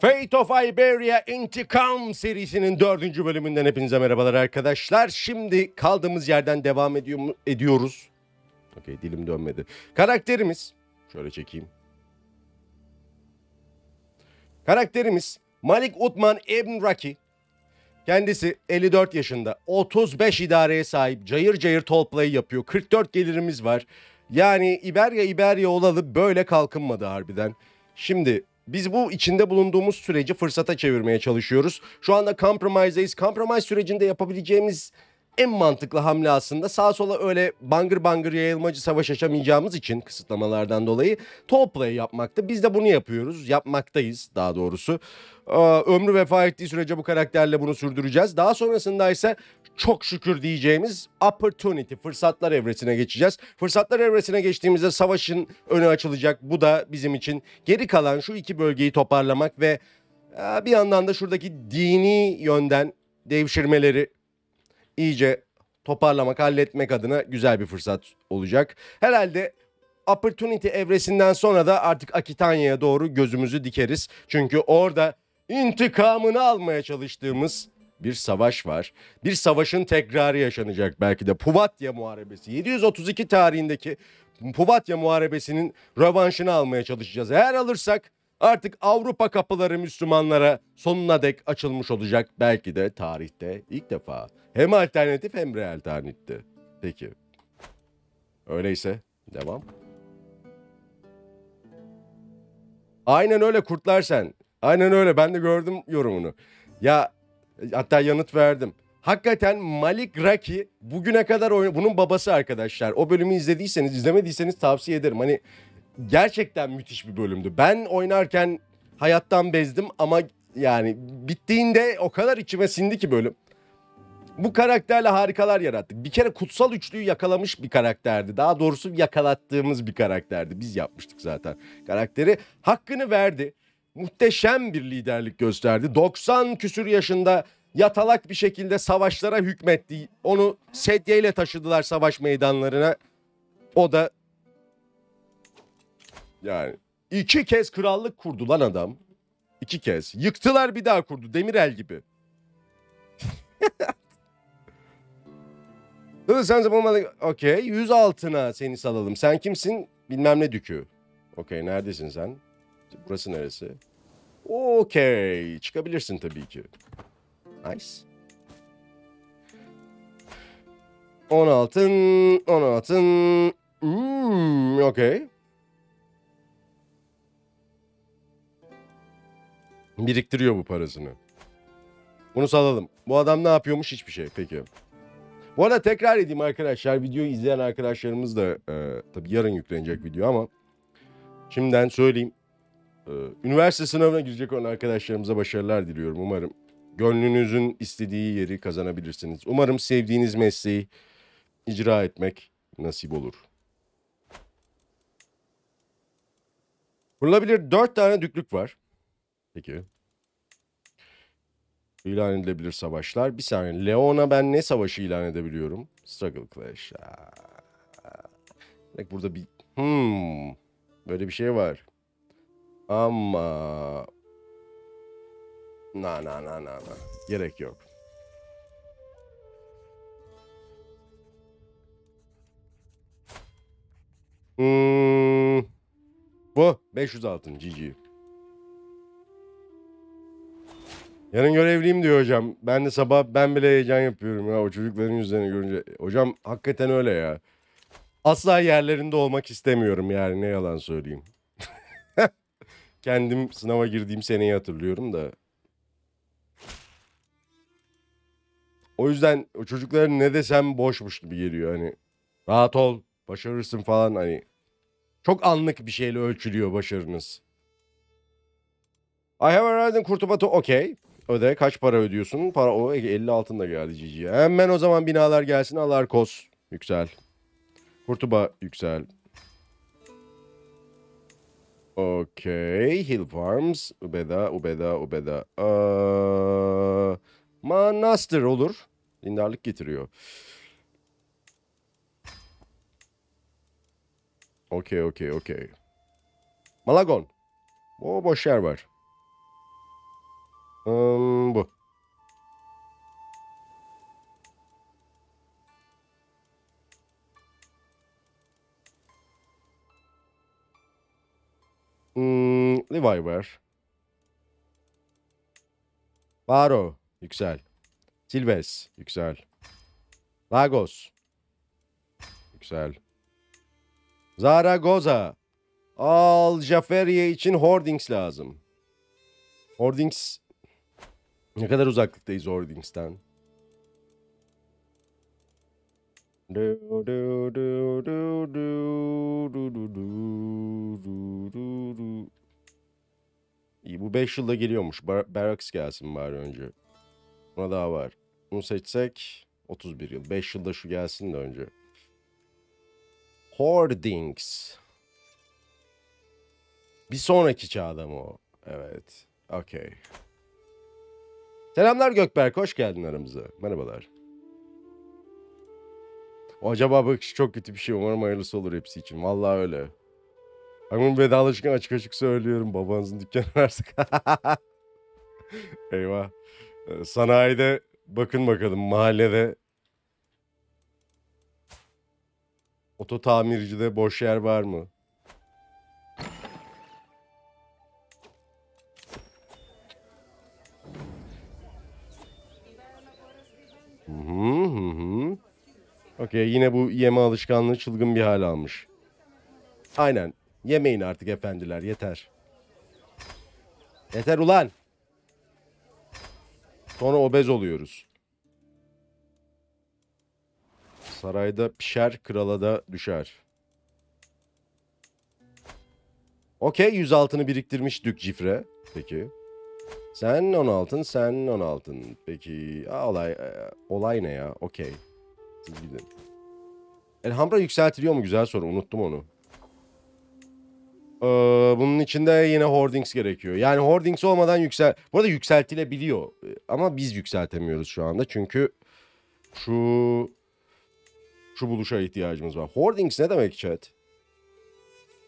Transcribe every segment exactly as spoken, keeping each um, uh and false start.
Fate of Iberia İntikam serisinin dördüncü bölümünden hepinize merhabalar arkadaşlar. Şimdi kaldığımız yerden devam ediyor, ediyoruz. Okey, dilim dönmedi. Karakterimiz, şöyle çekeyim. Karakterimiz Malik Utman Ibn Raki. Kendisi elli dört yaşında, otuz beş idareye sahip, cayır cayır tallplay yapıyor, kırk dört gelirimiz var. Yani Iberia Iberia olalı böyle kalkınmadı harbiden. Şimdi biz bu içinde bulunduğumuz süreci fırsata çevirmeye çalışıyoruz. Şu anda compromise'dayız. Compromise sürecinde yapabileceğimiz en mantıklı hamle aslında sağa sola öyle bangır bangır yayılmacı savaş açamayacağımız için kısıtlamalardan dolayı tallplay yapmakta. Biz de bunu yapıyoruz. Yapmaktayız daha doğrusu. Ee, ömrü vefa ettiği sürece bu karakterle bunu sürdüreceğiz. Daha sonrasında ise çok şükür diyeceğimiz opportunity, fırsatlar evresine geçeceğiz. Fırsatlar evresine geçtiğimizde savaşın önü açılacak. Bu da bizim için geri kalan şu iki bölgeyi toparlamak ve bir yandan da şuradaki dini yönden devşirmeleri iyice toparlamak, halletmek adına güzel bir fırsat olacak. Herhalde opportunity evresinden sonra da artık Akitanya'ya doğru gözümüzü dikeriz. Çünkü orada intikamını almaya çalıştığımız bir savaş var. Bir savaşın tekrarı yaşanacak belki de. Puvatya Muharebesi. yedi yüz otuz iki tarihindeki Puvatya Muharebesi'nin rövanşını almaya çalışacağız. Eğer alırsak artık Avrupa kapıları Müslümanlara sonuna dek açılmış olacak. Belki de tarihte ilk defa. Hem alternatif hem real tarihte. Peki. Öyleyse devam. Aynen öyle kurtlar sen. Aynen öyle, ben de gördüm yorumunu. Ya hatta yanıt verdim. Hakikaten Malik Raki bugüne kadar oynadı. Bunun babası arkadaşlar. O bölümü izlediyseniz, izlemediyseniz tavsiye ederim. Hani gerçekten müthiş bir bölümdü. Ben oynarken hayattan bezdim ama yani bittiğinde o kadar içime sindi ki bölüm. Bu karakterle harikalar yarattık. Bir kere kutsal üçlüyü yakalamış bir karakterdi. Daha doğrusu yakalattığımız bir karakterdi. Biz yapmıştık zaten karakteri. Hakkını verdi. Muhteşem bir liderlik gösterdi. doksan küsür yaşında yatalak bir şekilde savaşlara hükmetti. Onu sedyeyle taşıdılar savaş meydanlarına. O da yani iki kez krallık kurdu lan adam. İki kez. Yıktılar, bir daha kurdu. Demirel gibi. Okey. Yüz altına seni salalım. Sen kimsin? Bilmem ne dükü. Okey. Neredesin sen? Burası neresi? Okey. Çıkabilirsin tabii ki. Nice. on altın. on altın. Hmm, okey. Biriktiriyor bu parasını. Bunu salalım. Bu adam ne yapıyormuş? Hiçbir şey. Peki. Bu arada tekrar edeyim arkadaşlar. Videoyu izleyen arkadaşlarımız da e, tabii yarın yüklenecek video ama şimdiden söyleyeyim. E, üniversite sınavına girecek olan arkadaşlarımıza başarılar diliyorum. Umarım gönlünüzün istediği yeri kazanabilirsiniz. Umarım sevdiğiniz mesleği icra etmek nasip olur. Kurulabilir dört tane düklük var. Peki. İlan edilebilir savaşlar. Bir saniye. Leon'a ben ne savaşı ilan edebiliyorum? Struggle Clash. Bak burada bir... Hmm. Böyle bir şey var. Ama... Na na na na. Gerek yok. Hmm. Bu. beş yüz altın. G G. Yarın görevliyim diyor hocam. Ben de sabah ben bile heyecan yapıyorum ya o çocukların yüzlerini görünce. Hocam hakikaten öyle ya. Asla yerlerinde olmak istemiyorum yani, ne yalan söyleyeyim. Kendim sınava girdiğim seneyi hatırlıyorum da. O yüzden o çocukların ne desem boşmuş gibi geliyor hani. Rahat ol, başarırsın falan hani. Çok anlık bir şeyle ölçülüyor başarınız. I have arrived Kurtubatı, okey. Öde. Kaç para ödüyorsun? Para o elli altın da geldi Cici. Hemen o zaman binalar gelsin. Alarkos yüksel. Kurtuba yüksel. Okey. Hill Farms. Ubeda, Ubeda, Ubeda. Ee, Manastır olur. Dindarlık getiriyor. Okey, okey, okey. Malagon. O boş yer var. Hmm, bu. Hmm, Levi Ware. Baro. Yüksel. Silves. Yüksel. Lagos. Yüksel. Zaragoza. Al Jaferiye için Hoardings lazım. Hoardings. Ne kadar uzaklıktayız Hoardings'ten? İyi, bu beş yılda geliyormuş. Bar Barracks gelsin bari önce. Buna daha var. Bunu seçsek otuz bir yıl. beş yılda şu gelsin de önce. Hoardings. Bir sonraki çağda mı o? Evet. Okay. Selamlar Gökberk. Hoş geldin aramıza. Merhabalar. O acaba bakış çok kötü bir şey. Umarım hayırlısı olur hepsi için. Vallahi öyle. Ama vedalaşırken açık açık söylüyorum. Babanızın dükkanı versek. Eyvah. Sanayide bakın bakalım. Mahallede. Oto tamircide boş yer var mı? Hı hı hı. Okey, yine bu yeme alışkanlığı çılgın bir hal almış. Aynen. Yemeyin artık efendiler, yeter. Yeter ulan. Sonra obez oluyoruz. Sarayda pişer, krala da düşer. Okey, yüz altını biriktirmiş Dük Cifre. Peki. Sen on altın, sen on altın. Peki, Aa, olay olay ne ya? Okey. Siz gidin. Elhamra yükseltiliyor mu? Güzel soru. Unuttum onu. Ee, bunun içinde yine Hoardings gerekiyor. Yani Hoardings olmadan yüksel... Bu arada yükseltilebiliyor. Ama biz yükseltemiyoruz şu anda. Çünkü şu... Şu buluşa ihtiyacımız var. Hoardings ne demek chat?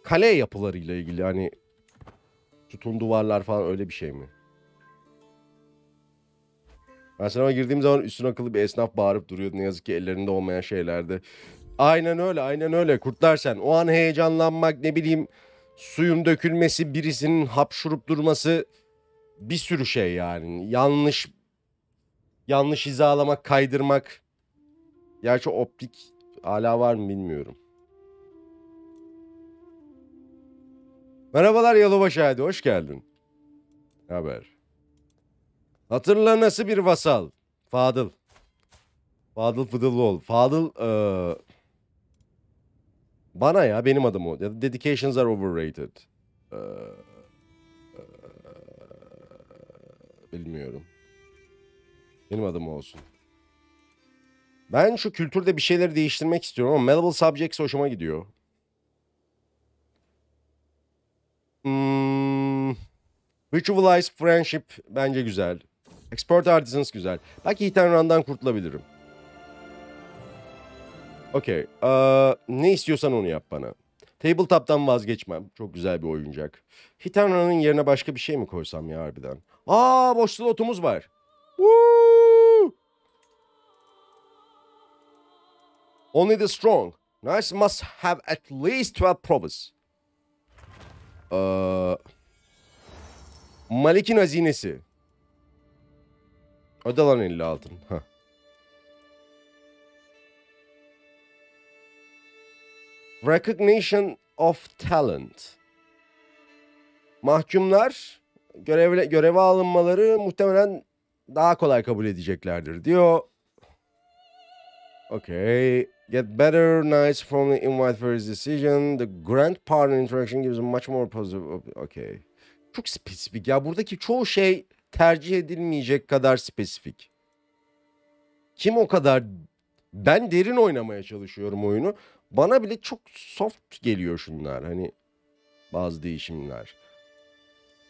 Kale yapılarıyla ilgili hani... Tutun duvarlar falan öyle bir şey mi? Ben sınava girdiğim zaman üstüne akıllı bir esnaf bağırıp duruyordu. Ne yazık ki ellerinde olmayan şeylerde. Aynen öyle, aynen öyle. Kurtlar sen. O an heyecanlanmak, ne bileyim... Suyun dökülmesi, birisinin hapşurup durması... Bir sürü şey yani. Yanlış... Yanlış hizalamak, kaydırmak... Gerçi optik hala var mı bilmiyorum. Merhabalar Yalova Haydi, hoş geldin. Haber. Hatırla nasıl bir vasal? Fadıl. Fadıl Fıdıllıoğlu. Fadıl ee... bana ya benim adım o. Dedications are overrated. Ee... Ee... Bilmiyorum. Benim adım olsun. Ben şu kültürde bir şeyleri değiştirmek istiyorum ama malleable subjects hoşuma gidiyor. Hmm. Ritualized friendship bence güzel. Expert artisans güzel. Belki Ethan Rand'dan kurtulabilirim. Okey. Uh, ne istiyorsan onu yap bana. Tabletop'tan vazgeçmem. Çok güzel bir oyuncak. Ethan Rand'ın yerine başka bir şey mi koysam ya harbiden? Aa, boş slotumuz var. Woo! Only the strong. Knights must have at least twelve probes. Ee, Malik'in hazinesi. Öde lan elli altın. Heh. Recognition of talent. Mahkumlar görevle, göreve alınmaları muhtemelen daha kolay kabul edeceklerdir diyor. Okay. Get better nights from the invite for his decision. The grand partner interaction gives a much more positive... Okay. Çok spesifik ya. Buradaki çoğu şey tercih edilmeyecek kadar spesifik. Kim o kadar... Ben derin oynamaya çalışıyorum oyunu. Bana bile çok soft geliyor şunlar. Hani bazı değişimler.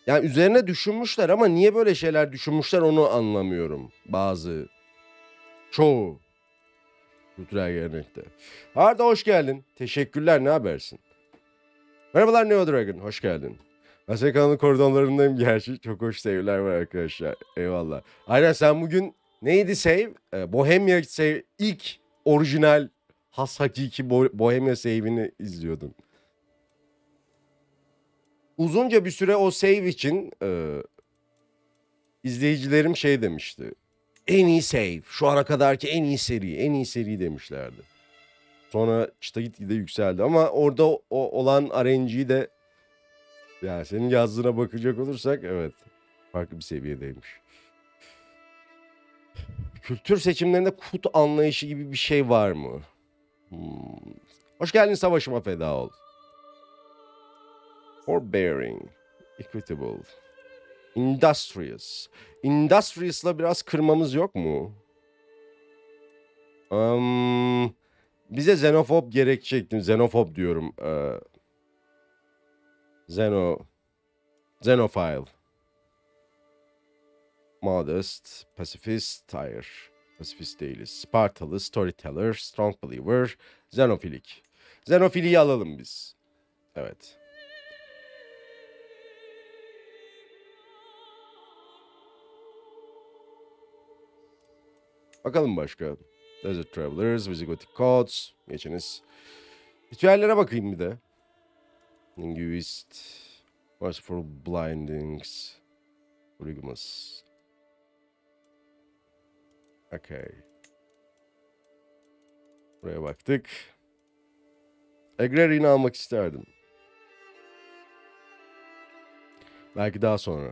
Yani üzerine düşünmüşler ama niye böyle şeyler düşünmüşler onu anlamıyorum. Bazı. Çoğu. Kültürel gelenekte. Arda hoş geldin. Teşekkürler, ne habersin? Merhabalar Neo Dragon, hoş geldin. Aşağı kanalın koridorlarındayım gerçi. Çok hoş save'ler var arkadaşlar. Eyvallah. Aynen sen bugün neydi save? Ee, Bohemia save. İlk orijinal has hakiki Bo Bohemia save'ini izliyordun. Uzunca bir süre o save için e, izleyicilerim şey demişti. En iyi save. Şu ana kadarki en iyi seri. En iyi seri demişlerdi. Sonra çıta gitgide yükseldi. Ama orada o, olan R N G'yi de yani senin yazdığına bakacak olursak evet. Farklı bir seviyedeymiş. Kültür seçimlerinde kut anlayışı gibi bir şey var mı? Hmm. Hoş geldin savaşıma feda ol. Forbearing. Equitable. Industrious. Industrious'la biraz kırmamız yok mu? Um, bize xenofob gerekecektim. Xenofob diyorum. Ee, xeno. Xenophile. Modest. Pacifist. Hayır. Pacifist değiliz. Spartalı. Storyteller. Strong believer. Xenofilik. Xenofiliyi alalım biz. Evet. Bakalım başka. Desert Travelers, Visigothic Codes. Geçiniz. Ritüellere bakayım bir de. Linguist. Merciful Blindings. Polygamous. Okay. Buraya baktık. Agrarian'ı almak isterdim. Belki daha sonra.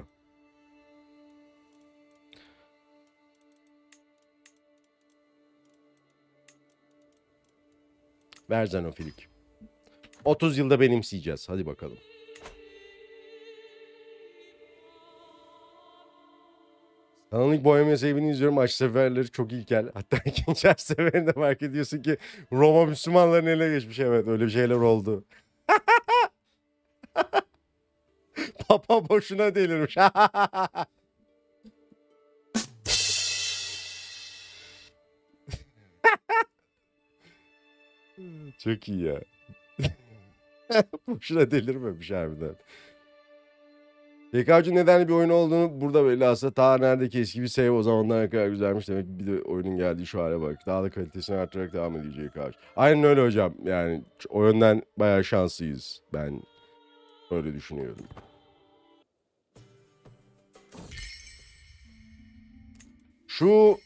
Ver Zenofilik. otuz yılda benimseyeceğiz. Hadi bakalım. Tanrı'nın Bohemia sevini izliyorum. Aç seferleri çok ilkel. Hatta ikinci aç seferinde fark ediyorsun ki Roma Müslümanların eline geçmiş. Evet öyle bir şeyler oldu. Papa boşuna delirmiş. Çok iyi ya. Boşuna delirmemiş harbiden. T K C'nin nedenli bir oyun olduğunu burada belli aslında. Ta neredeki eski bir save o zamanlar ne kadar güzelmiş. Demek ki bir de oyunun geldiği şu hale bak. Daha da kalitesini arttırarak devam edecek T K C. Aynen öyle hocam. Yani o yönden bayağı şanslıyız. Ben öyle düşünüyorum. Şu...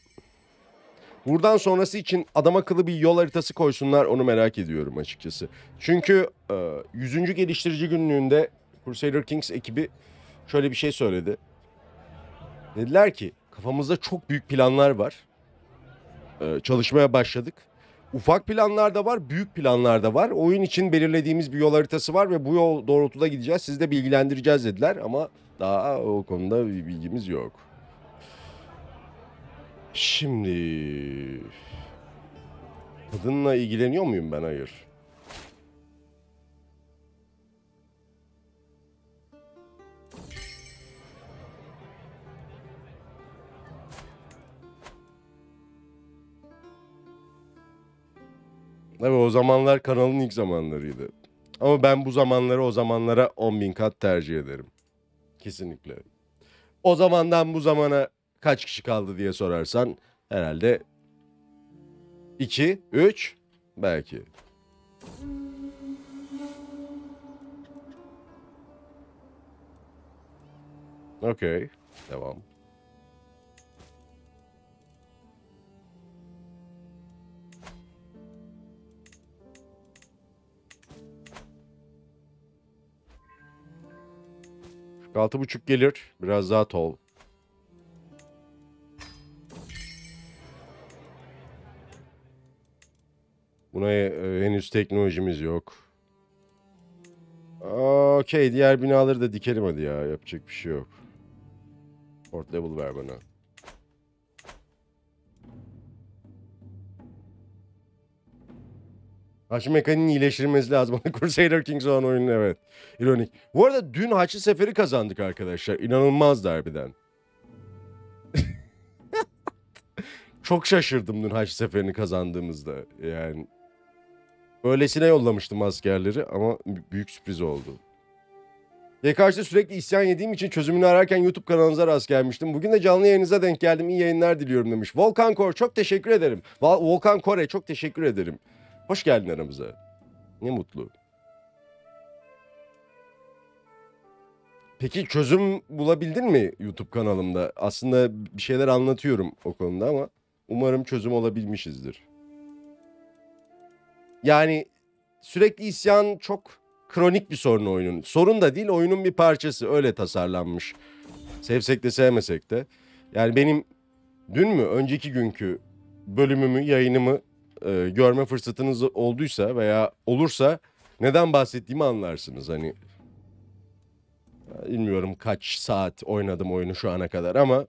Buradan sonrası için adam akıllı bir yol haritası koysunlar onu merak ediyorum açıkçası. Çünkü yüzüncü geliştirici günlüğünde Crusader Kings ekibi şöyle bir şey söyledi. Dediler ki kafamızda çok büyük planlar var. Çalışmaya başladık. Ufak planlar da var, büyük planlar da var. Oyun için belirlediğimiz bir yol haritası var ve bu yol doğrultuda gideceğiz. Sizi de bilgilendireceğiz dediler ama daha o konuda bir bilgimiz yok. Şimdi... Kadınla ilgileniyor muyum ben? Hayır. Tabii o zamanlar kanalın ilk zamanlarıydı. Ama ben bu zamanları o zamanlara on bin kat tercih ederim. Kesinlikle. O zamandan bu zamana... Kaç kişi kaldı diye sorarsan herhalde iki, üç belki. Okey. Devam. altı buçuk gelir. Biraz daha tol. Buna henüz teknolojimiz yok. Okey. Diğer binaları da dikelim hadi ya. Yapacak bir şey yok. Port level ver bana. Haçlı mekaniğini iyileştirmesi lazım. Crusader Kings olan oyunun evet. İronik. Bu arada dün Haçlı Seferi kazandık arkadaşlar. İnanılmazdı harbiden. Çok şaşırdım dün Haçlı Seferi'ni kazandığımızda. Yani... Öylesine yollamıştım askerleri ama büyük sürpriz oldu. D K C'de sürekli isyan yediğim için çözümünü ararken YouTube kanalınıza rast gelmiştim. Bugün de canlı yayınıza denk geldim. İyi yayınlar diliyorum demiş. Volkan Kore çok teşekkür ederim. Volkan Kore çok teşekkür ederim. Hoş geldin aramıza. Ne mutlu. Peki çözüm bulabildin mi YouTube kanalımda? Aslında bir şeyler anlatıyorum o konuda ama umarım çözüm olabilmişizdir. Yani sürekli isyan çok kronik bir sorun oyunun. Sorun da değil, oyunun bir parçası. Öyle tasarlanmış. Sevsek de sevmesek de. Yani benim dün mü, önceki günkü bölümümü, yayınımı e, görme fırsatınız olduysa veya olursa neden bahsettiğimi anlarsınız. Hani bilmiyorum kaç saat oynadım oyunu şu ana kadar ama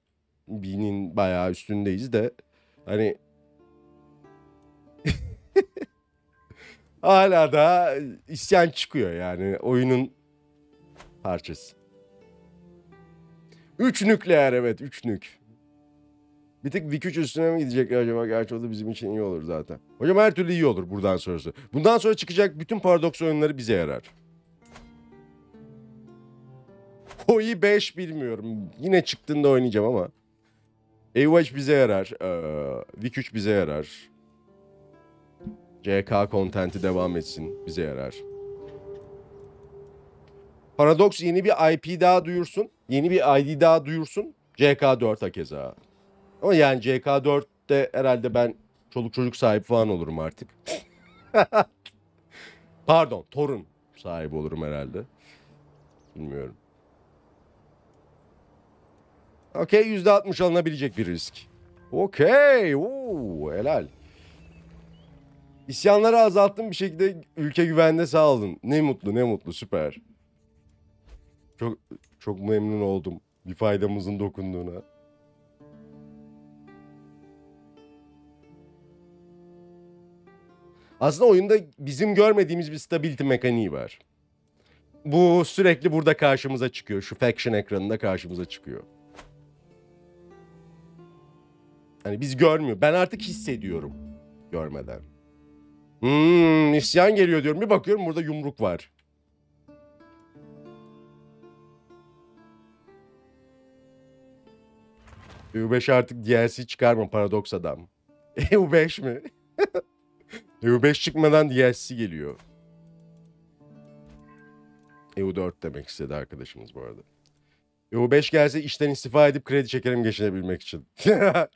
binin bayağı üstündeyiz de hani hala da isyan çıkıyor yani oyunun parçası. Üç nükleer, evet üç nük. Bir tık Vic üç üstüne mi gidecekler acaba? Gerçi o da bizim için iyi olur zaten. Hocam her türlü iyi olur buradan sonrası. Bundan sonra çıkacak bütün Paradox oyunları bize yarar. Hoi beş bilmiyorum. Yine çıktığında oynayacağım ama. A-Watch bize yarar. Ee, Vic üç bize yarar. C K kontenti devam etsin. Bize yarar. Paradox yeni bir I P daha duyursun. Yeni bir I D daha duyursun. C K dört hakeza. Ama yani C K dörtte herhalde ben çoluk çocuk sahibi falan olurum artık. Pardon, torun sahibi olurum herhalde. Bilmiyorum. Okey, yüzde altmış alınabilecek bir risk. Okey, ooo helal. İsyanları azalttım bir şekilde, ülke güvende, sağ olun. Ne mutlu, ne mutlu, süper. Çok çok memnun oldum bir faydamızın dokunduğuna. Aslında oyunda bizim görmediğimiz bir stability mekaniği var. Bu sürekli burada karşımıza çıkıyor, şu faction ekranında karşımıza çıkıyor. Hani biz görmüyor. Ben artık hissediyorum görmeden. Hmm, isyan geliyor diyorum. Bir bakıyorum burada yumruk var. E U beş artık D L C çıkarma Paradox adam. E U beş mi? E U beş çıkmadan D L C geliyor. E U dört demek istedi arkadaşımız bu arada. E U beş gelse işten istifa edip kredi çekerim geçinebilmek için.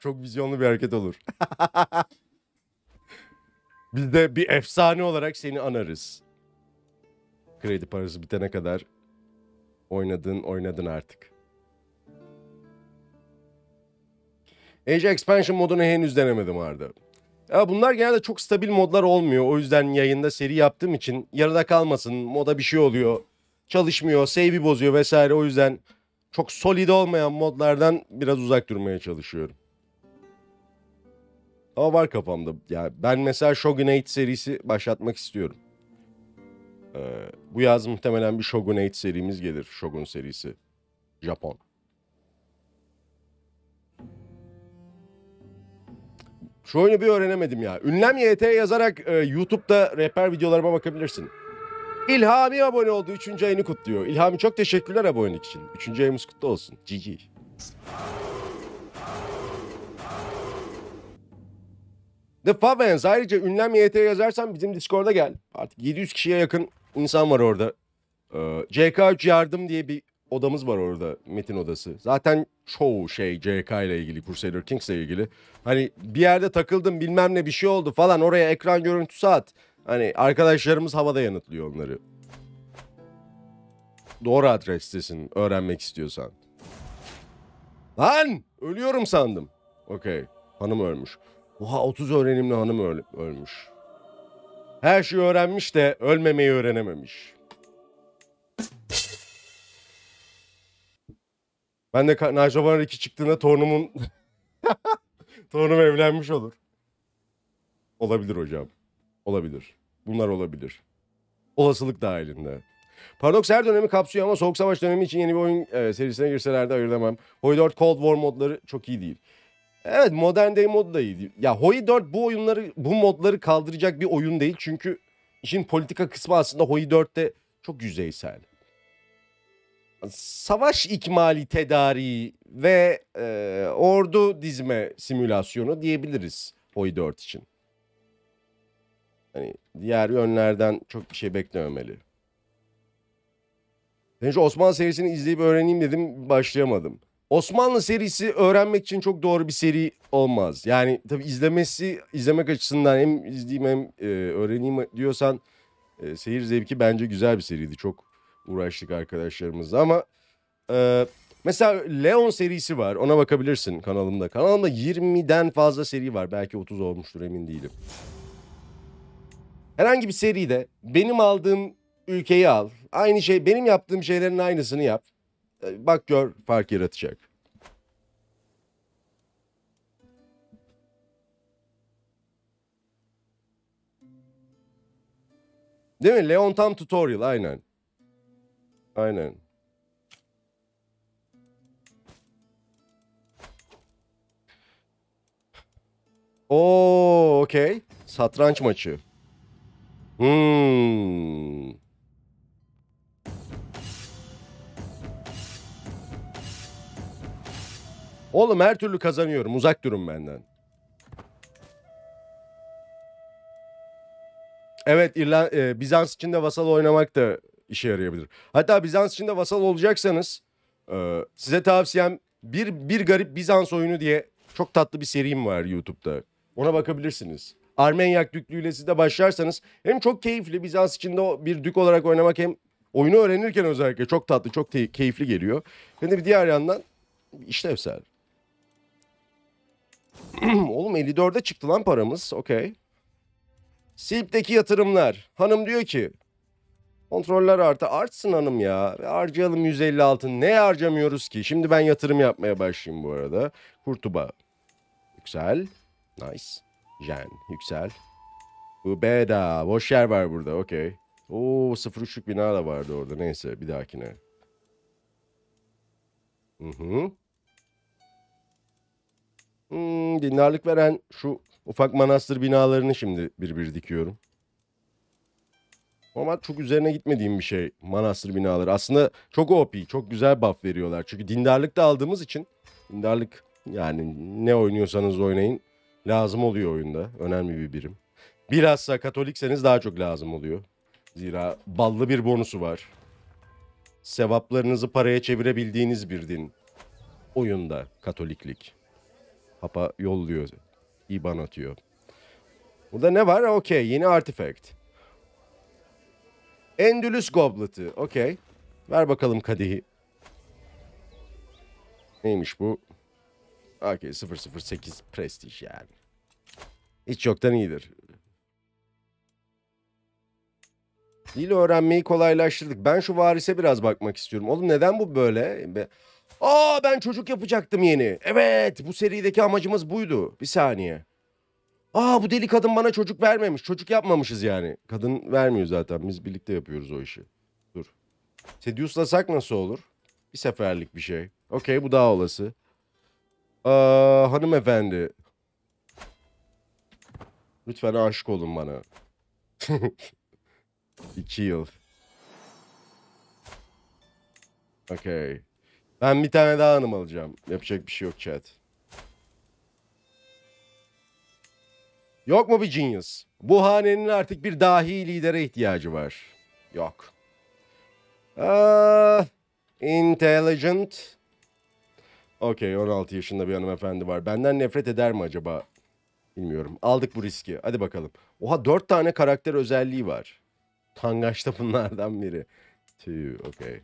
Çok vizyonlu bir hareket olur. Biz de bir efsane olarak seni anarız. Kredi parası bitene kadar oynadın oynadın artık. Age Expansion modunu henüz denemedim Arda. Ya bunlar genelde çok stabil modlar olmuyor. O yüzden yayında seri yaptığım için yarıda kalmasın, moda bir şey oluyor, çalışmıyor, save'i bozuyor vesaire. O yüzden çok solid olmayan modlardan biraz uzak durmaya çalışıyorum. Ama var kafamda. Yani ben mesela Shogun sekiz serisi başlatmak istiyorum. Ee, bu yaz muhtemelen bir Shogun sekiz serimiz gelir. Shogun serisi. Japon. Şu oyunu bir öğrenemedim ya. Ünlem Y T yazarak e, YouTube'da rehber videolarıma bakabilirsin. İlhami abone oldu. Üçüncü ayını kutluyor. İlhami çok teşekkürler abonelik için. Üçüncü ayımız kutlu olsun. G G. The Favens. Ayrıca ünlem Y T yazarsan bizim Discord'a gel. Artık yedi yüz kişiye yakın insan var orada. Ee, C K üç yardım diye bir odamız var orada. Metin odası. Zaten çoğu şey C K ile ilgili. Crusader Kings ile ilgili. Hani bir yerde takıldım bilmem ne bir şey oldu falan. Oraya ekran görüntüsü at. Hani arkadaşlarımız havada yanıtlıyor onları. Doğru adrestesin öğrenmek istiyorsan. Lan! Ölüyorum sandım. Okey. Hanım ölmüş. Oha, otuz öğrenimli hanım öl ölmüş. Her şeyi öğrenmiş de ölmemeyi öğrenememiş. Ben de Najavan iki çıktığında torunumun... torunum evlenmiş olur. Olabilir hocam. Olabilir. Bunlar olabilir. Olasılık dahilinde. Paradox her dönemi kapsıyor ama Soğuk Savaş dönemi için yeni bir oyun e, serisine girseler de ayırt edemem. Hoi dört Cold War modları çok iyi değil. Evet, Modern Day modu da iyi değil. Ya Hoi dört bu oyunları, bu modları kaldıracak bir oyun değil. Çünkü işin politika kısmı aslında Hoi dörtte çok yüzeysel. savaş ikmali tedariği ve e, ordu dizme simülasyonu diyebiliriz O I dört için. Yani diğer yönlerden çok bir şey beklememeli. Ben şu Osmanlı serisini izleyip öğreneyim dedim, başlayamadım. Osmanlı serisi öğrenmek için çok doğru bir seri olmaz. Yani tabii izlemesi, izlemek açısından hem izleyeyim hem e, öğreneyim diyorsan e, seyir zevki bence güzel bir seriydi. Çok uğraştık arkadaşlarımızla ama e, mesela Leon serisi var, ona bakabilirsin kanalımda. Kanalımda yirmiden fazla seri var, belki otuz olmuştur, emin değilim. Herhangi bir seride benim aldığım ülkeyi al, aynı şey benim yaptığım şeylerin aynısını yap. Bak gör, fark yaratacak. Değil mi? Leon tam tutorial, aynen. Aynen. Oo, okey. Satranç maçı. Hmm. Oğlum her türlü kazanıyorum. Uzak durun benden. Evet, İrland e, Bizans için de vasal oynamak da işe yarayabilir. Hatta Bizans için de vasal olacaksanız e, size tavsiyem bir, bir garip Bizans oyunu diye çok tatlı bir serim var YouTube'da. Ona bakabilirsiniz. Armenyak düklüğüyle siz de başlarsanız hem çok keyifli, Bizans içinde bir dük olarak oynamak hem oyunu öğrenirken özellikle çok tatlı, çok keyifli geliyor. Hem de bir diğer yandan işlevsel. Oğlum elli dörde çıktı lan paramız. Okey. Silp'teki yatırımlar. Hanım diyor ki kontroller artı. Artsın hanım ya. Harcayalım yüz elli altın. Ne harcamıyoruz ki? Şimdi ben yatırım yapmaya başlayayım bu arada. Kurtuba. Yüksel. Nice. Jen. Yüksel. Ubeda. Boş yer var burada. Okey. Oo, sıfır üçlük bina da vardı orada. Neyse, bir dahakine. Hı hı. Hmm, dinarlık veren şu ufak manastır binalarını şimdi bir bir dikiyorum. Ama çok üzerine gitmediğim bir şey manastır binaları. Aslında çok O P, çok güzel buff veriyorlar. Çünkü dindarlık da aldığımız için dindarlık, yani ne oynuyorsanız oynayın lazım oluyor oyunda. Önemli bir birim. Bilhassa Katolikseniz daha çok lazım oluyor. Zira ballı bir bonusu var. Sevaplarınızı paraya çevirebildiğiniz bir din. Oyunda Katoliklik. Papa yolluyor. İban atıyor. Burada ne var? Okey. Yeni artifact. Endülüs goblet'i. Okey. Ver bakalım kadehi. Neymiş bu? Okey. sıfır sıfır sekiz prestij yani. Hiç yoktan iyidir. Dil öğrenmeyi kolaylaştırdık. Ben şu varise biraz bakmak istiyorum. Oğlum neden bu böyle? Aa, ben çocuk yapacaktım yeni. Evet, bu serideki amacımız buydu. Bir saniye. Aa, bu deli kadın bana çocuk vermemiş. Çocuk yapmamışız yani. Kadın vermiyor zaten. Biz birlikte yapıyoruz o işi. Dur. Seduce'lasak nasıl olur? Bir seferlik bir şey. Okey, bu daha olası. Aa, hanımefendi. Lütfen aşık olun bana. İki yıl. Okey. Ben bir tane daha hanım alacağım. Yapacak bir şey yok chat. Yok mu bir genius? Bu hanenin artık bir dahi lidere ihtiyacı var. Yok. Aa, intelligent. Okey, on altı yaşında bir hanımefendi var. Benden nefret eder mi acaba? Bilmiyorum. Aldık bu riski. Hadi bakalım. Oha, dört tane karakter özelliği var. Tangaçta bunlardan biri. Tüy, okey.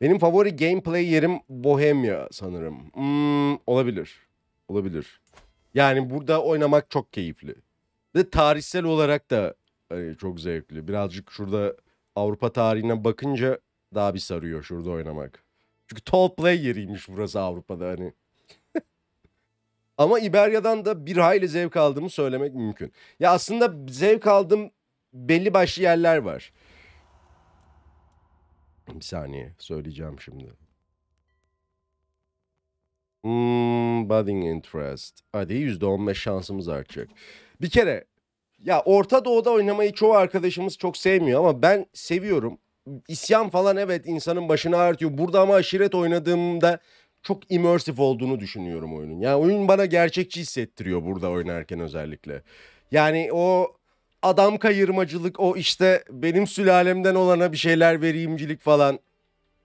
Benim favori gameplay yerim Bohemia sanırım. Hmm, olabilir. Olabilir. Yani burada oynamak çok keyifli. Ve tarihsel olarak da hani, çok zevkli. Birazcık şurada Avrupa tarihine bakınca daha bir sarıyor şurada oynamak. Çünkü tall play yeriymiş burası Avrupa'da hani. Ama İberya'dan da bir hayli zevk aldığımı söylemek mümkün. Ya aslında zevk aldığım belli başlı yerler var. Bir saniye söyleyeceğim şimdi. Hmm, budding interest. Hadi yüzde on beş şansımız artacak. Bir kere ya Orta Doğu'da oynamayı çoğu arkadaşımız çok sevmiyor ama ben seviyorum. İsyan falan evet insanın başını ağrıtıyor. Burada ama aşiret oynadığımda çok immersif olduğunu düşünüyorum oyunun. Yani oyun bana gerçekçi hissettiriyor burada oynarken özellikle. Yani o adam kayırmacılık, o işte benim sülalemden olana bir şeyler vereyimcilik falan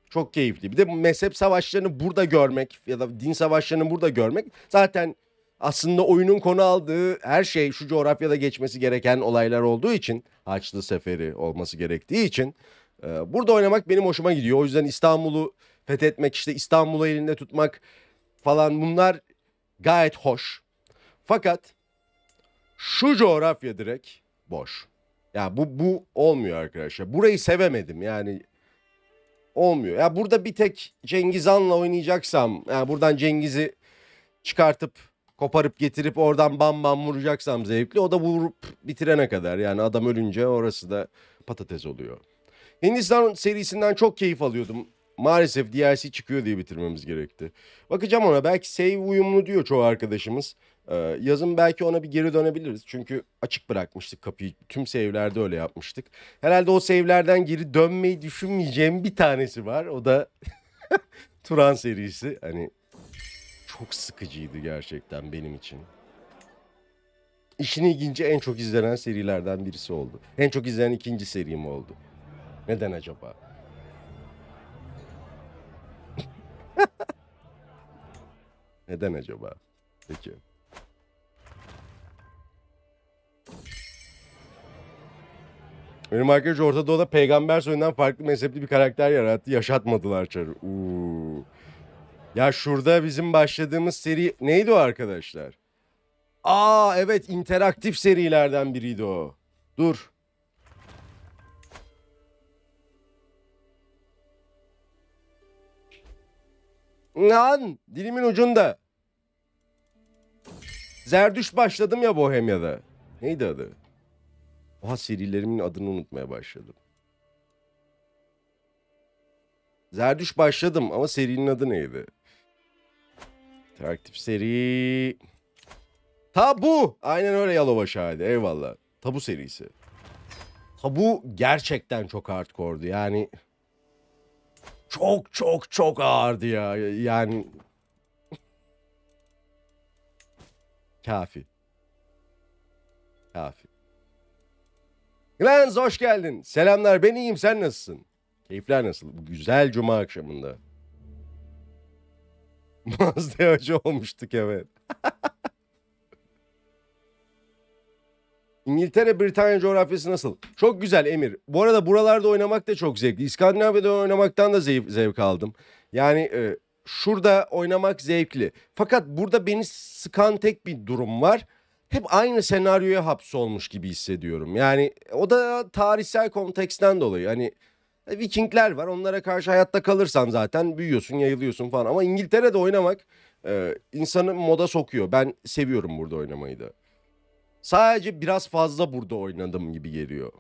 çok keyifli. Bir de mezhep savaşlarını burada görmek ya da din savaşlarını burada görmek zaten aslında oyunun konu aldığı her şey şu coğrafyada geçmesi gereken olaylar olduğu için, Haçlı Seferi olması gerektiği için e, burada oynamak benim hoşuma gidiyor. O yüzden İstanbul'u fethetmek, işte İstanbul'u elinde tutmak falan bunlar gayet hoş. Fakat şu coğrafya direkt boş. Ya bu bu olmuyor arkadaşlar. Burayı sevemedim yani. Olmuyor. Ya burada bir tek Cengiz Han'la oynayacaksam, yani buradan Cengiz'i çıkartıp koparıp getirip oradan bam bam vuracaksam zevkli. O da vurup bitirene kadar. Yani adam ölünce orası da patates oluyor. Hindistan serisinden çok keyif alıyordum. Maalesef D L C çıkıyor diye bitirmemiz gerekti. Bakacağım ona. Belki save uyumlu diyor çoğu arkadaşımız. Ee, yazın belki ona bir geri dönebiliriz. Çünkü açık bırakmıştık kapıyı. Tüm save'lerde öyle yapmıştık. Herhalde o save'lerden geri dönmeyi düşünmeyeceğim bir tanesi var. O da Turan serisi. Hani çok sıkıcıydı gerçekten benim için. İşin ilginci en çok izlenen serilerden birisi oldu. En çok izlenen ikinci serim oldu. Neden acaba? Neden acaba? Peki. Benim arkadaş Orta Doğu'da peygamber soyundan farklı mezhepli bir karakter yarattı. Yaşatmadılar çarı. Uuu. Ya şurada bizim başladığımız seri neydi o arkadaşlar? Aa evet, interaktif serilerden biriydi o. Dur. Lan dilimin ucunda. Zerdüş başladım ya Bohemia'da. Neydi adı? Oha, serilerimin adını unutmaya başladım. Zerdüş başladım ama serinin adı neydi? Interaktif seri. Tabu. Aynen öyle Yalova hadi. Eyvallah. Tabu serisi. Tabu gerçekten çok hardcore'du yani. Çok çok çok ağırdı ya. Yani. Kafi. Kafi. Glens hoş geldin. Selamlar, ben iyiyim, sen nasılsın? Keyifler nasıl? Bu güzel cuma akşamında. Mazda hoca olmuştuk evet. İngiltere, Britanya coğrafyası nasıl? Çok güzel Emir. Bu arada buralarda oynamak da çok zevkli. İskandinavya'da oynamaktan da zevk, zevk aldım. Yani e, şurada oynamak zevkli. Fakat burada beni sıkan tek bir durum var. Hep aynı senaryoya hapsolmuş gibi hissediyorum. Yani o da tarihsel konteksten dolayı. Hani Vikingler var, onlara karşı hayatta kalırsan zaten büyüyorsun, yayılıyorsun falan. Ama İngiltere'de oynamak e, insanı moda sokuyor. Ben seviyorum burada oynamayı da. Sadece biraz fazla burada oynadım gibi geliyor.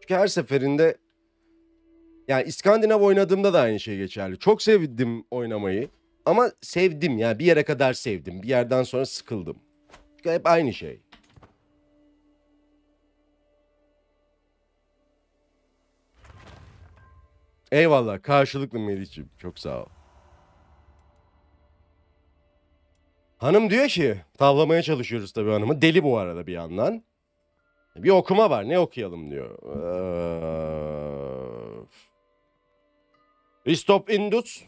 Çünkü her seferinde yani İskandinav oynadığımda da aynı şey geçerli. Çok sevdim oynamayı ama sevdim yani bir yere kadar sevdim. Bir yerden sonra sıkıldım. Çünkü hep aynı şey. Eyvallah karşılıklı Melih'ciğim. Çok sağ ol. Hanım diyor ki, tavlamaya çalışıyoruz tabii hanımı. Deli bu arada bir yandan. Bir okuma var, ne okuyalım diyor. Ee... Stop Indus.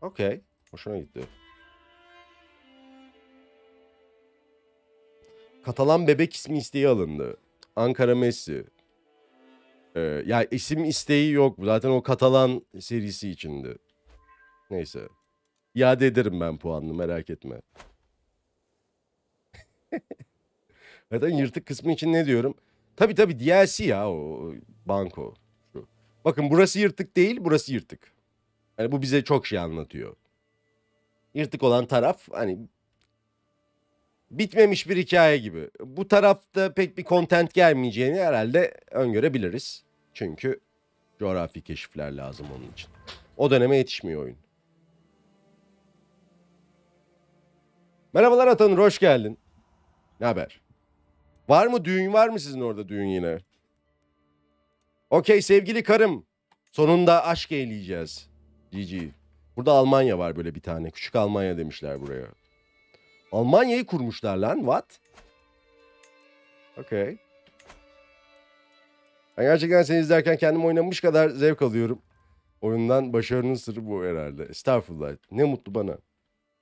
Okey. Hoşuna gitti. Katalan bebek ismi isteği alındı. Ankara Messi. Ee, ya isim isteği yok. Zaten o Katalan serisi içindi. Neyse. İade ederim ben puanını, merak etme. Zaten yırtık kısmı için ne diyorum? Tabii tabii D L C ya o banko. Şu. Bakın burası yırtık değil, burası yırtık. Yani bu bize çok şey anlatıyor. Yırtık olan taraf hani bitmemiş bir hikaye gibi. Bu tarafta pek bir content gelmeyeceğini herhalde öngörebiliriz. Çünkü coğrafi keşifler lazım onun için. O döneme yetişmiyor oyun. Merhabalar Atanur, hoş geldin. Ne haber? Var mı düğün, var mı sizin orada düğün yine? Okey sevgili karım. Sonunda aşk eğleyeceğiz. G G. Burada Almanya var böyle bir tane. Küçük Almanya demişler buraya. Almanya'yı kurmuşlar lan. What? Okey. Ben gerçekten seni izlerken kendim oynamış kadar zevk alıyorum. Oyundan başarının sırrı bu herhalde. Estağfurullah. Ne mutlu bana.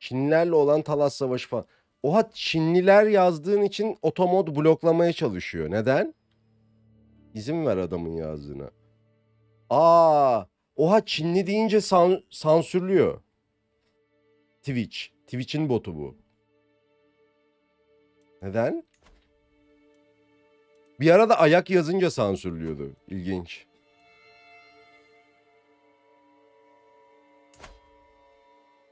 Çinlilerle olan Talas Savaşı falan. Oha, Çinliler yazdığın için otomod bloklamaya çalışıyor. Neden? İzin ver adamın yazdığına. Aa, oha Çinli deyince san sansürlüyor. Twitch. Twitch'in botu bu. Neden? Bir arada ayak yazınca sansürlüyordu. İlginç.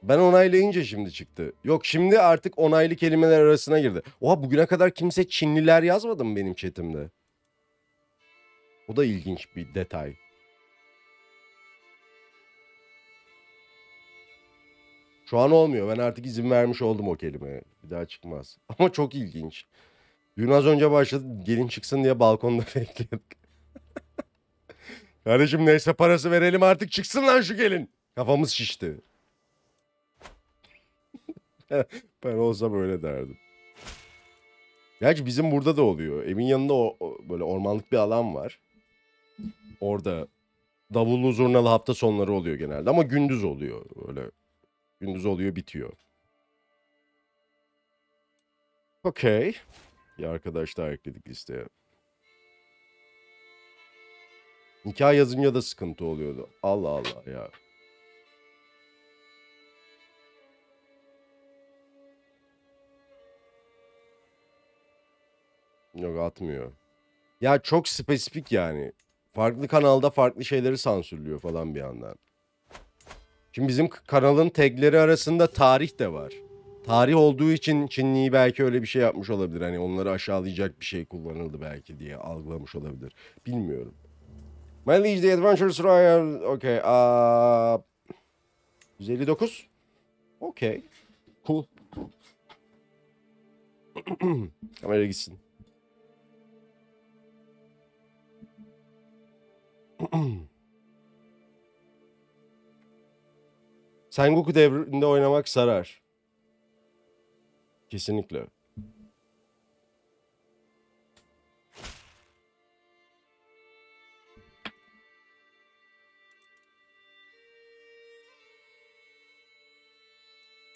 Ben onaylayınca şimdi çıktı. Yok şimdi artık onaylı kelimeler arasına girdi. Oha bugüne kadar kimse Çinliler yazmadı mı benim chatimde? O da ilginç bir detay. Şu an olmuyor. Ben artık izin vermiş oldum o kelimeye. Bir daha çıkmaz. Ama çok ilginç. Dün az önce başladı. Gelin çıksın diye balkonda bekledik. Kardeşim neyse parası verelim artık çıksın lan şu gelin. Kafamız şişti. Ben olsa böyle derdim. Gerçi bizim burada da oluyor. Evin yanında o, o, böyle ormanlık bir alan var. Orada davullu zurnalı hafta sonları oluyor genelde. Ama gündüz oluyor. Öyle gündüz oluyor bitiyor. Okey. Bir arkadaş daha ekledik listeye. Nikah yazınca da sıkıntı oluyordu. Allah Allah ya. Yok atmıyor. Ya çok spesifik yani. Farklı kanalda farklı şeyleri sansürlüyor falan bir yandan. Şimdi bizim kanalın tagleri arasında tarih de var. Tarih olduğu için Çinli'yi belki öyle bir şey yapmış olabilir. Hani onları aşağılayacak bir şey kullanıldı belki diye algılamış olabilir. Bilmiyorum. My League The Adventures Royal... Okey. Uh, yüz elli dokuz. Okey. Cool. Kameraya gitsin. Sengoku devrinde oynamak sarar. Kesinlikle.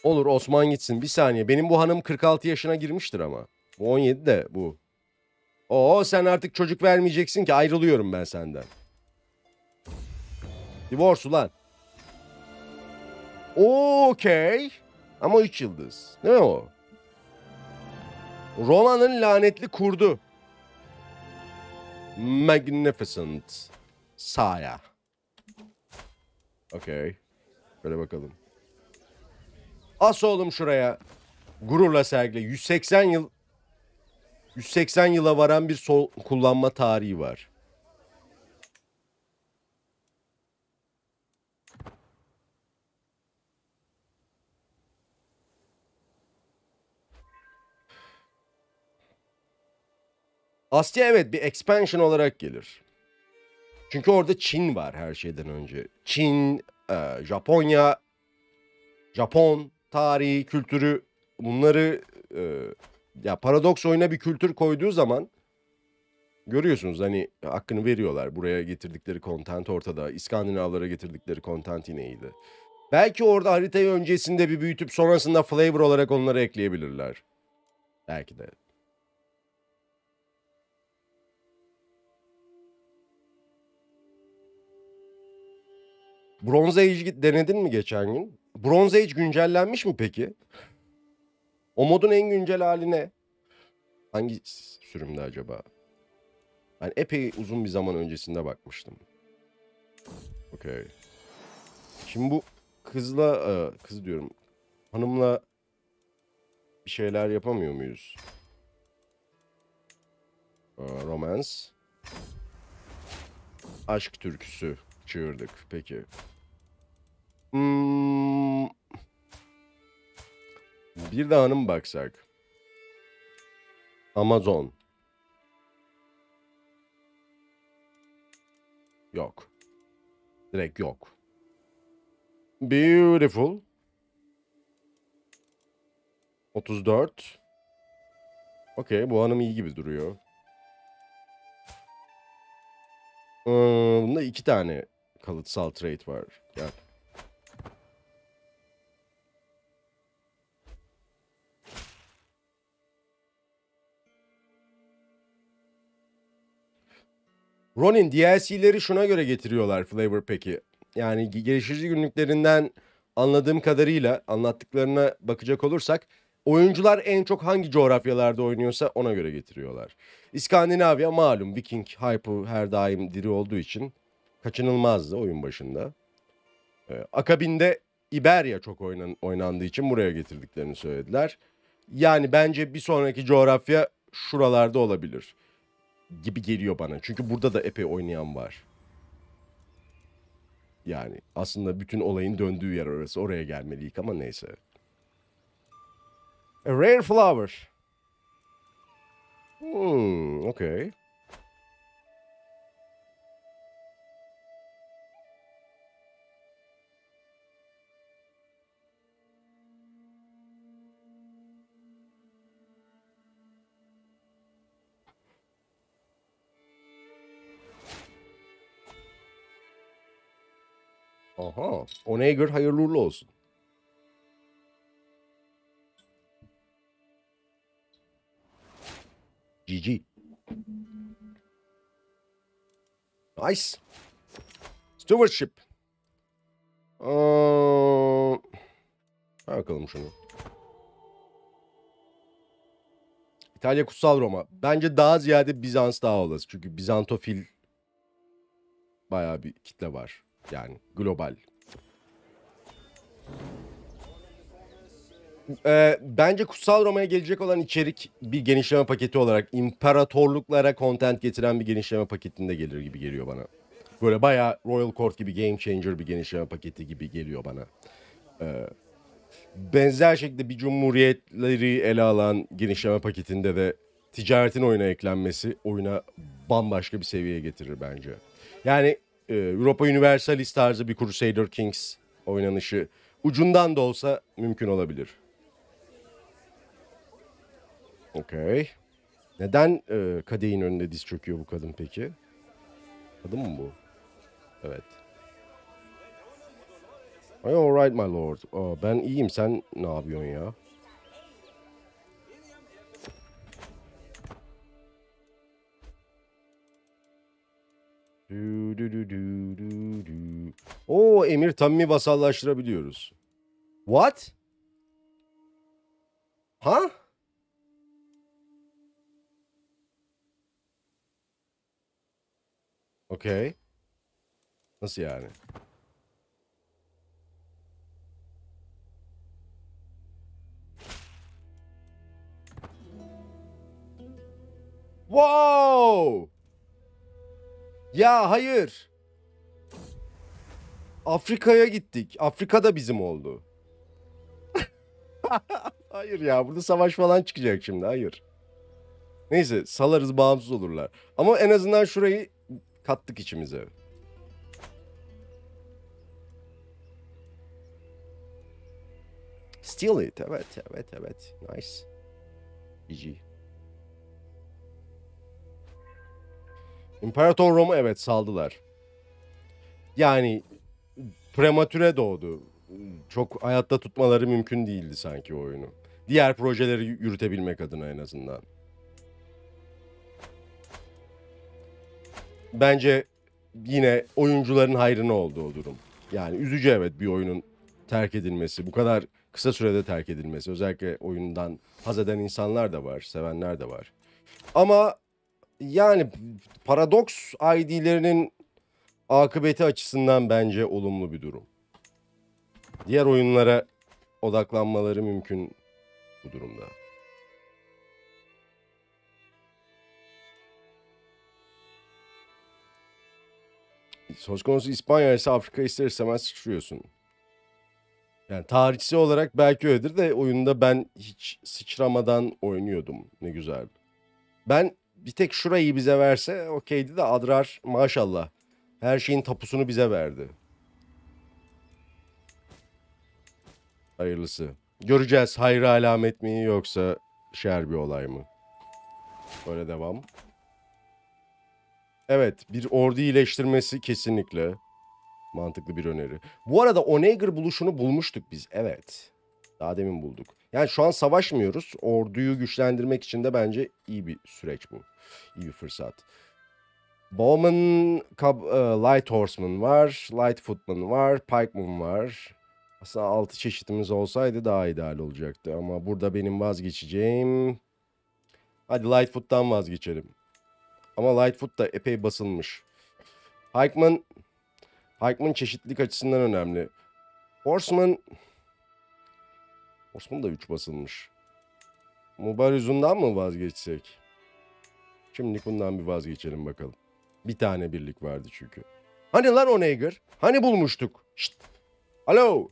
Olur Osman gitsin. Bir saniye. Benim bu hanım kırk altı yaşına girmiştir ama. Bu on yedi de bu. Oo sen artık çocuk vermeyeceksin ki ayrılıyorum ben senden. Divorce ulan. Okey. Ama üç yıldız. Ne o? Roma'nın lanetli kurdu. Magnificent. Saya. Okey. Böyle bakalım. As oğlum şuraya. Gururla sergile. yüz seksen yıl. yüz seksen yıla varan bir sol kullanma tarihi var. Asya evet bir expansion olarak gelir. Çünkü orada Çin var her şeyden önce. Çin, Japonya, Japon tarihi, kültürü bunları ya Paradox oyuna bir kültür koyduğu zaman görüyorsunuz hani hakkını veriyorlar. Buraya getirdikleri content ortada. İskandinavlara getirdikleri content yine iyiydi. Belki orada haritayı öncesinde bir büyütüp sonrasında flavor olarak onları ekleyebilirler. Belki de. Bronze Age denedin mi geçen gün? Bronze Age güncellenmiş mi peki? O modun en güncel hali ne? Hangi sürümde acaba? Ben epey uzun bir zaman öncesinde bakmıştım. Okey. Şimdi bu kızla, kız diyorum, hanımla bir şeyler yapamıyor muyuz? Romance. Aşk türküsü. Çığırdık. Peki. Hmm. Bir daha hanım baksak. Amazon. Yok. Direkt yok. Beautiful. otuz dört. Okey, bu hanım iyi gibi duruyor. Ee, bunda iki tane kalıtsal trait var. Gel. Ronin D L C'leri şuna göre getiriyorlar Flavor Pack'i. Yani geliştirici günlüklerinden anladığım kadarıyla, anlattıklarına bakacak olursak, oyuncular en çok hangi coğrafyalarda oynuyorsa ona göre getiriyorlar. İskandinavya malum Viking hype'ı her daim diri olduğu için kaçınılmazdı oyun başında. Ee, akabinde Iberia çok oynan, oynandığı için buraya getirdiklerini söylediler. Yani bence bir sonraki coğrafya şuralarda olabilir gibi geliyor bana. Çünkü burada da epey oynayan var. Yani aslında bütün olayın döndüğü yer orası. Oraya gelmeliyik ama neyse. A rare flower. Hmm, okay. Aha. Onager hayırlı uğurlu olsun. G G. Nice. Stewardship. Ee, bakalım şunu. İtalya Kutsal Roma. Bence daha ziyade Bizans daha olası. Çünkü Bizantofil bayağı bir kitle var. Yani global. Ee, bence Kutsal Roma'ya gelecek olan içerik bir genişleme paketi olarak imparatorluklara content getiren bir genişleme paketinde gelir gibi geliyor bana. Böyle bayağı Royal Court gibi game changer bir genişleme paketi gibi geliyor bana. Ee, benzer şekilde bir cumhuriyetleri ele alan genişleme paketinde de ticaretin oyuna eklenmesi oyuna bambaşka bir seviyeye getirir bence. Yani e, Europa Universalis tarzı bir Crusader Kings oynanışı ucundan da olsa mümkün olabilir. Okey. Neden e, kadehin önünde diz çöküyor bu kadın peki? Kadın mı bu? Evet. Are you alright my lord? Aa, ben iyiyim, sen ne yapıyorsun ya? Du, du, du, du, du, du. Oo, emir tamimi vasallaştırabiliyoruz. What? Ha? Huh? Okay. Nasıl yani? Wow! Ya hayır. Afrika'ya gittik. Afrika'da bizim oldu. Hayır ya, burada savaş falan çıkacak şimdi. Hayır. Neyse, salarız, bağımsız olurlar. Ama en azından şurayı kattık içimize. Steal it. Evet, evet, evet. Nice. G G. İmparator Roma, evet, saldılar. Yani prematüre doğdu. Çok hayatta tutmaları mümkün değildi sanki o oyunu. Diğer projeleri yürütebilmek adına en azından. Bence yine oyuncuların hayrına oldu o durum. Yani üzücü evet bir oyunun terk edilmesi. Bu kadar kısa sürede terk edilmesi. Özellikle oyundan haz eden insanlar da var, sevenler de var. Ama yani Paradox I D'lerinin akıbeti açısından bence olumlu bir durum. Diğer oyunlara odaklanmaları mümkün bu durumda. Söz konusu İspanya ise Afrika ister istemez sıçrıyorsun. Yani tarihçi olarak belki öyledir de oyunda ben hiç sıçramadan oynuyordum. Ne güzeldi. Ben bir tek şurayı bize verse okeydi de Adrar maşallah her şeyin tapusunu bize verdi. Hayırlısı. Göreceğiz hayra alamet mi yoksa şer bir olay mı? Böyle devam. Evet, bir ordu iyileştirmesi kesinlikle mantıklı bir öneri. Bu arada Oneger buluşunu bulmuştuk biz. Evet. Daha demin bulduk. Yani şu an savaşmıyoruz. Orduyu güçlendirmek için de bence iyi bir süreç bu. İyi bir fırsat. Bowman, Light Horseman var. Light Footman var. Pikeman var. Aslında altı çeşitimiz olsaydı daha ideal olacaktı. Ama burada benim vazgeçeceğim... Hadi Lightfoot'tan vazgeçelim. Ama Lightfoot da epey basılmış. Pikeman... Pikeman çeşitlilik açısından önemli. Horseman... Horseman da üç basılmış. Mubarüz'undan mı vazgeçsek? Şimdilik bundan bir vazgeçelim bakalım. Bir tane birlik vardı çünkü. Hani lan Oneger? Hani bulmuştuk? Şşt! Alo!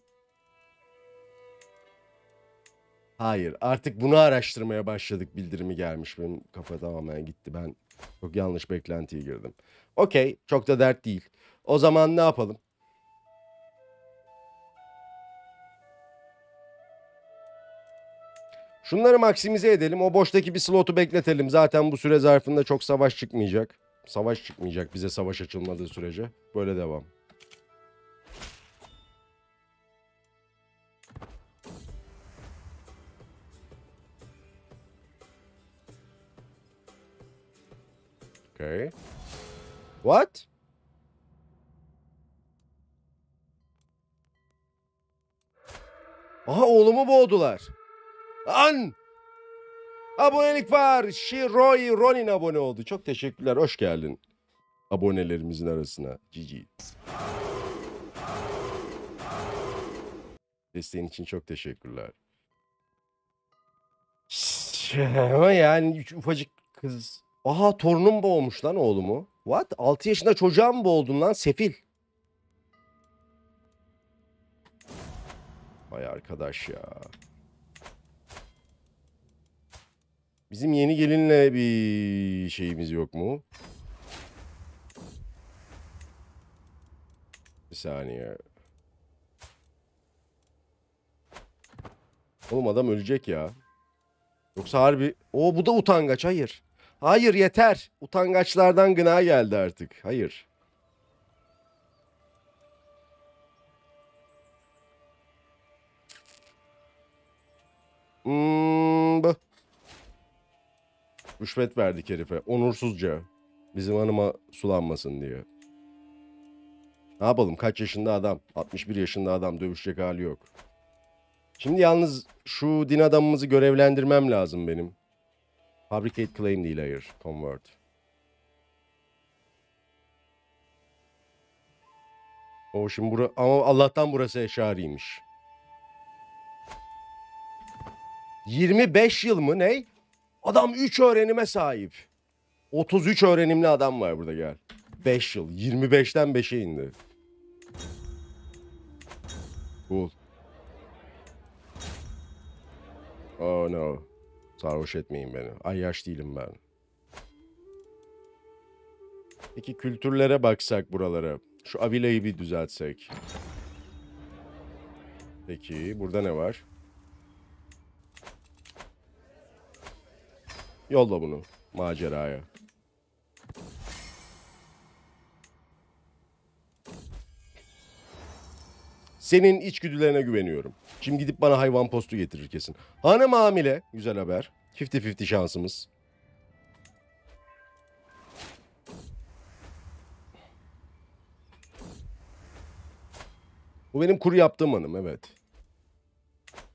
Hayır, artık bunu araştırmaya başladık bildirimi gelmiş. Benim kafa tamamen gitti. Ben çok yanlış beklentiye girdim. Okey, çok da dert değil. O zaman ne yapalım? Şunları maksimize edelim. O boştaki bir slotu bekletelim. Zaten bu süre zarfında çok savaş çıkmayacak. Savaş çıkmayacak bize savaş açılmadığı sürece. Böyle devam. Okay. What? Aha oğlumu boğdular. An! Abonelik var. Şiroy Ronin abone oldu. Çok teşekkürler. Hoş geldin. Abonelerimizin arasına. Cici. Desteğin için çok teşekkürler. Yani ufacık kız. Aha torunum boğmuş lan oğlumu. What? altı yaşında çocuğa mı boğdun lan? Sefil. Vay arkadaş ya. Bizim yeni gelinle bir şeyimiz yok mu? Bir saniye. Oğlum adam ölecek ya. Yoksa harbi... Oo bu da utangaç. Hayır. Hayır yeter. Utangaçlardan gına geldi artık. Hayır. Hmm, bu. Rüşvet verdik herife. Onursuzca. Bizim hanıma sulanmasın diye. Ne yapalım? Kaç yaşında adam? altmış bir yaşında adam. Dövüşecek hali yok. Şimdi yalnız şu din adamımızı görevlendirmem lazım benim. Fabricate claim değil hayır. Convert. O şimdi bura... Ama Allah'tan burası Eşari'ymiş. yirmi beş yıl mı ne? Adam üç öğrenime sahip. otuz üç öğrenimli adam var burada gel. beş yıl. yirmi beşten beşe indi. Cool. Oh no. Sarhoş etmeyin beni. Ay yaş değilim ben. Peki kültürlere baksak buralara. Şu Avila'yı bir düzeltsek. Peki burada ne var? Yolla bunu maceraya. Senin içgüdülerine güveniyorum. Şimdi gidip bana hayvan postu getirir kesin. Hanım hamile. Güzel haber. elli elli şansımız. Bu benim kuru yaptığım hanım. Evet.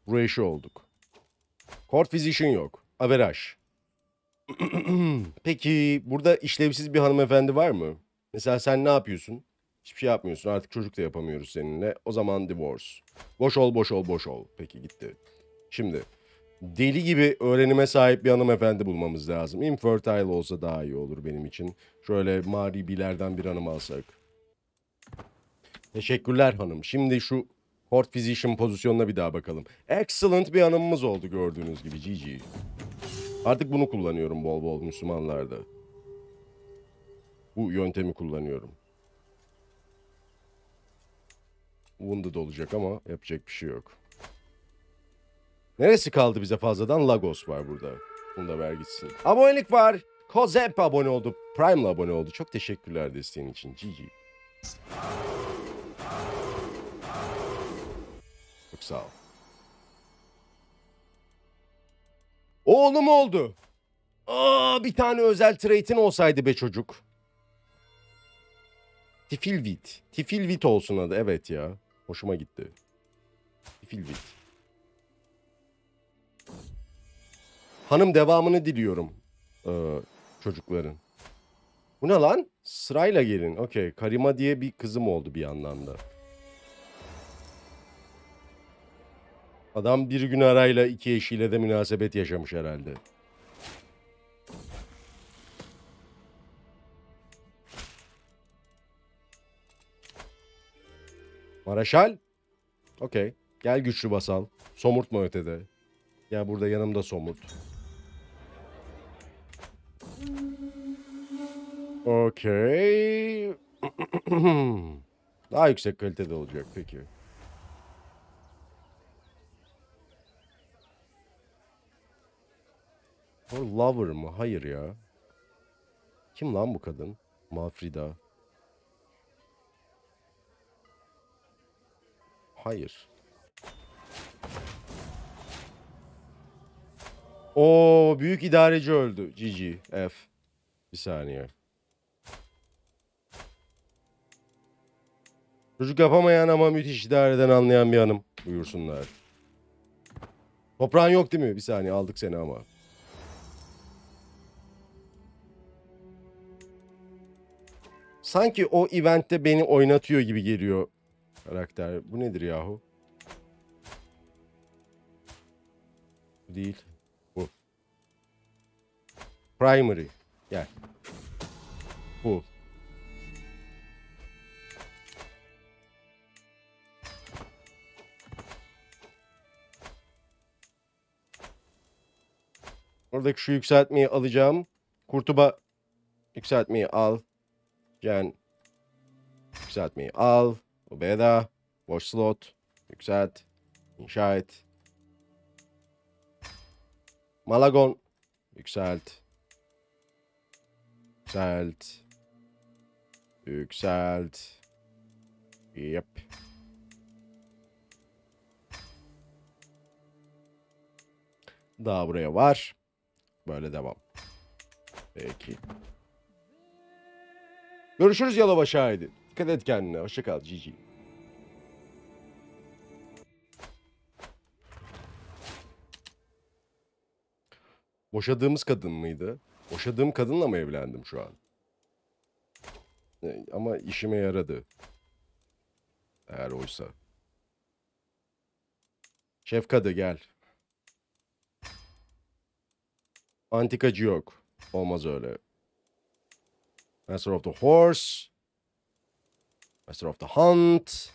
Ratio olduk. Court physician yok. Average. Peki burada işlevsiz bir hanımefendi var mı? Mesela sen ne yapıyorsun? Hiçbir şey yapmıyorsun. Artık çocuk da yapamıyoruz seninle. O zaman divorce. Boş ol, boş ol, boş ol. Peki gitti. Şimdi deli gibi öğrenime sahip bir hanımefendi bulmamız lazım. Infertile olsa daha iyi olur benim için. Şöyle mari bilerden bir hanım alsak. Teşekkürler hanım. Şimdi şu Court Physician pozisyonuna bir daha bakalım. Excellent bir anımız oldu gördüğünüz gibi. G G. Artık bunu kullanıyorum bol bol Müslümanlarda. Bu yöntemi kullanıyorum. Wounded olacak ama yapacak bir şey yok. Neresi kaldı bize fazladan? Lagos var burada. Bunu da ver gitsin. Abonelik var. Kozep abone oldu. Prime'la abone oldu. Çok teşekkürler desteğin için. G G. Çok sağ ol. Oğlum oldu. Aa, bir tane özel trait'in olsaydı be çocuk. Tifilvit. Tifilvit olsun adı. Evet ya. Hoşuma gitti. Tifilvit. Hanım devamını diliyorum. Ee, çocukların. Bu ne lan? Sırayla gelin. Okey. Karima diye bir kızım oldu bir anlamda. Adam bir gün arayla iki eşiyle de münasebet yaşamış herhalde. Maraşal. Okey. Gel güçlü basal. Somurtma ötede. Ya burada yanımda somurt. Okey. Daha yüksek kalitede olacak peki. O lover mı? Hayır ya. Kim lan bu kadın? Mafrida. Hayır. O büyük idareci öldü. G G. F. Bir saniye. Çocuk yapamayan ama müthiş idareden anlayan bir hanım. Buyursunlar. Toprağın yok değil mi? Bir saniye aldık seni ama. Sanki o eventte beni oynatıyor gibi geliyor karakter. Bu nedir yahu? Bu değil. Bu. Primary. Gel. Bu. Oradaki şu yükseltmeyi alacağım. Kurtuba yükseltmeyi al. Can yükseltmeyi al. Obeda. Boş slot. Yükselt. İnşa et. Malagon. Yükselt. Yükselt. Yükselt. Yep. Daha buraya var. Böyle devam. Peki. Görüşürüz Yalova şahidi. Dikkat et kendine. Hoşça kal. G G. Boşadığımız kadın mıydı? Boşadığım kadınla mı evlendim şu an? Ama işime yaradı. Eğer oysa. Şef kadı gel. Antikacı yok. Olmaz öyle. Master of the Horse. Master of the Hunt.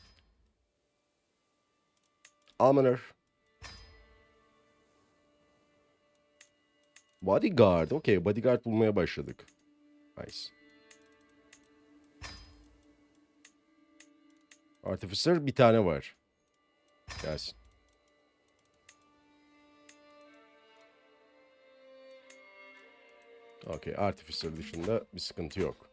Almoner. Bodyguard. Okey. Bodyguard bulmaya başladık. Nice. Artificer bir tane var. Gelsin. Okey. Artificer dışında bir sıkıntı yok.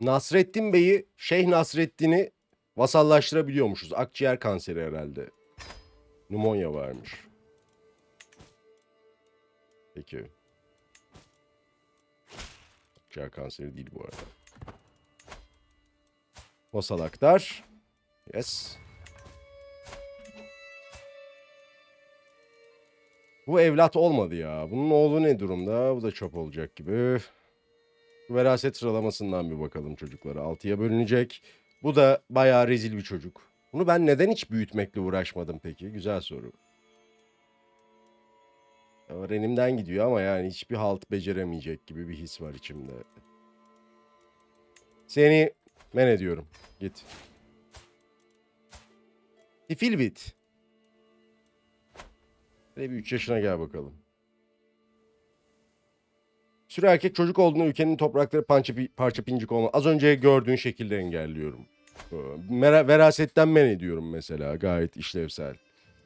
Nasrettin Bey'i, Şeyh Nasrettin'i vasallaştırabiliyormuşuz. Akciğer kanseri herhalde. Nümonya varmış. Peki. Akciğer kanseri değil bu arada. Vasal aktar. Yes. Bu evlat olmadı ya. Bunun oğlu ne durumda? Bu da çöp olacak gibi. Veraset sıralamasından bir bakalım çocuklara. altıya bölünecek. Bu da bayağı rezil bir çocuk. Bunu ben neden hiç büyütmekle uğraşmadım peki? Güzel soru. Öğrenimden gidiyor ama yani hiçbir halt beceremeyecek gibi bir his var içimde. Seni men ediyorum. Git. Tifilvit. Hele bir üç yaşına gel bakalım. Sürü erkek çocuk olduğunda ülkenin toprakları parça, parça pincik olma. Az önce gördüğün şekilde engelliyorum. Mera, verasetten men ediyorum mesela. Gayet işlevsel.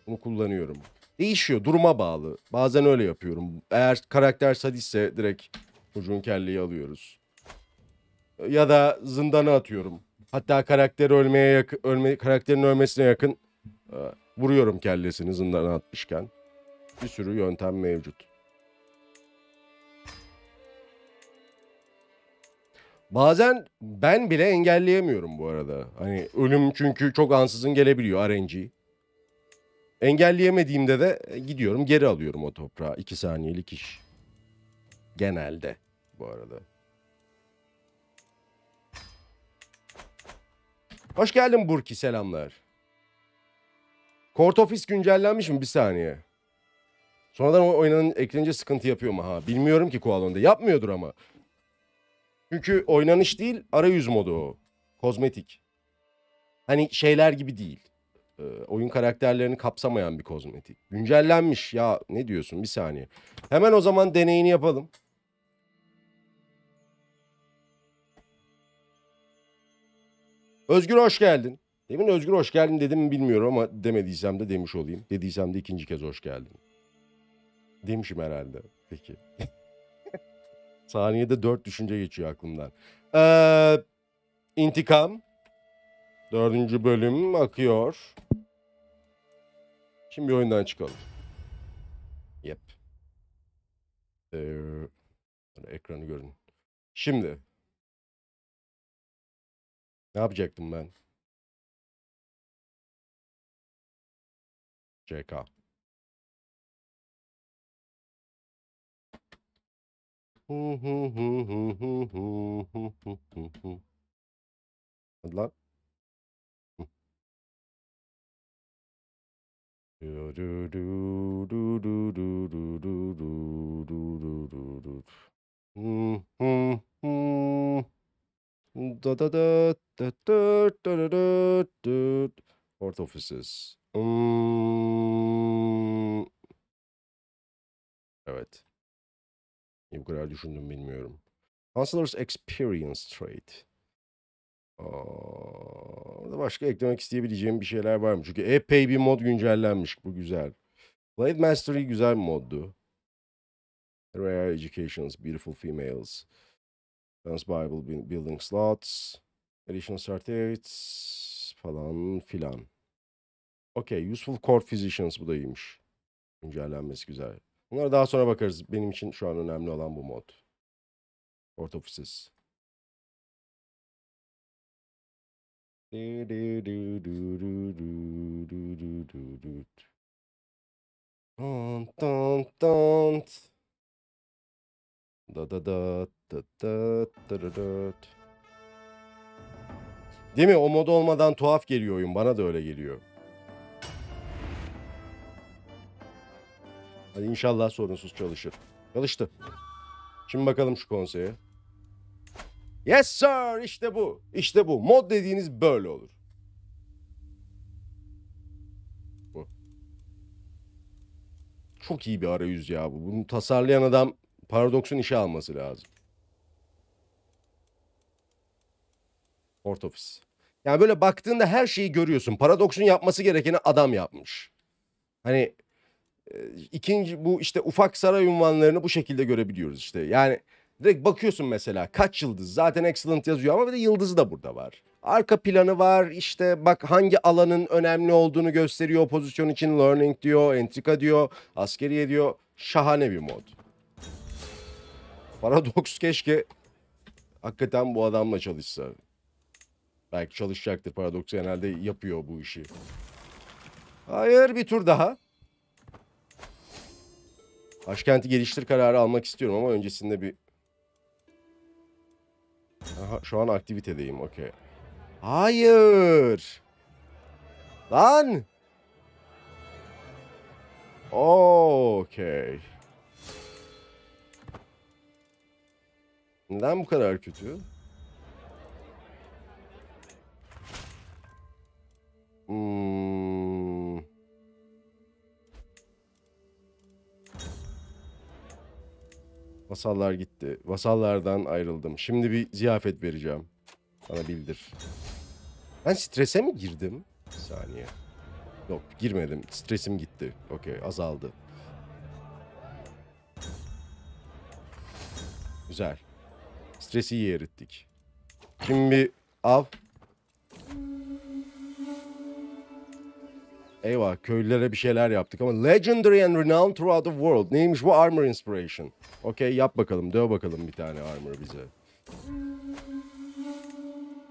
Bunu kullanıyorum. Değişiyor. Duruma bağlı. Bazen öyle yapıyorum. Eğer karakter sadistse direkt çocuğun kelleyi alıyoruz. Ya da zindana atıyorum. Hatta karakteri ölmeye yakın, ölme, karakterin ölmesine yakın e, vuruyorum kellesini zindana atmışken. Bir sürü yöntem mevcut. Bazen ben bile engelleyemiyorum bu arada. Hani ölüm çünkü çok ansızın gelebiliyor R N G. Engelleyemediğimde de gidiyorum geri alıyorum o toprağı. iki saniyelik iş. Genelde bu arada. Hoş geldin Burki, selamlar. Court Office güncellenmiş mi? Bir saniye. Sonradan o oynanın eklenince sıkıntı yapıyor mu? Ha, bilmiyorum ki Kualon'da. Yapmıyordur ama. Çünkü oynanış değil, arayüz modu o. Kozmetik. Hani şeyler gibi değil. Ee, oyun karakterlerini kapsamayan bir kozmetik. Güncellenmiş. Ya ne diyorsun? Bir saniye. Hemen o zaman deneyini yapalım. Özgür hoş geldin. Demin Özgür hoş geldin dedim mi bilmiyorum ama demediysem de demiş olayım. Dediysem de ikinci kez hoş geldin. Demişim herhalde. Peki. Saniyede dört düşünce geçiyor aklımdan. Ee, İntikam. Dördüncü bölüm akıyor. Şimdi bir oyundan çıkalım. Yep. Ee, ekranı görün. Şimdi. Ne yapacaktım ben? C K. Hadi lan. Da da da da da da da da Court Offices. Hmm. Evet. Niye bu kadar düşündüm bilmiyorum. Counselor's Experience Trait. Orada başka eklemek isteyebileceğim bir şeyler var mı? Çünkü epey bir mod güncellenmiş. Bu güzel. Blade Mastery güzel bir moddu. Rare Educations, Beautiful Females. Bible Building Slots, Additional Certificates falan filan. Okay, Useful Court Physicians bu da iyiymiş. Güncellenmesi güzel. Bunlara daha sonra bakarız. Benim için şu an önemli olan bu mod. Court Offices. Da da da da da da da da. Değil mi? O mod olmadan tuhaf geliyor oyun. Bana da öyle geliyor. Hadi inşallah sorunsuz çalışır. Çalıştı. Şimdi bakalım şu konseye. Yes sir! İşte bu. İşte bu. Mod dediğiniz böyle olur. Bu. Çok iyi bir arayüz ya bu. Bunu tasarlayan adam Paradox'un işe alması lazım. Court Office. Yani böyle baktığında her şeyi görüyorsun. Paradox'un yapması gerekeni adam yapmış. Hani e, ikinci bu işte ufak saray unvanlarını bu şekilde görebiliyoruz işte. Yani direkt bakıyorsun mesela kaç yıldız. Zaten excellent yazıyor ama bir de yıldızı da burada var. Arka planı var. İşte bak hangi alanın önemli olduğunu gösteriyor. Pozisyon için learning diyor, entrika diyor, askeriye diyor. Şahane bir mod. Paradox keşke hakikaten bu adamla çalışsa. Belki çalışacaktır. Paradox genelde yapıyor bu işi. Hayır, bir tur daha. Başkenti geliştir kararı almak istiyorum ama öncesinde bir... Aha, şu an aktivitedeyim. Okey. Hayır. Lan. Okey. Neden bu kadar kötü? Hmm. Vasallar gitti. Vasallardan ayrıldım. Şimdi bir ziyafet vereceğim. Bana bildir. Ben strese mi girdim? Bir saniye. Yok, girmedim. Stresim gitti. Okey, azaldı. Güzel. Stresi iyi erittik. Şimdi bir av. Eyvah, köylülere bir şeyler yaptık ama legendary and renowned throughout the world. Neymiş bu armor inspiration? Okey, yap bakalım, döv bakalım bir tane armor bize.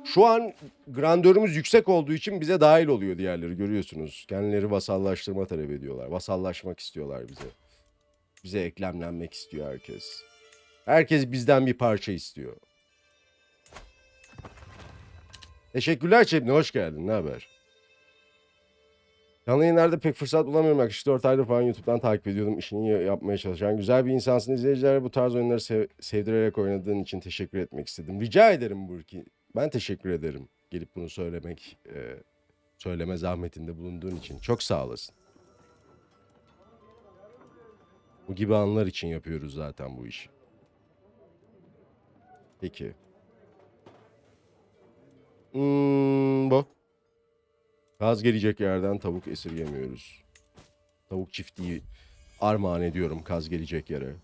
Şu an grandörümüz yüksek olduğu için bize dahil oluyor diğerleri, görüyorsunuz. Kendileri vasallaştırma talep ediyorlar. Vasallaşmak istiyorlar bize. Bize eklemlenmek istiyor herkes. Herkes bizden bir parça istiyor. Teşekkürler Çepni, hoş geldin. Ne haber? Canlı yayınlarda pek fırsat bulamıyorum. Yaklaşık dört aydır falan YouTube'dan takip ediyordum. İşini yapmaya çalışan güzel bir insansın. İzleyicilere bu tarz oyunları sev sevdirerek oynadığın için teşekkür etmek istedim. Rica ederim Burki. Ben teşekkür ederim. Gelip bunu söylemek, e, söyleme zahmetinde bulunduğun için. Çok sağ olasın. Bu gibi anlar için yapıyoruz zaten bu işi. Peki. Hmm, bu. Kaz gelecek yerden tavuk esirgemiyoruz. Tavuk çiftliği armağan ediyorum kaz gelecek yere.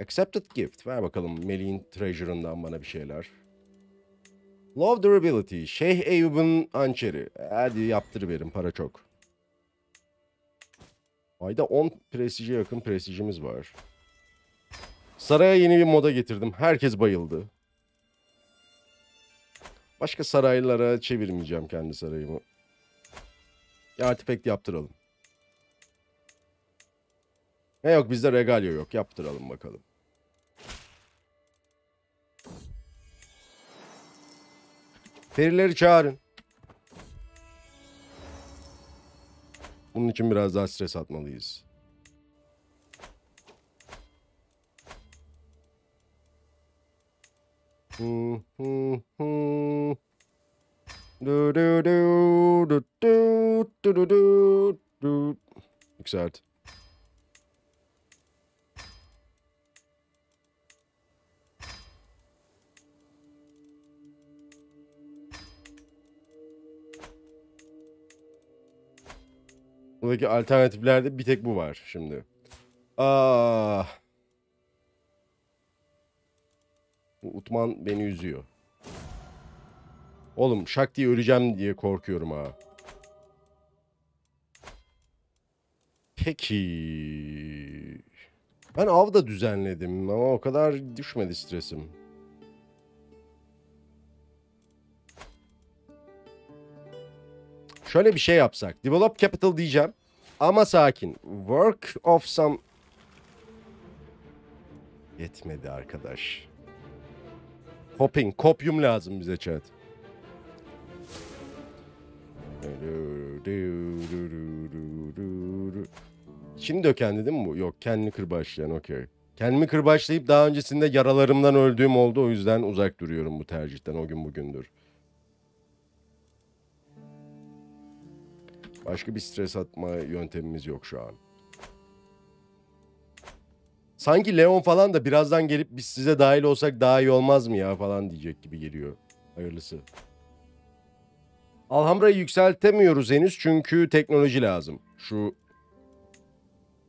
Accepted gift. Ver bakalım Melih'in treasure'ından bana bir şeyler. Love durability. Şeyh Eyyub'un hançeri. Hadi yaptırıverin, para çok. Ayda on prestije yakın prestijimiz var. Saraya yeni bir moda getirdim. Herkes bayıldı. Başka saraylara çevirmeyeceğim kendi sarayımı. Ya artifact yaptıralım. Ne yok, bizde regalya yok. Yaptıralım bakalım. Perileri çağırın. Bunun için biraz daha stres atmalıyız. Hmm, hmm, hmm. Du, du, du, du, du, du, du, du. Yükselt. Buradaki alternatiflerde bir tek bu var şimdi. Aa. Utman beni üzüyor. Oğlum şak diye öleceğim diye korkuyorum ha. Peki. Ben av da düzenledim ama o kadar düşmedi stresim. Şöyle bir şey yapsak. Develop capital diyeceğim. Ama sakin. Work of some... Yetmedi arkadaş. Hopping, kopyum lazım bize chat. Çin dökendi değil mi bu? Yok, kendini kırbaçlayan, okey. Kendimi kırbaçlayıp daha öncesinde yaralarımdan öldüğüm oldu. O yüzden uzak duruyorum bu tercihten. O gün bugündür. Başka bir stres atma yöntemimiz yok şu an. Sanki Leon falan da birazdan gelip biz size dahil olsak daha iyi olmaz mı ya falan diyecek gibi geliyor. Hayırlısı. Alhambra'yı yükseltemiyoruz henüz çünkü teknoloji lazım. Şu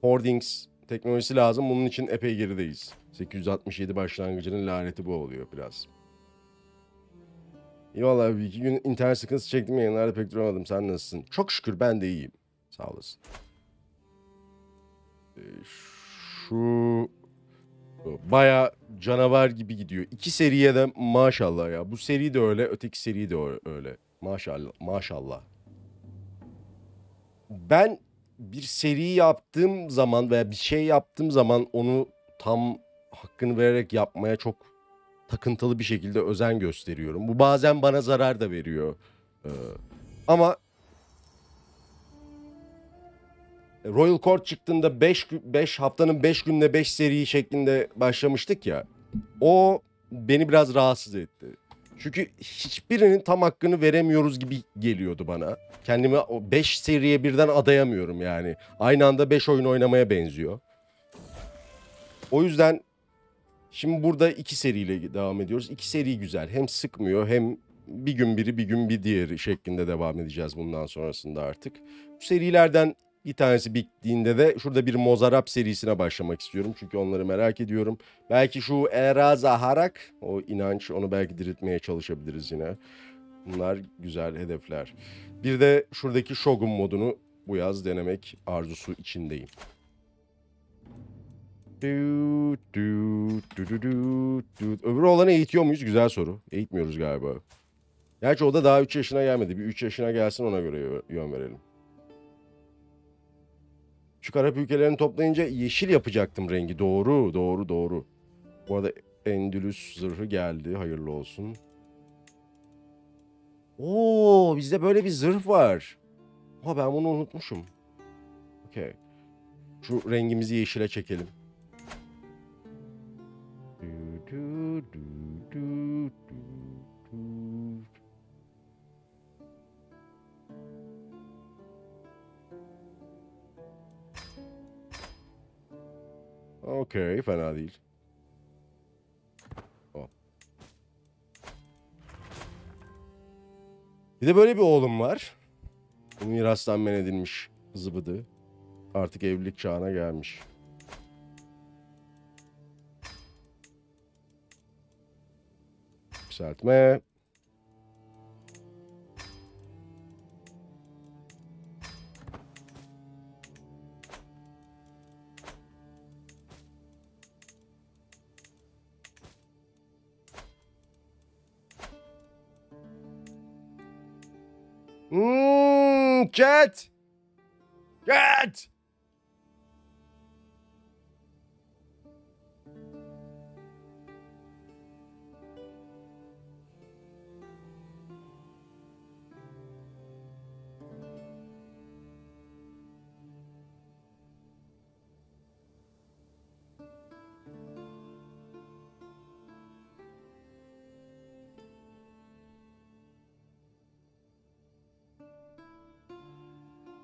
hoardings teknolojisi lazım. Bunun için epey gerideyiz. sekiz yüz altmış yedi başlangıcının laneti bu oluyor biraz. İyi vallahi bir iki gün internet sıkıntısı çektim, yayınlarda pek duramadım. Sen nasılsın? Çok şükür ben de iyiyim. Sağ olasın. Ee, Şu baya canavar gibi gidiyor. İki seriye de maşallah ya. Bu seri de öyle, öteki seri de öyle. Maşallah, maşallah. Ben bir seri yaptığım zaman veya bir şey yaptığım zaman onu tam hakkını vererek yapmaya çok takıntılı bir şekilde özen gösteriyorum. Bu bazen bana zarar da veriyor. Ee, ama... Royal Court çıktığında beş haftanın beş günde beş seri şeklinde başlamıştık ya. o beni biraz rahatsız etti. Çünkü hiçbirinin tam hakkını veremiyoruz gibi geliyordu bana. Kendimi beş seriye birden adayamıyorum yani. Aynı anda beş oyun oynamaya benziyor. O yüzden şimdi burada iki seriyle devam ediyoruz. İki seri güzel. Hem sıkmıyor hem bir gün biri bir gün bir diğeri şeklinde devam edeceğiz bundan sonrasında artık. Bu serilerden bir tanesi bittiğinde de şurada bir Mozarap serisine başlamak istiyorum. Çünkü onları merak ediyorum. Belki şu Eraza Harak, o inanç, onu belki diriltmeye çalışabiliriz yine. Bunlar güzel hedefler. Bir de şuradaki Shogun modunu bu yaz denemek arzusu içindeyim. Öbürü olanı eğitiyor muyuz? Güzel soru. Eğitmiyoruz galiba. Gerçi o da daha üç yaşına gelmedi. Bir üç yaşına gelsin, ona göre yön verelim. Şu Arap ülkelerini toplayınca yeşil yapacaktım rengi. Doğru, doğru, doğru. Bu arada Endülüs zırhı geldi. Hayırlı olsun. Oo, bizde böyle bir zırh var. Ha, ben bunu unutmuşum. Okey. Şu rengimizi yeşile çekelim. Okey, fena değil. Oh. Bir de böyle bir oğlum var. Bu mirastan men edilmiş zıbıdı. Artık evlilik çağına gelmiş. Yükseltme. Hmm, chat. Chat.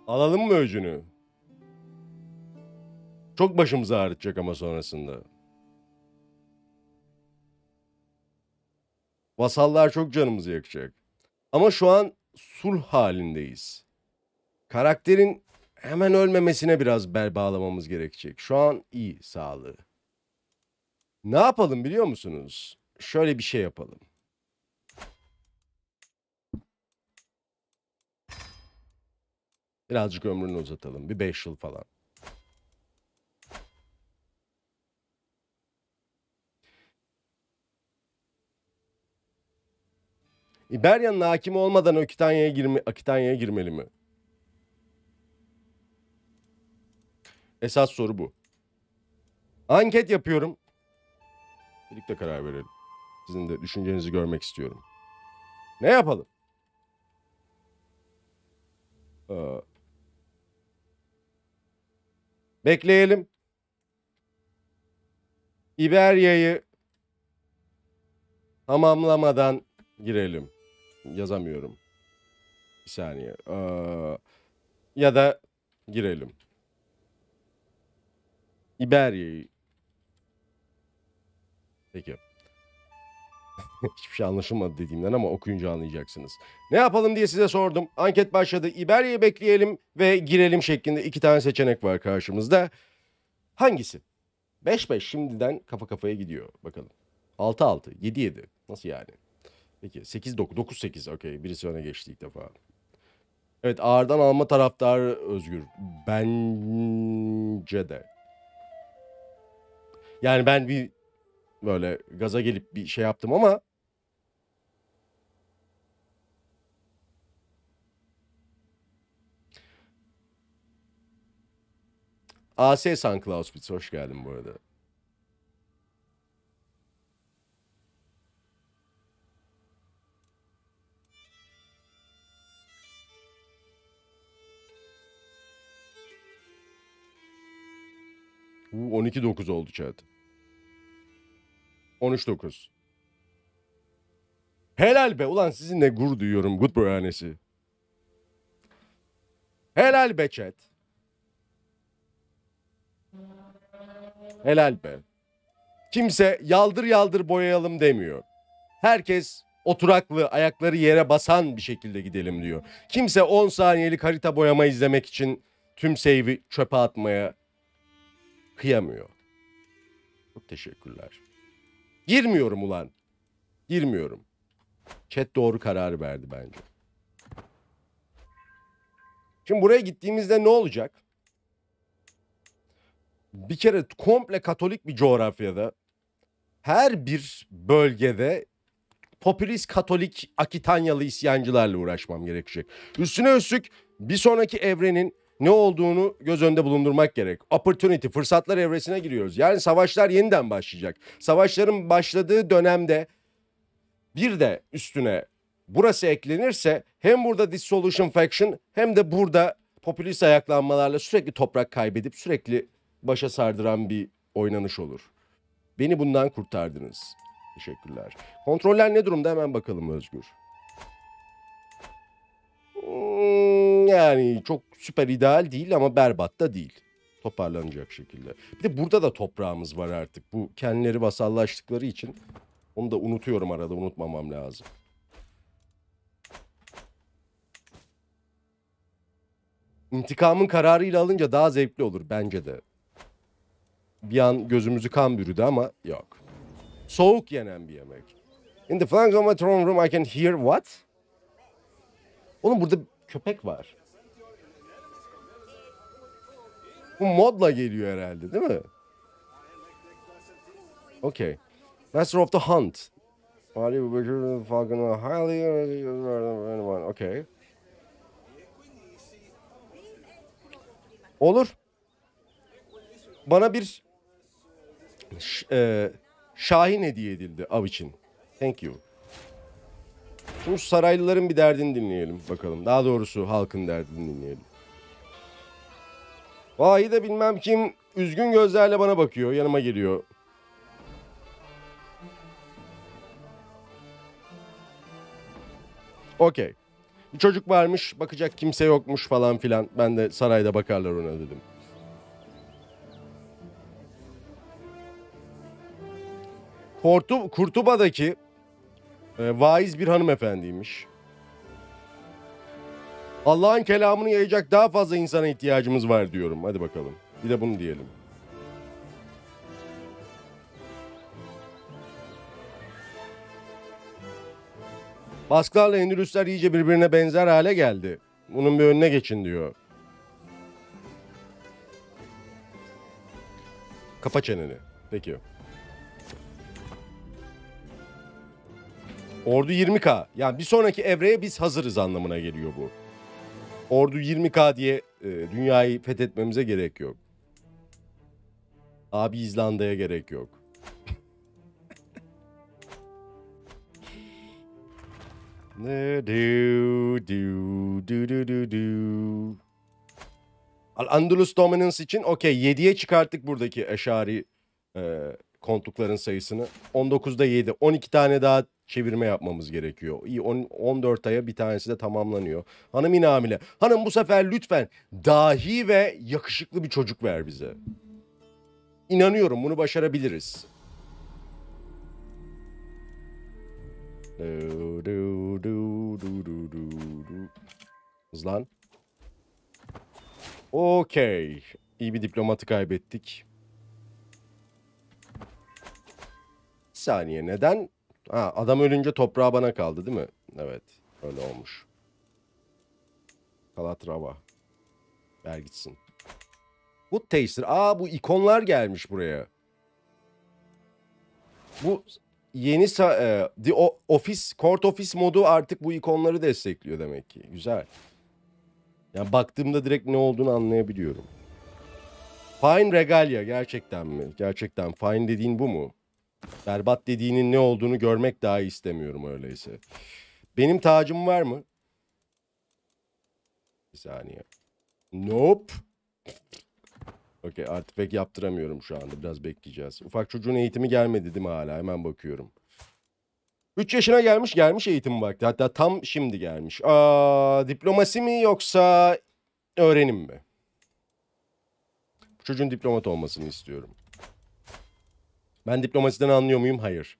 Alalım mı öcünü? Çok başımızı ağrıtacak ama sonrasında. Vasallar çok canımızı yakacak. Ama şu an sulh halindeyiz. Karakterin hemen ölmemesine biraz bel bağlamamız gerekecek. Şu an iyi sağlığı. Ne yapalım biliyor musunuz? Şöyle bir şey yapalım. Birazcık ömrünü uzatalım. Bir beş yıl falan. İberya'nın hakimi olmadan Akitanya'ya girme, Akitanya'ya girmeli mi? Esas soru bu. Anket yapıyorum. Birlikte karar verelim. Sizin de düşüncenizi görmek istiyorum. Ne yapalım? Ee... Bekleyelim. İberya'yı tamamlamadan girelim. Yazamıyorum. Bir saniye. Ee, ya da girelim. İberya'yı. Peki. Hiçbir şey anlaşılmadı dediğimden ama okuyunca anlayacaksınız. Ne yapalım diye size sordum. Anket başladı. İberya'yı bekleyelim ve girelim şeklinde iki tane seçenek var karşımızda. Hangisi? beş beş şimdiden kafa kafaya gidiyor. Bakalım. altı altı, yedi yedi. Nasıl yani? Peki sekiz dokuz, dokuz sekiz. Okey, birisi öne geçti ilk defa. Evet, ağırdan alma taraftarı Özgür. Bence de. Yani ben bir böyle gaza gelip bir şey yaptım ama A S San Clausewitz, hoş geldin bu arada. on iki dokuz oldu chat. on üç dokuz. Helal be ulan, sizinle gurur duyuyorum Good Boy Hanesi. Helal be chat. Helal be. Kimse yaldır yaldır boyayalım demiyor. Herkes oturaklı, ayakları yere basan bir şekilde gidelim diyor. Kimse on saniyelik harita boyama izlemek için tüm save'i çöpe atmaya kıyamıyor. Çok teşekkürler. Girmiyorum ulan. Girmiyorum. Chat doğru kararı verdi bence. Şimdi buraya gittiğimizde ne olacak? Bir kere komple Katolik bir coğrafyada, her bir bölgede popülist Katolik Akitanyalı isyancılarla uğraşmam gerekecek. Üstüne üstlük bir sonraki evrenin ne olduğunu göz önünde bulundurmak gerek. Opportunity, fırsatlar evresine giriyoruz. Yani savaşlar yeniden başlayacak. Savaşların başladığı dönemde bir de üstüne burası eklenirse hem burada dissolution faction hem de burada popülist ayaklanmalarla sürekli toprak kaybedip sürekli başa sardıran bir oynanış olur. Beni bundan kurtardınız. Teşekkürler. Kontroller ne durumda hemen bakalım Özgür. Yani çok süper ideal değil ama berbat da değil. Toparlanacak şekilde. Bir de burada da toprağımız var artık. Bu kendileri vasallaştıkları için onu da unutuyorum arada, unutmamam lazım. İntikamın kararıyla alınca daha zevkli olur bence de. Bir an gözümüzü kan bürüdü ama yok. Soğuk yenen bir yemek. In the flanks of my throne room I can hear what? Oğlum burada köpek var. Bu modla geliyor herhalde değil mi? Okay. Master of the Hunt. Okay. Olur. Bana bir e, Şahin hediye edildi av için. Thank you. Şimdi saraylıların bir derdini dinleyelim bakalım. Daha doğrusu halkın derdini dinleyelim. Vahi de bilmem kim üzgün gözlerle bana bakıyor, yanıma geliyor. Okey. Bir çocuk varmış, bakacak kimse yokmuş falan filan. Ben de sarayda bakarlar ona dedim. Kortu, Kurtuba'daki e, vaiz bir hanımefendiymiş. Allah'ın kelamını yayacak daha fazla insana ihtiyacımız var diyorum. Hadi bakalım. Bir de bunu diyelim. Basklarla Endülüsler iyice birbirine benzer hale geldi. Bunun bir önüne geçin diyor. Kapa çeneni. Peki. Ordu yirmi bin. Yani bir sonraki evreye biz hazırız anlamına geliyor bu. Ordu yirmi bin diye e, dünyayı fethetmemize gerek yok. Abi İzlanda'ya gerek yok. Al-Andalus Dominance için okey, yediye çıkarttık buradaki Eşari e, kontukların sayısını. on dokuzda yedi. on iki tane daha çevirme yapmamız gerekiyor. İyi, on dört aya bir tanesi de tamamlanıyor. Hanım yine hamile. Hanım bu sefer lütfen dahi ve yakışıklı bir çocuk ver bize. İnanıyorum bunu başarabiliriz. Hızlan. Okey. İyi bir diplomatı kaybettik. Bir saniye, neden? Ha, adam ölünce toprağı bana kaldı değil mi? Evet. Öyle olmuş. Kalatrava. Ver gitsin. Bu taster. Aa, bu ikonlar gelmiş buraya. Bu yeni e, The Office, Court Office modu artık bu ikonları destekliyor demek ki. Güzel. Yani baktığımda direkt ne olduğunu anlayabiliyorum. Fine regalia. Gerçekten mi? Gerçekten. Fine dediğin bu mu? Berbat dediğinin ne olduğunu görmek daha iyi istemiyorum öyleyse. Benim tacım var mı? Bir saniye. Nope. Okey, artifek yaptıramıyorum şu anda. Biraz bekleyeceğiz. Ufak çocuğun eğitimi gelmedi değil mi hala? Hemen bakıyorum. üç yaşına gelmiş, gelmiş eğitim vakti. Hatta tam şimdi gelmiş. Aa, diplomasi mi yoksa öğrenim mi? Bu çocuğun diplomat olmasını istiyorum. Ben diplomasiden anlıyor muyum? Hayır.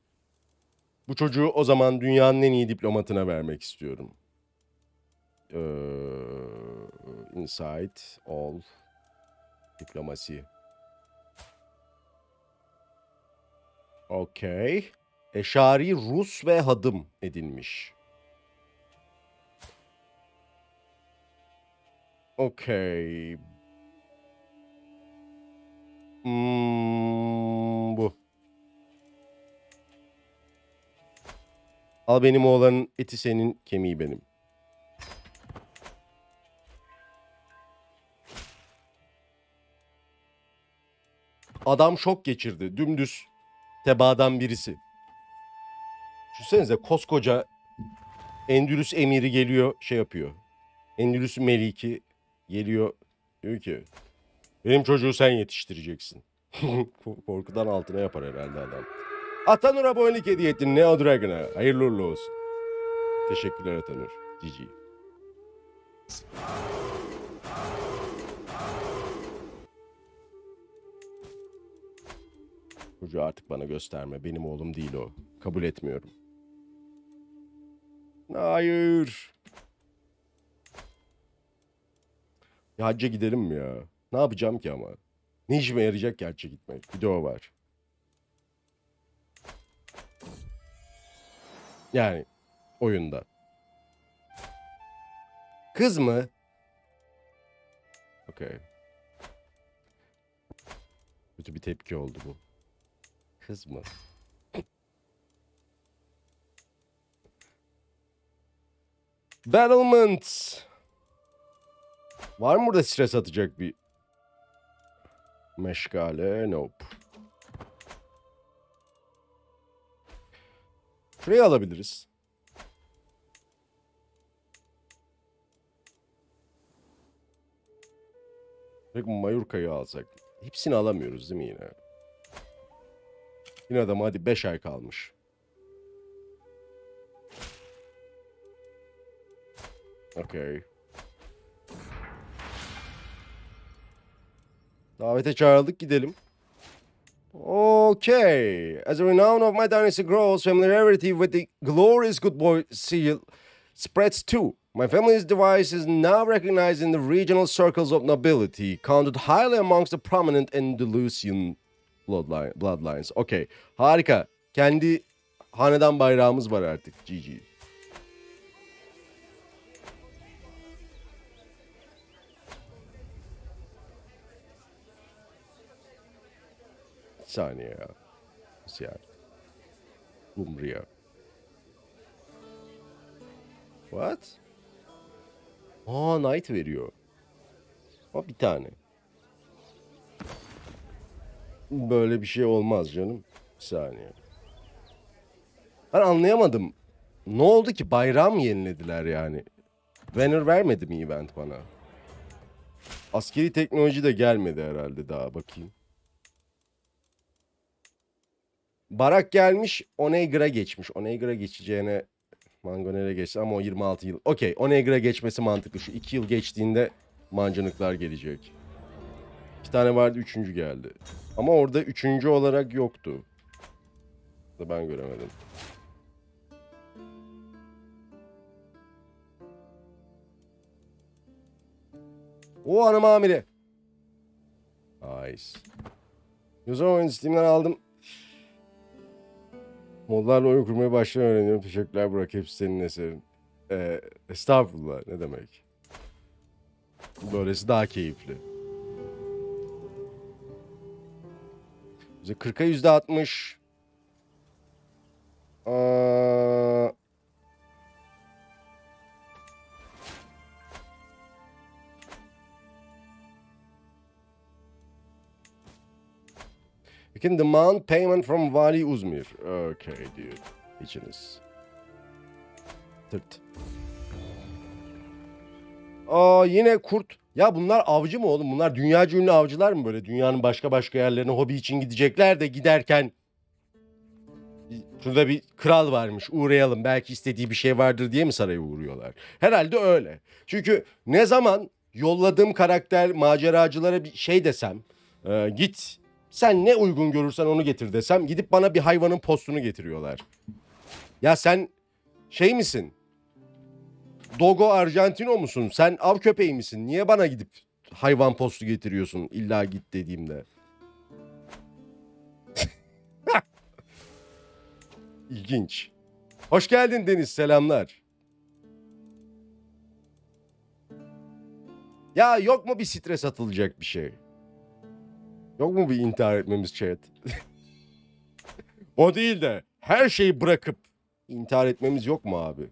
Bu çocuğu o zaman dünyanın en iyi diplomatına vermek istiyorum. Ee, insight, all, diplomasi. Okey. Eşari, Rus ve hadım edilmiş. Okey. Hmm, bu. Al benim oğlanın eti senin, kemiği benim. Adam şok geçirdi. Dümdüz tebaadan birisi. Düşünsenize koskoca Endülüs emiri geliyor şey yapıyor. Endülüs meliki geliyor diyor ki benim çocuğu sen yetiştireceksin. Korkudan altına yapar herhalde adam. Atanur abonelik hediye ettin Neo Dragon'a. Hayırlı uğurlu olsun. Teşekkürler Atanur. Cici. Çocuğu artık bana gösterme. Benim oğlum değil o. Kabul etmiyorum. Hayır. Ya hacca gidelim mi ya? Ne yapacağım ki ama? Ne işime yarayacak ki hacca gitmek? Bir de o var. Yani oyunda. Kız mı? Okey. Kötü bir tepki oldu bu. Kız mı? Battlement. Var mı burada stres atacak bir meşgale? Nope. Şurayı alabiliriz. Tek Mallorca'yı alsak. Hepsini alamıyoruz değil mi yine? Yine adam hadi beş ay kalmış. Okey. Davete çağrıldık, gidelim. Okay, as the renown of my dynasty grows, familiarity with the glorious Good Boy seal spreads too. My family's device is now recognized in the regional circles of nobility, counted highly amongst the prominent Andalusian bloodline, bloodlines. Okay, harika. Kendi hanedan bayrağımız var artık. G G. Saniye ya. Nasıl yani? Umbria. What? Aa, Knight veriyor. Ama bir tane. Böyle bir şey olmaz canım. Bir saniye. Ben anlayamadım. Ne oldu ki? Bayrağı mı yenilediler yani? Banner vermedi mi event bana? Askeri teknoloji de gelmedi herhalde daha. Bakayım. Barak gelmiş, Onegra geçmiş. Onegra geçeceğine Mangonel'e geçti ama o yirmi altı yıl. Okey, Onegra geçmesi mantıklı. Şu iki yıl geçtiğinde mancınıklar gelecek. İki tane vardı, üçüncü geldi. Ama orada üçüncü olarak yoktu. Ben göremedim. O hanım amire. Nice. User oyun Steam'den aldım. Modlarla oyun kurmaya başlayan öğreniyorum. Teşekkürler Burak. Hepsi senin eserin. Ee, estağfurullah. Ne demek? Böylesi daha keyifli. Bize kırka yüzde altmış. Aa... You can demand payment from Vali Uzmir. Okay, dude. İçiniz. Tırt. Aa, yine kurt Ya bunlar avcı mı oğlum? Bunlar dünyaca ünlü avcılar mı böyle? Dünyanın başka başka yerlerine hobi için gidecekler de giderken şurada bir kral varmış, uğrayalım, belki istediği bir şey vardır diye mi saraya uğruyorlar? Herhalde öyle. Çünkü ne zaman yolladığım karakter maceracılara bir şey desem, e, git sen ne uygun görürsen onu getir desem, gidip bana bir hayvanın postunu getiriyorlar. Ya sen şey misin? Dogo Argentino musun? Sen av köpeği misin? Niye bana gidip hayvan postu getiriyorsun illa git dediğimde? İlginç. Hoş geldin Deniz, selamlar. Ya yok mu bir stres atılacak bir şey? Yok mu bir intihar etmemiz chat? O değil de her şeyi bırakıp intihar etmemiz yok mu abi?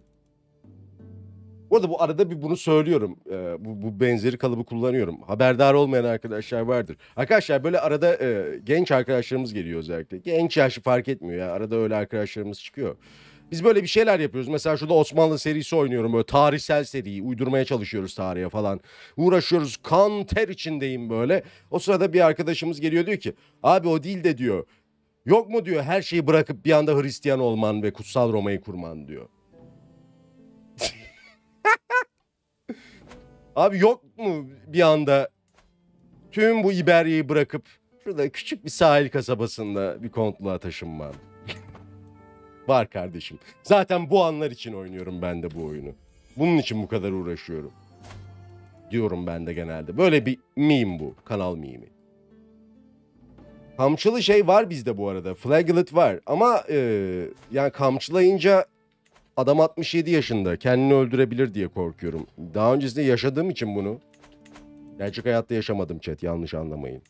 Bu arada bu arada bir bunu söylüyorum. Ee, bu, bu benzeri kalıbı kullanıyorum. Haberdar olmayan arkadaşlar vardır. Arkadaşlar böyle arada e, genç arkadaşlarımız geliyor özellikle. Genç yaşı fark etmiyor ya. Arada öyle arkadaşlarımız çıkıyor. Biz böyle bir şeyler yapıyoruz. Mesela şurada Osmanlı serisi oynuyorum. Böyle tarihsel seriyi uydurmaya çalışıyoruz tarihe falan. Uğraşıyoruz. Kan ter içindeyim böyle. O sırada bir arkadaşımız geliyor diyor ki abi o değil de diyor. Yok mu diyor her şeyi bırakıp bir anda Hristiyan olman ve Kutsal Roma'yı kurman diyor. Abi yok mu bir anda tüm bu İberya'yı bırakıp şurada küçük bir sahil kasabasında bir kontluğa taşınmam? Var kardeşim. Zaten bu anlar için oynuyorum ben de bu oyunu. Bunun için bu kadar uğraşıyorum. Diyorum ben de genelde. Böyle bir meme bu. Kanal mimi. Kamçılı şey var bizde bu arada. Flaglet var. Ama ee, yani kamçılayınca... Adam altmış yedi yaşında. Kendini öldürebilir diye korkuyorum. Daha öncesinde yaşadığım için bunu. Gerçek hayatta yaşamadım chat. Yanlış anlamayın.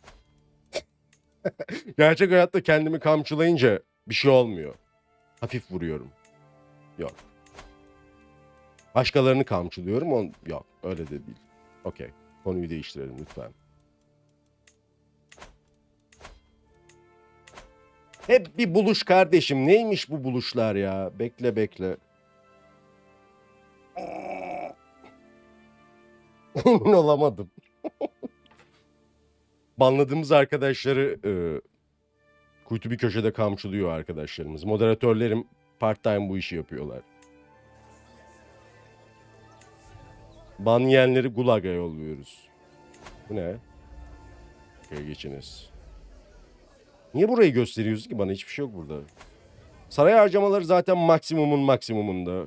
Gerçek hayatta kendimi kamçılayınca bir şey olmuyor. Hafif vuruyorum. Yok. Başkalarını kamçılıyorum. On... Yok. Öyle de değil. Okey. Konuyu değiştirelim lütfen. Hep bir buluş kardeşim. Neymiş bu buluşlar ya? Bekle bekle. Emin olamadım. Banladığımız arkadaşları e, kuytu bir köşede kamçılıyor arkadaşlarımız. Moderatörlerim part time bu işi yapıyorlar. Ban yiyenleri gulaga yolluyoruz. Bu ne? Köye geçiniz. Niye burayı gösteriyorsun ki bana? Hiçbir şey yok burada. Saray harcamaları zaten maksimumun maksimumunda.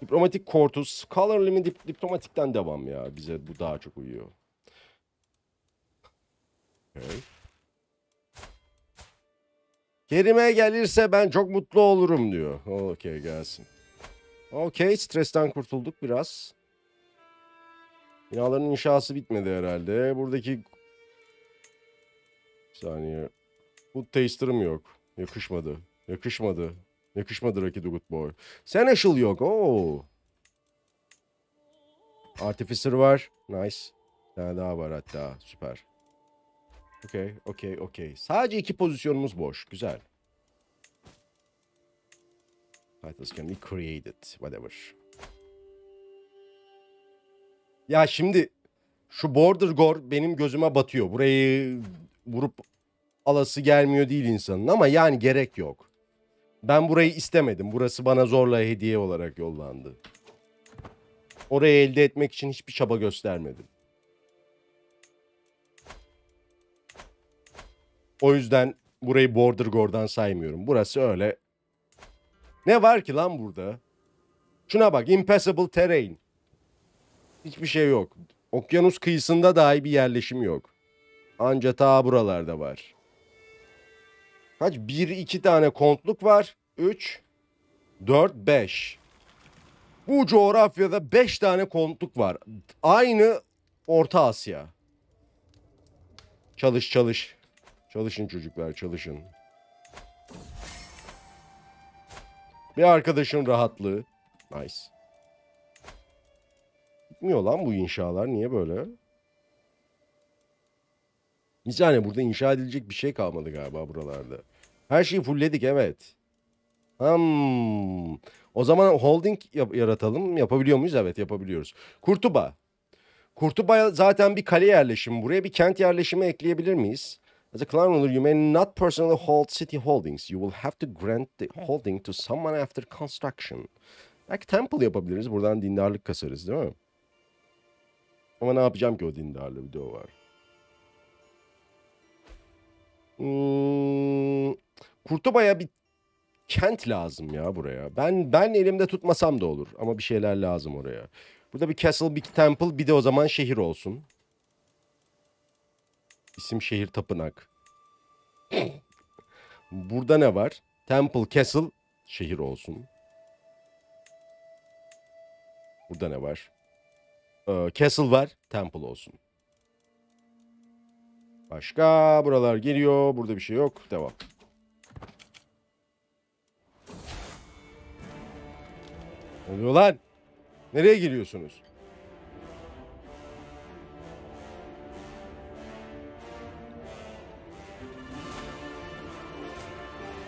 Diplomatik kortu, scholarly mi dip diplomatikten devam ya. Bize bu daha çok uyuyor. Okay. Kerime gelirse ben çok mutlu olurum diyor. Okey gelsin. Okey, stresten kurtulduk biraz. Binaların inşası bitmedi herhalde. Buradaki... Bir saniye... Bu taster'ım yok. Yakışmadı. Yakışmadı. Yakışmadı Rocky the Good Boy. Seneschal yok. Oo. Artificer var. Nice. Bir tane daha var hatta. Süper. Okey. Okey. Okey. Sadece iki pozisyonumuz boş. Güzel. Titles can be created. Whatever. Ya şimdi şu border gore benim gözüme batıyor. Burayı vurup alası gelmiyor değil insanın ama yani gerek yok. Ben burayı istemedim. Burası bana zorla hediye olarak yollandı. Orayı elde etmek için hiçbir çaba göstermedim. O yüzden burayı border gore'dan saymıyorum. Burası öyle. Ne var ki lan burada? Şuna bak. Impassable terrain. Hiçbir şey yok. Okyanus kıyısında dahi bir yerleşim yok. Anca ta buralarda var. Kaç? Bir, iki tane kontluk var. Üç, dört, beş. Bu coğrafyada beş tane kontluk var. Aynı Orta Asya. Çalış, çalış. Çalışın çocuklar, çalışın. Bir arkadaşın rahatlığı. Nice. Gitmiyor lan bu inşalar. Niye böyle? Bir saniye, burada inşa edilecek bir şey kalmadı galiba buralarda. Her şeyi fullledik, evet. Hmm. O zaman holding yap yaratalım. Yapabiliyor muyuz? Evet yapabiliyoruz. Kurtuba. Kurtuba zaten bir kale yerleşimi. Buraya bir kent yerleşimi ekleyebilir miyiz? As a clan ruler, you may not personally hold city holdings. You will have to grant the holding to someone after construction. Belki temple yapabiliriz. Buradan dindarlık kasarız değil mi? Ama ne yapacağım ki o dindarlığı? Bir de o var. Hmm, Kurtuba'ya bir kent lazım ya buraya. Ben ben elimde tutmasam da olur. Ama bir şeyler lazım oraya. Burada bir castle, bir temple, bir de o zaman şehir olsun. İsim şehir tapınak. Burada ne var? Temple, castle, şehir olsun. Burada ne var? Ee, castle var, temple olsun. Başka buralar geliyor. Burada bir şey yok. Devam. Ne oluyor lan? Nereye giriyorsunuz?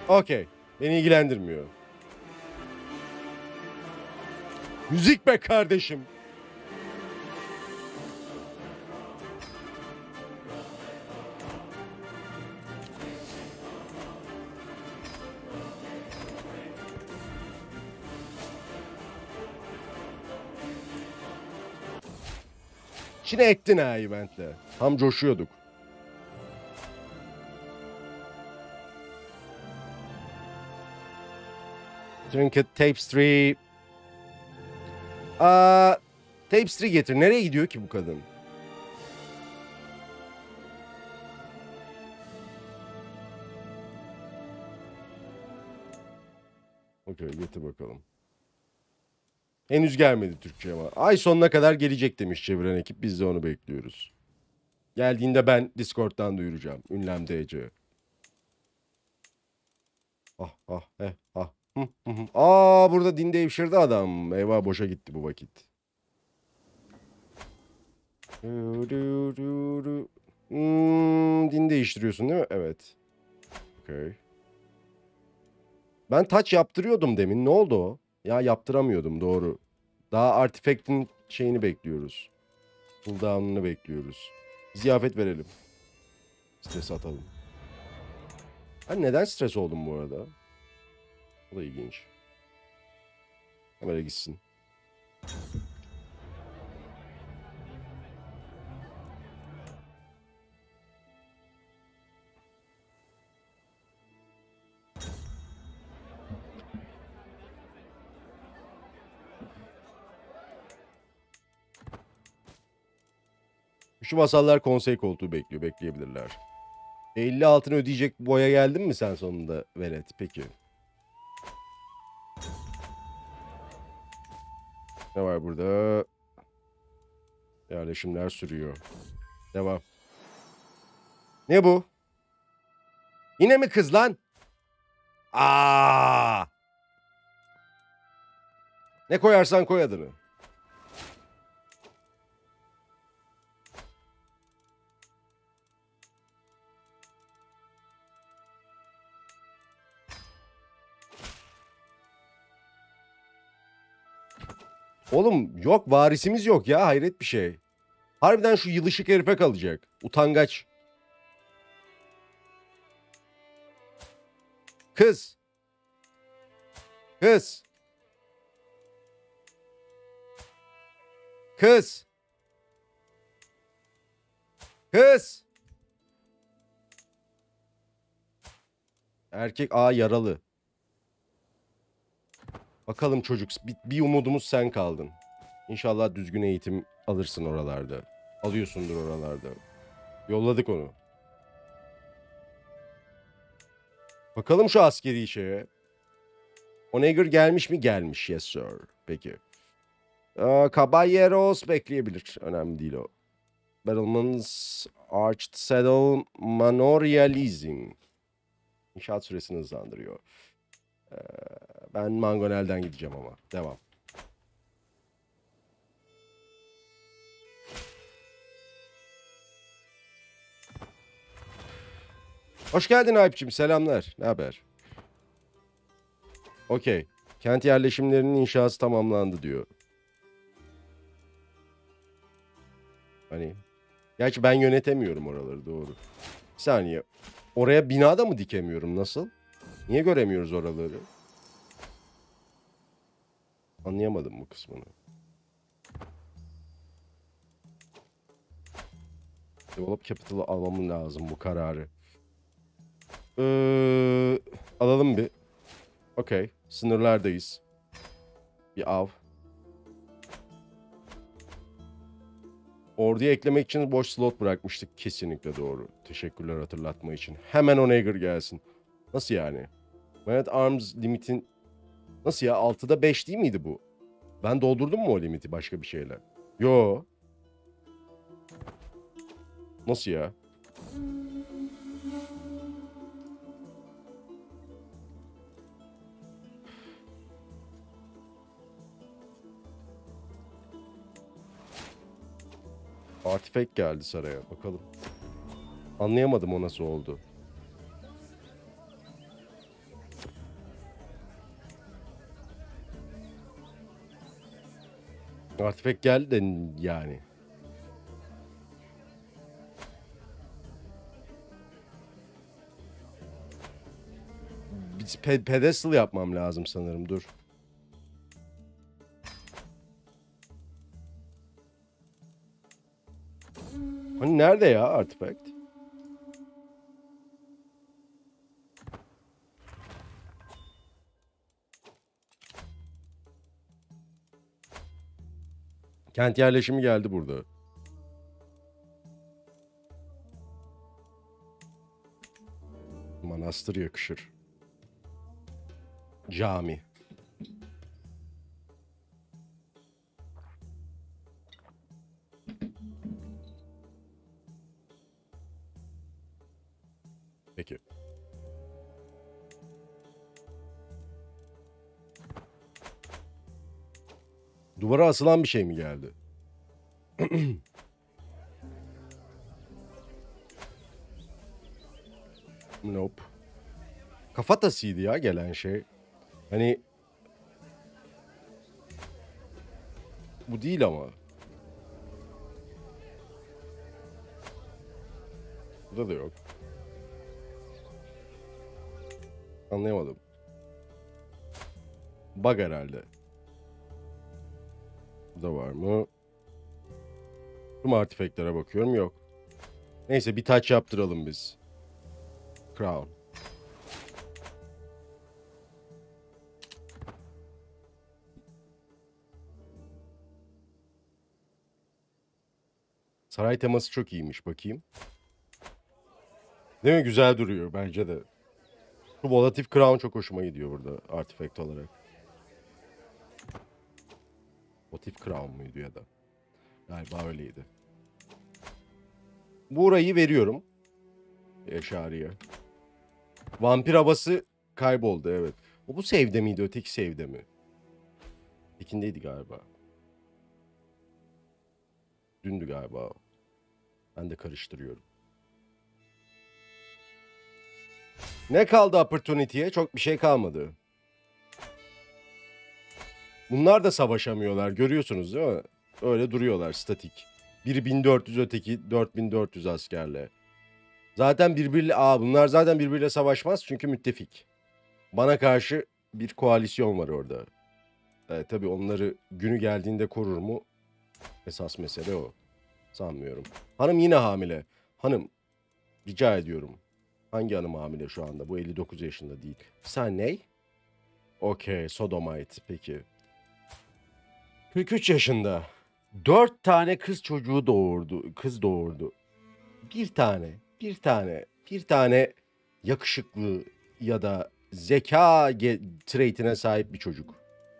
Okey. Beni ilgilendirmiyor. Müzik be kardeşim. Çin'e ektin ha eventle. Tam coşuyorduk. Trinket Tapestry. Aa, Tapestry getir. Nereye gidiyor ki bu kadın? Okey, getir bakalım. Henüz gelmedi Türkçe ama. Ay sonuna kadar gelecek demiş çeviren ekip. Biz de onu bekliyoruz. Geldiğinde ben Discord'dan duyuracağım. Ünlem D C. Ah ah eh ah. Aa, burada din devşirdi adam. Eyvah, boşa gitti bu vakit. Hmm, din değiştiriyorsun değil mi? Evet. Okay. Ben taç yaptırıyordum demin. Ne oldu o? Ya yaptıramıyordum, doğru. Daha artifact'in şeyini bekliyoruz. Cooldown'unu bekliyoruz. Ziyafet verelim. Stres atalım. Ben neden stres oldum bu arada? O da ilginç. Kamera gitsin. Şu vasallar konsey koltuğu bekliyor. Bekleyebilirler. elli altını ödeyecek boya geldin mi sen sonunda Velet? Peki. Ne var burada? Yerleşimler sürüyor. Devam. Ne bu? Yine mi kız lan? Aa! Ne koyarsan koy adını. Oğlum yok, varisimiz yok ya, hayret bir şey. Harbiden şu yılışık herife kalacak. Utangaç. Kız. Kız. Kız. Kız. Erkek a yaralı. Bakalım çocuk, bir, bir umudumuz sen kaldın. İnşallah düzgün eğitim alırsın oralarda. Alıyorsundur oralarda. Yolladık onu. Bakalım şu askeri şeye. Onegar gelmiş mi? Gelmiş. Yes sir. Peki. Ee, Caballeros bekleyebilir. Önemli değil o. Battlements, Arched Saddle, Manorializm. İnşaat süresini hızlandırıyor. Ee, ben Mangonel'den gideceğim ama. Devam. Hoş geldin Ayp'cim. Selamlar. Ne haber? Okey. Kent yerleşimlerinin inşası tamamlandı diyor. Hani gerçi ben yönetemiyorum oraları, doğru. Bir saniye. Oraya binada mı dikemiyorum, nasıl? Niye göremiyoruz oraları? Anlayamadım bu kısmını. Develop Capital'ı almam lazım, bu kararı. Ee, alalım bir. Okey. Sınırlardayız. Bir av. Orduya eklemek için boş slot bırakmıştık. Kesinlikle doğru. Teşekkürler hatırlatma için. Hemen Onager gelsin. Nasıl yani? Man at Arms limitin... Nasıl ya? altıda beş değil miydi bu? Ben doldurdum mu o limiti başka bir şeyler? Yo. Nasıl ya? Artifact geldi saraya. Bakalım. Anlayamadım o nasıl oldu. Artifact geldi de yani. Pe pedestal yapmam lazım sanırım. Dur. Hani nerede ya artifact? Kent yerleşimi geldi burada. Manastır yakışır. Cami. Peki. Duvara asılan bir şey mi geldi? Nope. Kafatasıydı ya gelen şey. Hani bu değil ama. Burada da yok. Anlayamadım. Bug herhalde. Burada var mı? Tüm artifektlere bakıyorum, yok. Neyse bir taç yaptıralım biz. Crown. Saray teması çok iyiymiş, bakayım. Değil mi? Güzel duruyor bence de. Şu volatif crown çok hoşuma gidiyor burada artifact olarak. Volatif crown muydu ya da? Galiba öyleydi. Burayı veriyorum. Eşari'ye. Vampir havası kayboldu, evet. O bu save'de miydi, öteki save'de mi? İkindeydi galiba. Dündü galiba. Ben de karıştırıyorum. Ne kaldı opportunity'ye? Çok bir şey kalmadı. Bunlar da savaşamıyorlar. Görüyorsunuz değil mi? Öyle duruyorlar statik. Biri bin dört yüz öteki dört bin dört yüz askerle. Zaten birbiriyle... Aa, bunlar zaten birbiriyle savaşmaz çünkü müttefik. Bana karşı bir koalisyon var orada. E, tabii onları günü geldiğinde korur mu? Esas mesele o. Sanmıyorum. Hanım yine hamile. Hanım, rica ediyorum. Hangi hanım hamile şu anda? Bu elli dokuz yaşında değil. Sen ney? Okey, sodomite. Peki. kırk üç yaşında. dört tane kız çocuğu doğurdu. Kız doğurdu. Bir tane, bir tane, bir tane yakışıklı ya da zeka traitine sahip bir çocuk.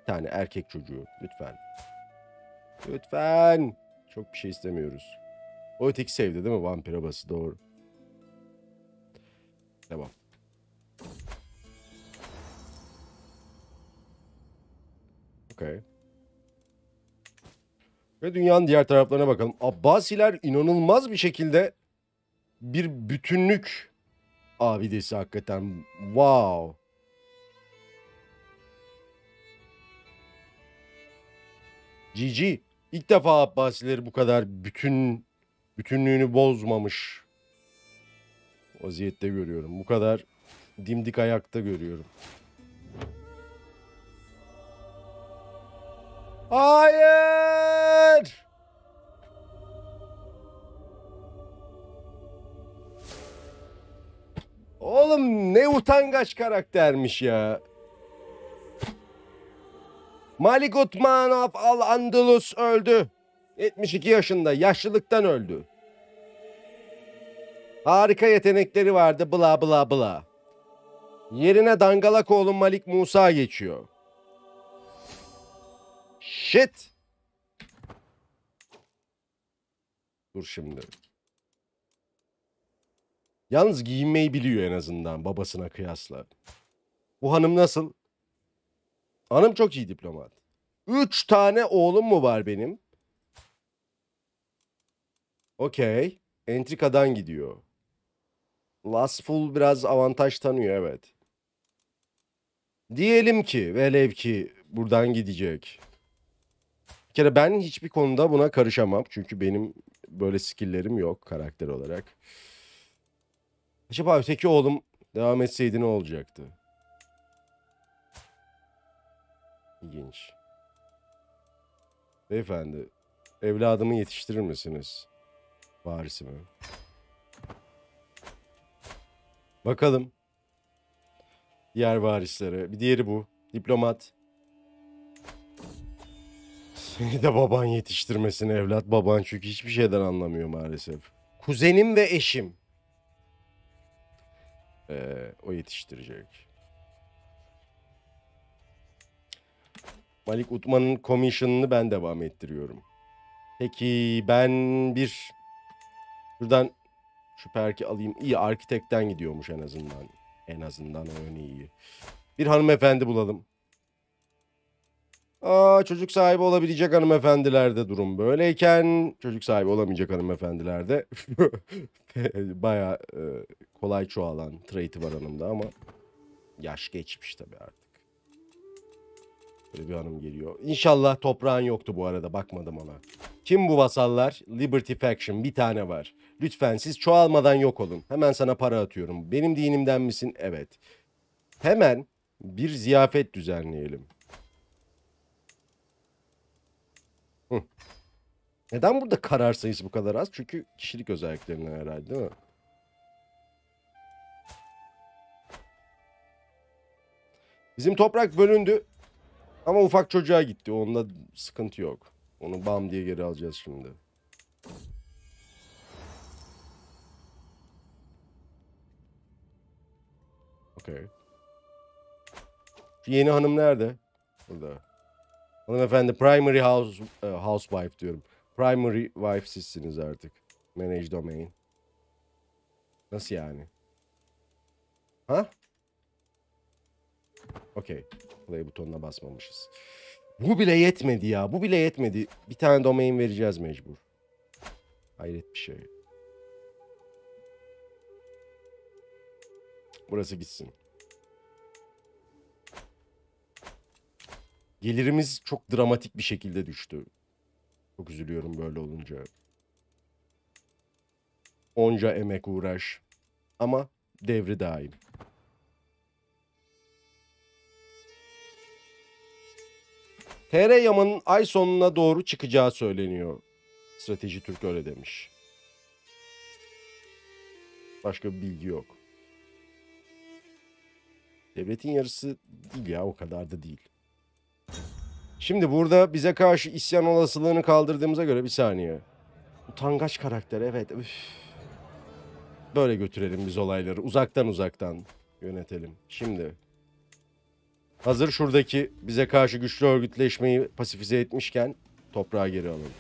Bir tane erkek çocuğu. Lütfen. Lütfen. Çok bir şey istemiyoruz. O öteki sevdi değil mi? Vampir abası, doğru. Devam. Okay. Ve dünyanın diğer taraflarına bakalım. Abbasiler inanılmaz bir şekilde bir bütünlük abidesi hakikaten. Wow. G G. İlk defa Abbasileri bu kadar bütün bütünlüğünü bozmamış vaziyette görüyorum. Bu kadar dimdik ayakta görüyorum. Hayır! Oğlum ne utangaç karaktermiş ya. Malik Utman Ibn Andalus öldü. yetmiş iki yaşında. Yaşlılıktan öldü. Harika yetenekleri vardı. Bla bla bla. Yerine dangalak oğlu Malik Musa geçiyor. Shit. Dur şimdi. Yalnız giyinmeyi biliyor en azından babasına kıyasla. Bu hanım nasıl? Hanım çok iyi diplomat. Üç tane oğlum mu var benim? Okey. Entrikadan gidiyor. Lastful biraz avantaj tanıyor, evet. Diyelim ki velev ki buradan gidecek. Bir kere ben hiçbir konuda buna karışamam. Çünkü benim böyle skill'lerim yok karakter olarak. Acaba öteki oğlum devam etseydi ne olacaktı? İlginç. Beyefendi, evladımı yetiştirir misiniz? Varisi mi? Bakalım. Diğer varislere. Bir diğeri bu. Diplomat. Seni de baban yetiştirmesin evlat. Baban çünkü hiçbir şeyden anlamıyor maalesef. Kuzenim ve eşim. Ee, o yetiştirecek. Malik Utman'ın komisyonunu ben devam ettiriyorum. Peki ben bir... Şuradan şu perki alayım. İyi, arkitektten gidiyormuş en azından. En azından öyle iyi. Bir hanımefendi bulalım. Aa, çocuk sahibi olabilecek hanımefendilerde durum böyleyken çocuk sahibi olamayacak hanımefendilerde baya e, kolay çoğalan trait'i var hanımda ama yaş geçmiş tabii artık. Böyle bir hanım geliyor. İnşallah toprağın yoktu bu arada, bakmadım ona. Kim bu vasallar? Liberty Faction, bir tane var. Lütfen siz çoğalmadan yok olun. Hemen sana para atıyorum. Benim dinimden misin? Evet. Hemen bir ziyafet düzenleyelim. Hı. Neden burada karar sayısı bu kadar az? Çünkü kişilik özelliklerinden herhalde, değil mi? Bizim toprak bölündü ama ufak çocuğa gitti. Onda sıkıntı yok. Onu bam diye geri alacağız şimdi. Okey. Şu yeni hanım nerede? Burada. Hanımefendi primary house, uh, housewife diyorum. Primary wife sizsiniz artık. Manage domain. Nasıl yani? Ha? Okey. Play butonuna basmamışız. Bu bile yetmedi ya. Bu bile yetmedi. Bir tane domain vereceğiz mecbur. Hayret bir şey. Burası gitsin. Gelirimiz çok dramatik bir şekilde düştü. Çok üzülüyorum böyle olunca. Onca emek uğraş. Ama devri daim. T R Yaman'ın ay sonuna doğru çıkacağı söyleniyor. Strateji Türk öyle demiş. Başka bir bilgi yok. Devletin yarısı değil ya, o kadar da değil. Şimdi burada bize karşı isyan olasılığını kaldırdığımıza göre bir saniye. Utangaç karakter, evet. Üf. Böyle götürelim biz olayları. Uzaktan uzaktan yönetelim. Şimdi. Hazır şuradaki bize karşı güçlü örgütleşmeyi pasifize etmişken toprağa geri alalım.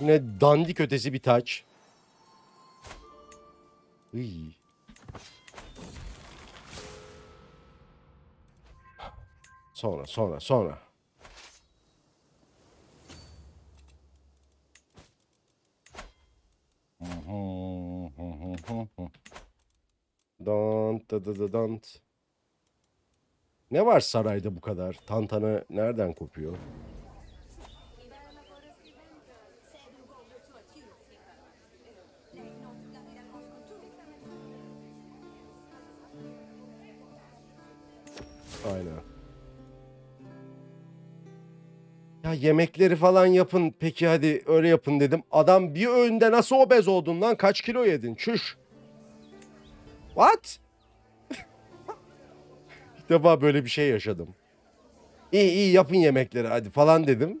Yine dandik ötesi bir taç. Iy. Sonra, sonra, sonra. Dant, da da da dant. Ne var sarayda bu kadar? Tantana nereden kopuyor? Aynen. Ya yemekleri falan yapın. Peki hadi öyle yapın dedim. Adam bir öğünde nasıl obez oldun lan? Kaç kilo yedin? Çüş. What? İlk defa böyle bir şey yaşadım. İyi iyi yapın yemekleri hadi falan dedim.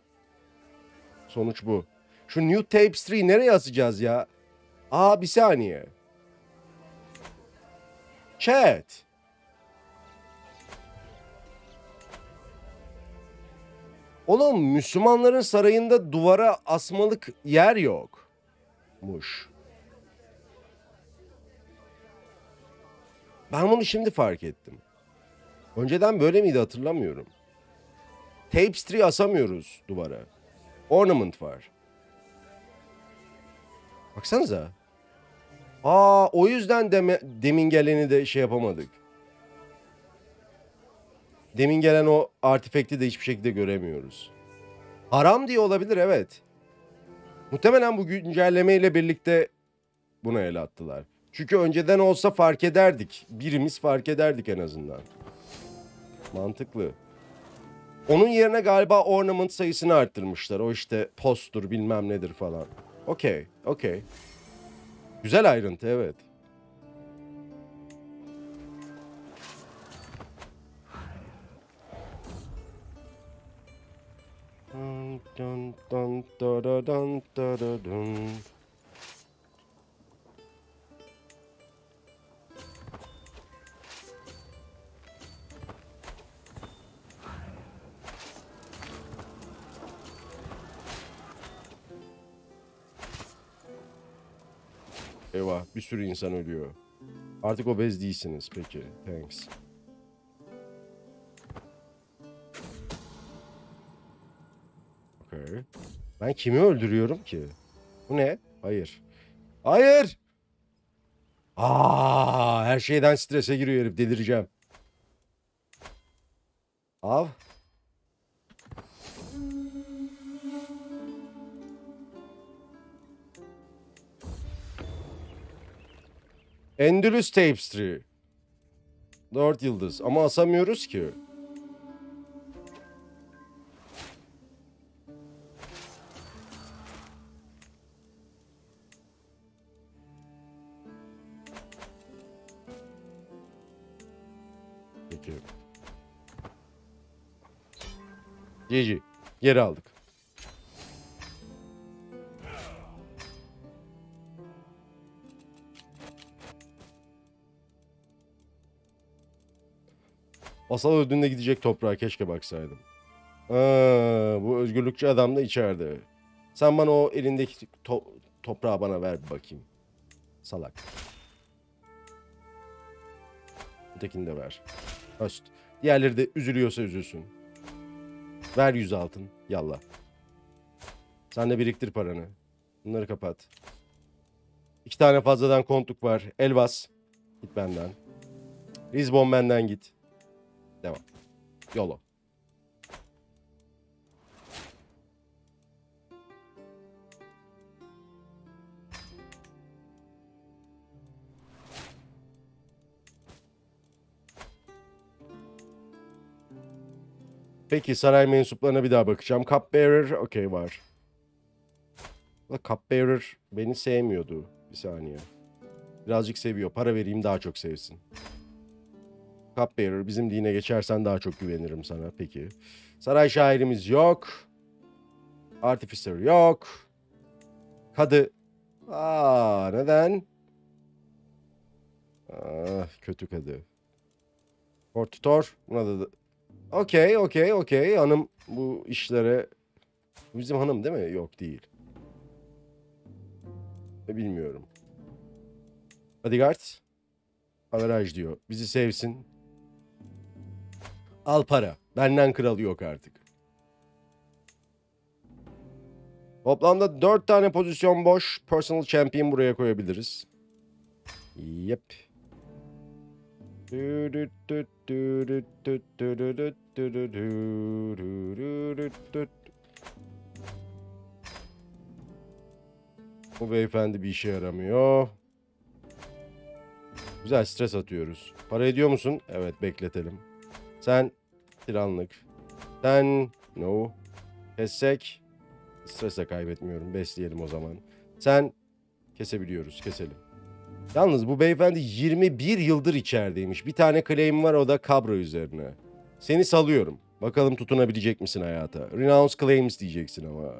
Sonuç bu. Şu New Tapestry'yi nereye asacağız ya? Aa bir saniye. Chat. Oğlum Müslümanların sarayında duvara asmalık yer yokmuş. Ben bunu şimdi fark ettim. Önceden böyle miydi hatırlamıyorum. Tapestry asamıyoruz duvara. Ornament var. Baksanıza. Aa o yüzden deme, demin geleni de şey yapamadık. Demin gelen o artifekti de hiçbir şekilde göremiyoruz. Haram diye olabilir evet. Muhtemelen bu güncellemeyle birlikte buna el attılar. Çünkü önceden olsa fark ederdik. Birimiz fark ederdik en azından. Mantıklı. Onun yerine galiba ornament sayısını arttırmışlar. O işte postur bilmem nedir falan. Okey, okey. Güzel ayrıntı evet. Dun dun dun dun dun dun dun. Eyvah bir sürü insan ölüyor. Artık obez değilsiniz peki. Thanks. Okay. Ben kimi öldürüyorum ki? Bu ne? Hayır. Hayır! Aa, her şeyden strese giriyor herif. Delireceğim. Av. Endülüs Tapestry. Dört yıldız. Ama asamıyoruz ki. Peki. G G. Geri aldık. Asal öldüğünde gidecek toprağa keşke baksaydım. Aa, bu özgürlükçü adam da içeride. Sen bana o elindeki to toprağı bana ver bir bakayım. Salak. Ötekini de ver. Öst. Diğerleri de üzülüyorsa üzülsün. Ver yüz altın. Yallah. Sen de biriktir paranı. Bunları kapat. İki tane fazladan kontuk var. Elbas. Git benden. Lisbon benden git. Devam. Yolo. Peki saray mensuplarına bir daha bakacağım. Cupbearer okey var. Cupbearer beni sevmiyordu. Bir saniye. Birazcık seviyor. Para vereyim daha çok sevsin. Cupbearer bizim dine geçersen daha çok güvenirim sana. Peki. Saray şairimiz yok. Artificer yok. Kadı. Aa neden? Ah kötü kadı. Hortutor. Buna da... da... Okey okey okey. Hanım bu işlere... Bizim hanım değil mi? Yok değil. Bilmiyorum. Bodyguard. Averaj diyor. Bizi sevsin. Al para. Benden kral yok artık. Toplamda dört tane pozisyon boş. Personal champion buraya koyabiliriz. Yep. Bu beyefendi bir işe yaramıyor. Güzel, stres atıyoruz. Para ediyor musun? Evet, bekletelim. Sen tiranlık. Sen no. Kessek. Strese kaybetmiyorum. Besleyelim o zaman. Sen kesebiliyoruz. Keselim. Yalnız bu beyefendi yirmi bir yıldır içerideymiş. Bir tane claim var, o da Cabra üzerine. Seni salıyorum. Bakalım tutunabilecek misin hayata? Renounce claims diyeceksin ama.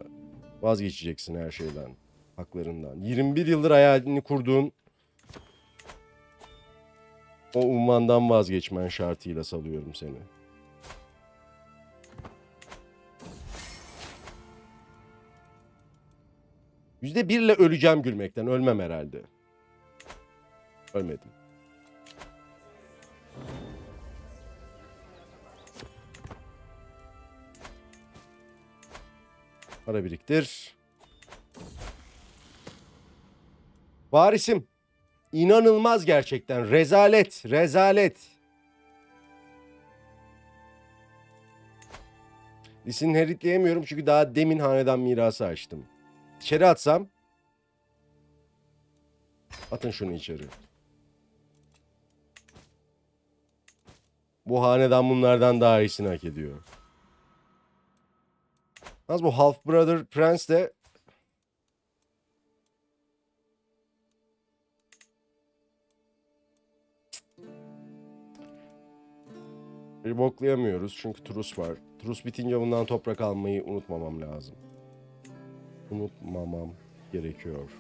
Vazgeçeceksin her şeyden. Haklarından. yirmi bir yıldır hayalini kurduğun o ummandan vazgeçmen şartıyla salıyorum seni. yüzde bir ile öleceğim gülmekten. Ölmem herhalde. Ölmedim. Para biriktir. Varisim. İnanılmaz gerçekten. Rezalet. Rezalet. Lisini heritleyemiyorum çünkü daha demin hanedan mirası açtım. İçeri atsam. Atın şunu içeri. Bu hanedan bunlardan daha iyisini hak ediyor. Az bu Half Brother Prince de bir boklayamıyoruz çünkü trus var. Trus bitince bundan toprak almayı unutmamam lazım. Unutmamam gerekiyor.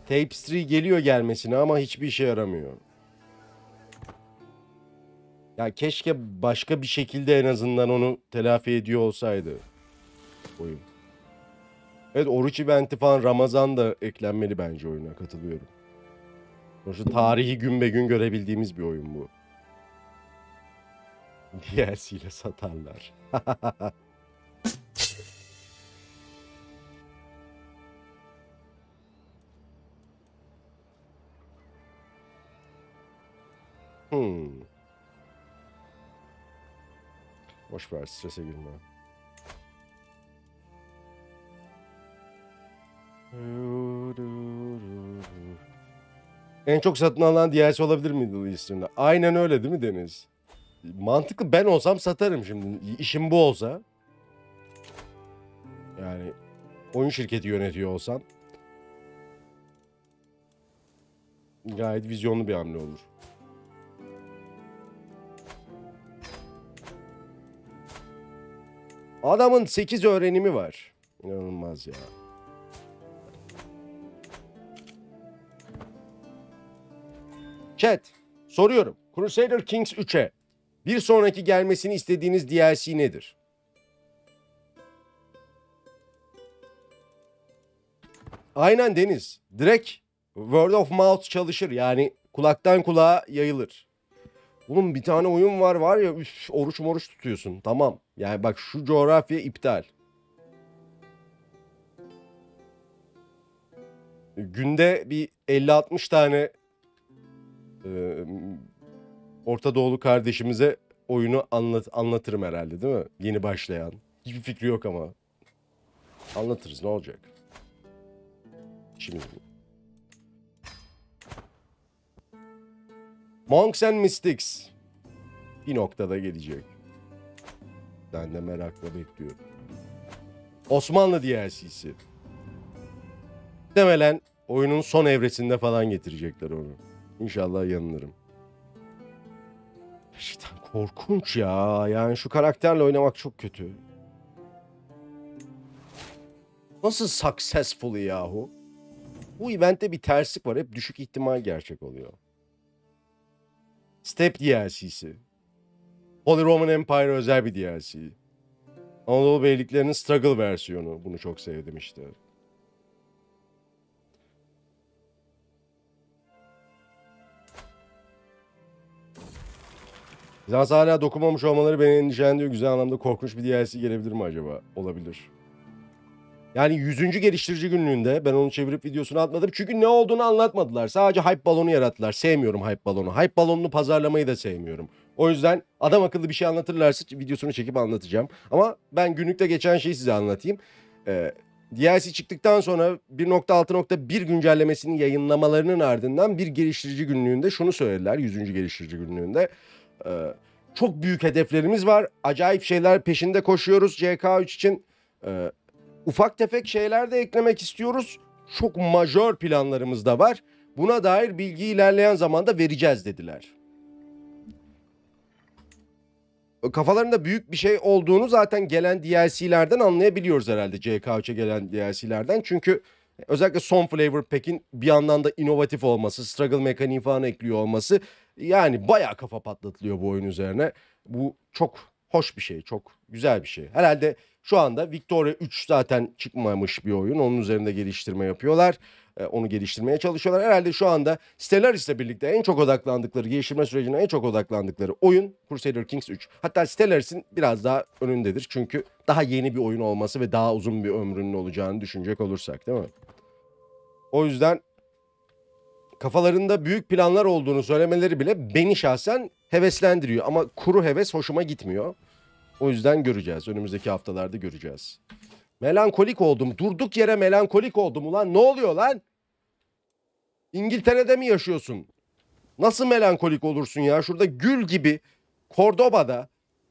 Tapestry geliyor gelmesine ama hiçbir işe yaramıyor. Ya keşke başka bir şekilde en azından onu telafi ediyor olsaydı. Oyun. Evet, oruç eventi falan, Ramazan da eklenmeli bence oyuna, katılıyorum. Sonuçta tarihi gün be gün görebildiğimiz bir oyun bu. Diğersiyle satarlar. hmm. Boş ver, strese girme. En çok satın alan D L C olabilir mi Middle Eastern'da? Aynen öyle değil mi Deniz? Mantıklı, ben olsam satarım şimdi. İşim bu olsa. Yani oyun şirketi yönetiyor olsam. Gayet vizyonlu bir hamle olur. Adamın sekiz öğrenimi var. İnanılmaz ya. Chat, soruyorum. Crusader Kings üçe bir sonraki gelmesini istediğiniz D L C nedir? Aynen Deniz. Direkt word of mouth çalışır. Yani kulaktan kulağa yayılır. Oğlum bir tane oyun var var ya, üf, oruç moruç tutuyorsun. Tamam. Yani bak, şu coğrafya iptal. Günde bir elli altmış tane e, Orta Doğulu kardeşimize oyunu anlat anlatırım herhalde, değil mi? Yeni başlayan. Hiçbir fikri yok ama. Anlatırız, ne olacak? Şimdi. Monks and Mystics. Bir noktada gelecek. Ben de merakla bekliyorum. Osmanlı D L C'si. Muhtemelen oyunun son evresinde falan getirecekler onu. İnşallah yanılırım. Gerçekten korkunç ya. Yani şu karakterle oynamak çok kötü. Nasıl successful yahu? Bu eventte bir terslik var. Hep düşük ihtimal gerçek oluyor. Step D L C'si. Holy Roman Empire özel bir D L C. Anadolu Beyliklerinin Struggle versiyonu. Bunu çok sevdim işte. Bizans hala dokunmamış olmaları beni endişelendiriyor. Güzel anlamda korkunç bir D L C gelebilir mi acaba? Olabilir. Yani yüzüncü geliştirici günlüğünde ben onu çevirip videosunu atmadım. Çünkü ne olduğunu anlatmadılar. Sadece hype balonu yarattılar. Sevmiyorum hype balonu. Hype balonunu pazarlamayı da sevmiyorum. O yüzden adam akıllı bir şey anlatırlarsa videosunu çekip anlatacağım. Ama ben günlükte geçen şeyi size anlatayım. Ee, D L C çıktıktan sonra bir nokta altı nokta bir güncellemesinin yayınlamalarının ardından bir geliştirici günlüğünde şunu söylediler. yüzüncü geliştirici günlüğünde. Ee, çok büyük hedeflerimiz var. Acayip şeyler peşinde koşuyoruz C K üç için. Ee, Ufak tefek şeyler de eklemek istiyoruz. Çok majör planlarımız da var. Buna dair bilgiyi ilerleyen zamanda vereceğiz dediler. Kafalarında büyük bir şey olduğunu zaten gelen D L C'lerden anlayabiliyoruz herhalde. C K üç'e gelen D L C'lerden. Çünkü özellikle Son Flavor Pack'in bir yandan da inovatif olması, struggle mekaniği falan ekliyor olması. Yani bayağı kafa patlatılıyor bu oyun üzerine. Bu çok hoş bir şey, çok güzel bir şey. Herhalde... Şu anda Victoria üç zaten çıkmamış bir oyun. Onun üzerinde geliştirme yapıyorlar. Ee, onu geliştirmeye çalışıyorlar. Herhalde şu anda Stellaris'le birlikte en çok odaklandıkları, geliştirme sürecine en çok odaklandıkları oyun Crusader Kings üç. Hatta Stellaris'in biraz daha önündedir. Çünkü daha yeni bir oyun olması ve daha uzun bir ömrünün olacağını düşünecek olursak, değil mi? O yüzden kafalarında büyük planlar olduğunu söylemeleri bile beni şahsen heveslendiriyor. Ama kuru heves hoşuma gitmiyor. O yüzden göreceğiz. Önümüzdeki haftalarda göreceğiz. Melankolik oldum. Durduk yere melankolik oldum ulan. Ne oluyor lan? İngiltere'de mi yaşıyorsun? Nasıl melankolik olursun ya? Şurada gül gibi Kordoba'da,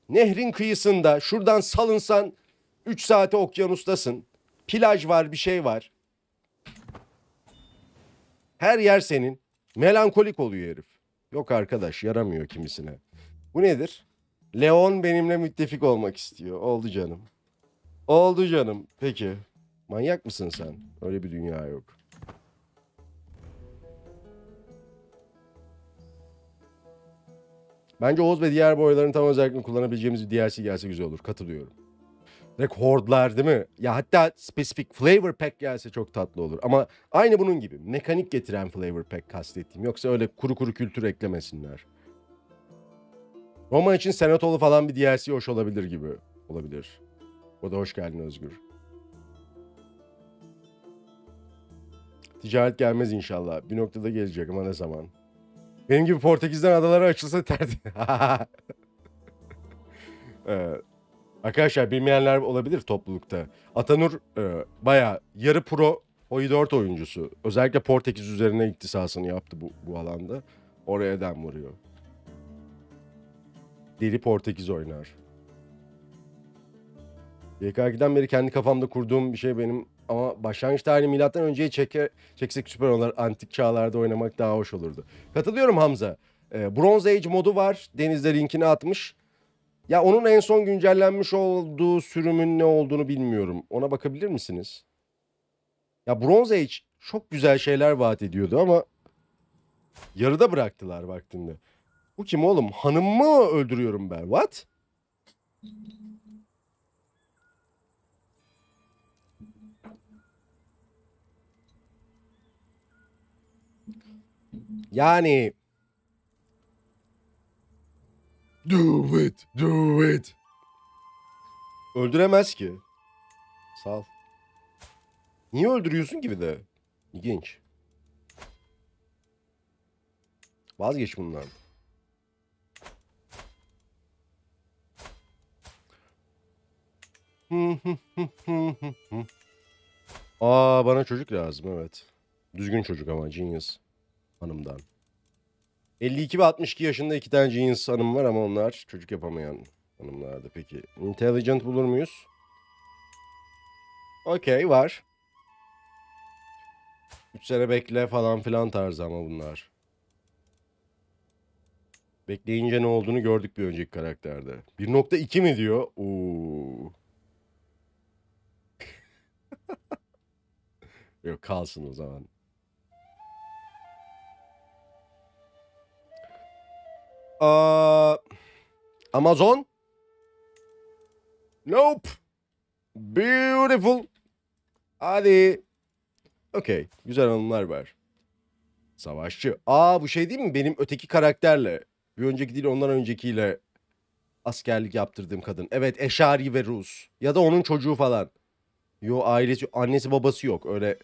nehrin kıyısında, şuradan salınsan üç saate okyanustasın. Plaj var, bir şey var. Her yer senin. Melankolik oluyor herif. Yok arkadaş, yaramıyor kimisine. Bu nedir? Leon benimle müttefik olmak istiyor. Oldu canım. Oldu canım. Peki. Manyak mısın sen? Öyle bir dünya yok. Bence Oğuz ve diğer boyların tam özellikle kullanabileceğimiz bir D L C gelse güzel olur. Katılıyorum. Direkt hordlar, değil mi? Ya hatta spesifik flavor pack gelse çok tatlı olur. Ama aynı bunun gibi. Mekanik getiren flavor pack kastettiğim. Yoksa öyle kuru kuru kültür eklemesinler. Roma için senatolu falan bir D L C hoş olabilir gibi. Olabilir. O da hoş geldin Özgür. Ticaret gelmez inşallah. Bir noktada gelecek ama ne zaman. Benim gibi Portekiz'den adalara açılsa terdi. ee, arkadaşlar bilmeyenler olabilir toplulukta. Atanur e, bayağı yarı pro Hoi dört oyuncusu. Özellikle Portekiz üzerine iktisasını yaptı bu, bu alanda. Oraya dem vuruyor. Deli Portekiz oynar. Y K K'den beri kendi kafamda kurduğum bir şey benim. Ama başlangıç tarihini milattan önceye çeke, çeksek süper olur. Antik çağlarda oynamak daha hoş olurdu. Katılıyorum Hamza. Ee, Bronze Age modu var. Deniz'de linkini atmış. Ya onun en son güncellenmiş olduğu sürümün ne olduğunu bilmiyorum. Ona bakabilir misiniz? Ya Bronze Age çok güzel şeyler vaat ediyordu ama yarıda bıraktılar vaktinde. Bu kim oğlum? Hanımı öldürüyorum ben. What? Yani. Do it. Do it. Öldüremez ki. Sağ ol. Niye öldürüyorsun gibi de? İlginç. Vazgeç bundan. Aa, bana çocuk lazım, evet. Düzgün çocuk ama genius hanımdan. elli iki ve altmış iki yaşında iki tane genius hanım var ama onlar çocuk yapamayan hanımlardı. Peki intelligent bulur muyuz? Okey, var. üç sene bekle falan filan tarzı ama bunlar. Bekleyince ne olduğunu gördük bir önceki karakterde. bir nokta iki mi diyor? Oo. Yok, kalsın o zaman. Aa, Amazon. Nope. Beautiful. Hadi. Okey. Güzel anılar var. Savaşçı. Aa, bu şey değil mi? Benim öteki karakterle. Bir önceki değil ondan öncekiyle askerlik yaptırdığım kadın. Evet, Eşari ve Rus. Ya da onun çocuğu falan. Yo, ailesi, annesi babası yok. Öyle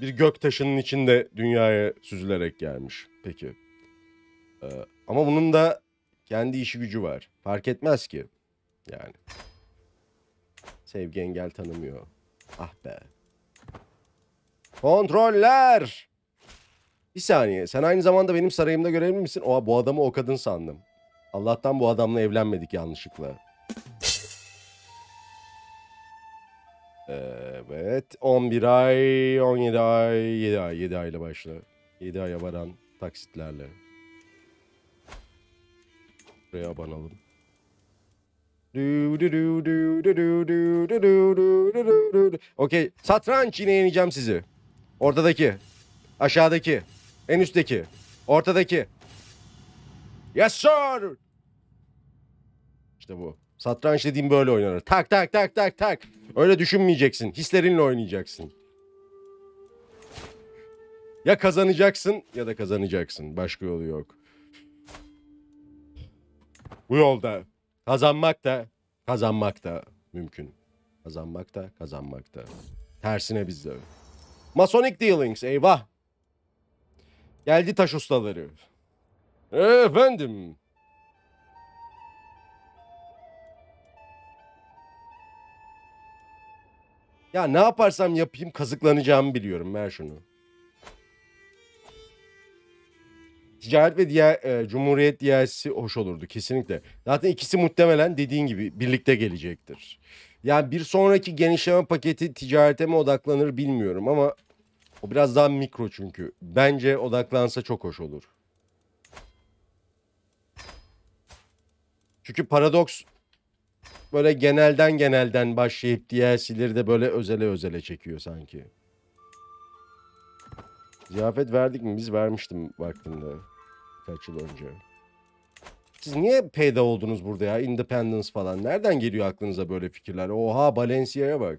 bir gök taşının içinde dünyaya süzülerek gelmiş. Peki. Ee, ama bunun da kendi işi gücü var. Fark etmez ki. Yani. Sevgi engel tanımıyor. Ah be. Kontroller. Bir saniye. Sen aynı zamanda benim sarayımda görevli misin? Oha, bu adamı o kadın sandım. Allah'tan bu adamla evlenmedik yanlışlıkla. Evet. on bir ay, on yedi ay, yedi ay. yedi ay ile başla. yedi aya varan taksitlerle. Buraya abanalım. Okey. Satranç yine yeneceğim sizi. Ortadaki. Aşağıdaki. En üstteki. Ortadaki. Yes sir. İşte bu. Satranç dediğim böyle oynanır. Tak tak tak tak tak. Öyle düşünmeyeceksin. Hislerinle oynayacaksın. Ya kazanacaksın ya da kazanacaksın. Başka yolu yok. Bu yolda kazanmak da kazanmak da mümkün. Kazanmak da kazanmak da. Tersine bizde. Masonic dealings, eyvah. Geldi taş ustaları. Efendim. Ya ne yaparsam yapayım kazıklanacağımı biliyorum. Ver şunu. Ticaret ve diğer e, Cumhuriyet diyesi hoş olurdu kesinlikle. Zaten ikisi muhtemelen dediğin gibi birlikte gelecektir. Yani bir sonraki genişleme paketi ticarete mi odaklanır bilmiyorum ama o biraz daha mikro çünkü. Bence odaklansa çok hoş olur. Çünkü Paradox böyle genelden genelden başlayıp D L C'leri de böyle özele özele çekiyor sanki. Ziyafet verdik mi? Biz vermiştim vaktinde. Kaç yıl önce. Siz niye peyda oldunuz burada ya? Independence falan. Nereden geliyor aklınıza böyle fikirler? Oha, Balenciaga'ya bak.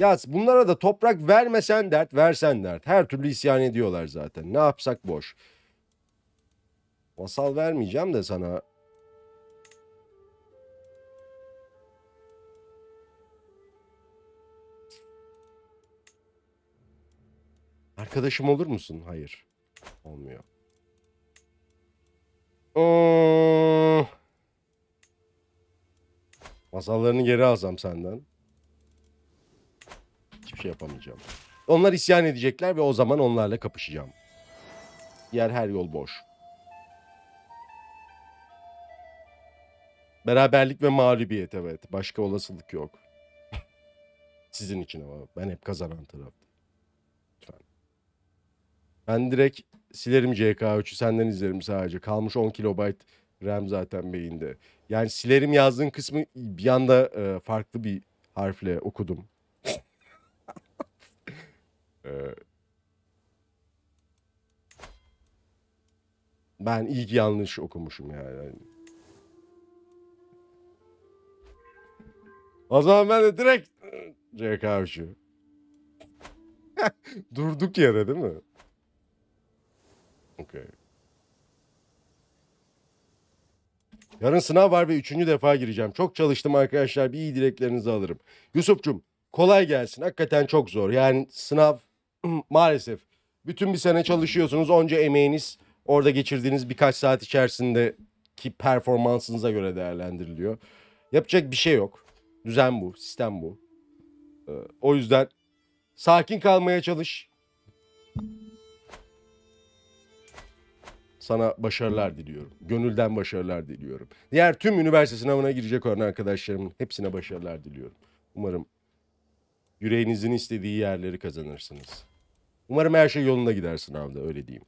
Ya bunlara da toprak vermesen dert, versen dert. Her türlü isyan ediyorlar zaten. Ne yapsak boş. Vasal vermeyeceğim de sana. Arkadaşım olur musun? Hayır. Olmuyor. Ee, masallarını geri alsam senden. Hiçbir şey yapamayacağım. Onlar isyan edecekler ve o zaman onlarla kapışacağım. Diğer her yol boş. Beraberlik ve mağlubiyet, evet. Başka olasılık yok. Sizin için ama ben hep kazanan taraf. Ben direkt silerim C K üçü, senden izlerim sadece. Kalmış on kilobayt RAM zaten beyinde. Yani silerim yazdığın kısmı bir anda e, farklı bir harfle okudum. e, ben ilk yanlış okumuşum yani. O zaman ben de direkt C K üçü. Durduk yere değil mi? Okay. Yarın sınav var ve üçüncü defa gireceğim. Çok çalıştım arkadaşlar. Bir iyi dileklerinizi alırım. Yusuf'cum kolay gelsin. Hakikaten çok zor. Yani sınav maalesef. Bütün bir sene çalışıyorsunuz. Onca emeğiniz orada geçirdiğiniz birkaç saat içerisindeki performansınıza göre değerlendiriliyor. Yapacak bir şey yok. Düzen bu. Sistem bu. Ee, o yüzden sakin kalmaya çalış. Sana başarılar diliyorum. Gönülden başarılar diliyorum. Diğer tüm üniversite sınavına girecek olan arkadaşlarımın hepsine başarılar diliyorum. Umarım yüreğinizin istediği yerleri kazanırsınız. Umarım her şey yolunda gider sınavda, öyle diyeyim.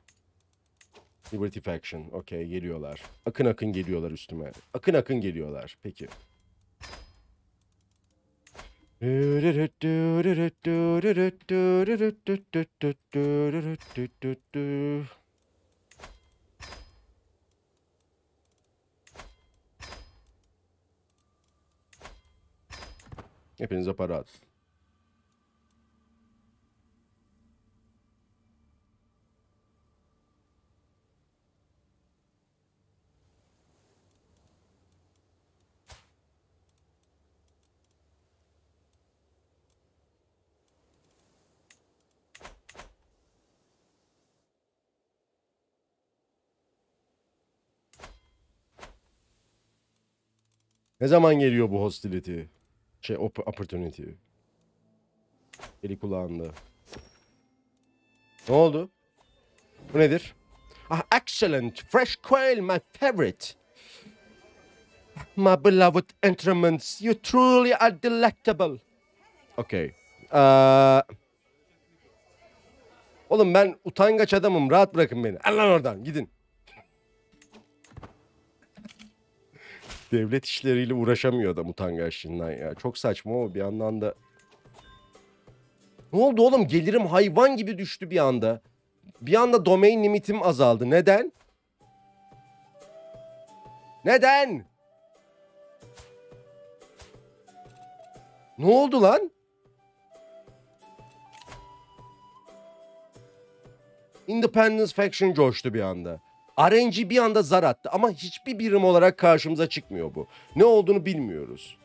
Liberty Faction. Okey, geliyorlar. Akın akın geliyorlar üstüme. Akın akın geliyorlar. Peki. Hepinize para at. Ne zaman geliyor bu hostility? Şey, opportunity. Eli kulağında. Ne oldu? Bu nedir? Ah, excellent. Fresh quail, my favorite. My beloved entrants, you truly are delectable. Okay. Uh... Oğlum ben utangaç adamım. Rahat bırakın beni. Al lan oradan. Gidin. Devlet işleriyle uğraşamıyor adam utangaçlığından ya. Çok saçma ama bir yandan da. Ne oldu oğlum? Gelirim hayvan gibi düştü bir anda. Bir anda domain limitim azaldı. Neden? Neden? Ne oldu lan? Independence Faction coştu bir anda. R N G bir anda zar attı ama hiçbir birim olarak karşımıza çıkmıyor bu. Ne olduğunu bilmiyoruz.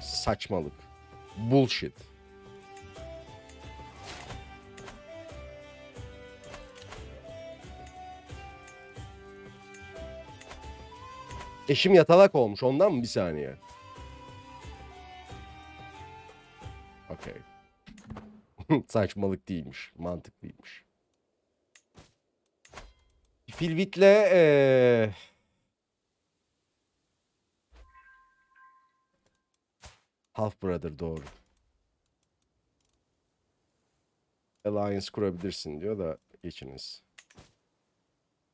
Saçmalık. Bullshit. Eşim yatalak olmuş. Ondan mı? Bir saniye. Okay. Saçmalık değilmiş. Mantıklıymış. Filvit'le ee... Half Brother doğru. Alliance kurabilirsin diyor da geçiniz.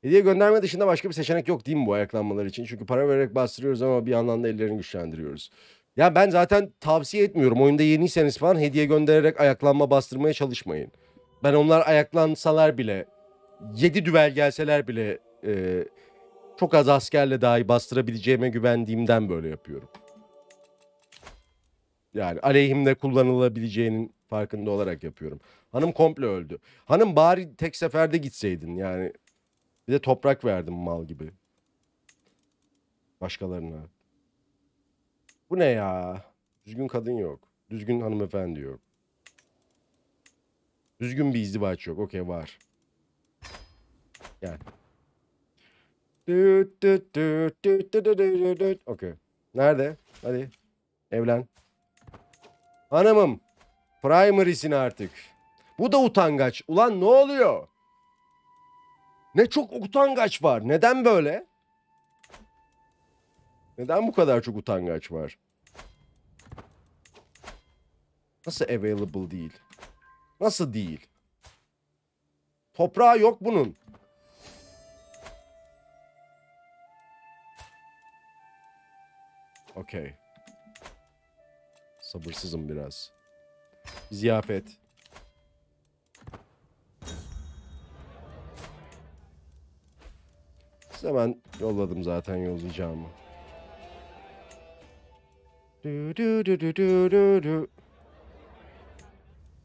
Hediye gönderme dışında başka bir seçenek yok değil mi bu ayaklanmalar için? Çünkü para vererek bastırıyoruz ama bir yandan da ellerini güçlendiriyoruz. Ya ben zaten tavsiye etmiyorum. Oyunda yeniyseniz falan hediye göndererek ayaklanma bastırmaya çalışmayın. Ben onlar ayaklansalar bile, yedi düvel gelseler bile e, çok az askerle dahi bastırabileceğime güvendiğimden böyle yapıyorum. Yani aleyhimde kullanılabileceğinin farkında olarak yapıyorum. Hanım komple öldü. Hanım bari tek seferde gitseydin yani. Bir de toprak verdim mal gibi. Başkalarına. Bu ne ya? Düzgün kadın yok. Düzgün hanımefendi yok. Düzgün bir izdivaç yok. Okey var. Gel. Okey. Nerede? Hadi. Evlen. Hanımım. Primary'sin artık. Bu da utangaç. Ulan ne oluyor? Ne çok utangaç var. Neden böyle? Neden bu kadar çok utangaç var? Nasıl available değil? Nasıl değil? Toprağı yok bunun. Okey. Sabırsızım biraz. Ziyafet. Hemen yolladım zaten yollayacağımı.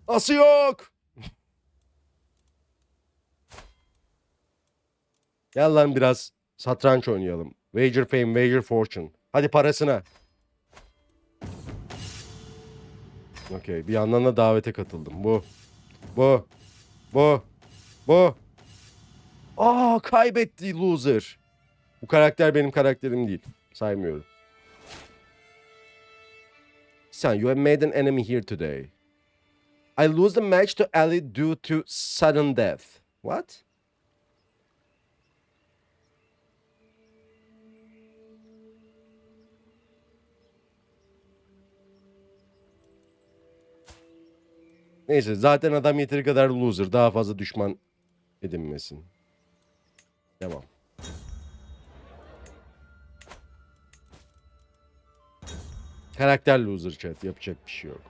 Nasıl yok? Gel lan biraz satranç oynayalım. Wager Fame, Wager Fortune. Hadi parasına. Okey, bir yandan da davete katıldım. Bu. Bu. Bu. Bu. Aa, kaybetti loser. Bu karakter benim karakterim değil. Saymıyorum. Son, you have made an enemy here today. I lose the match to ally due to sudden death. What? Neyse, zaten adam yeteri kadar loser. Daha fazla düşman edinmesin. Devam. Karakter loser chat. Yapacak bir şey yok.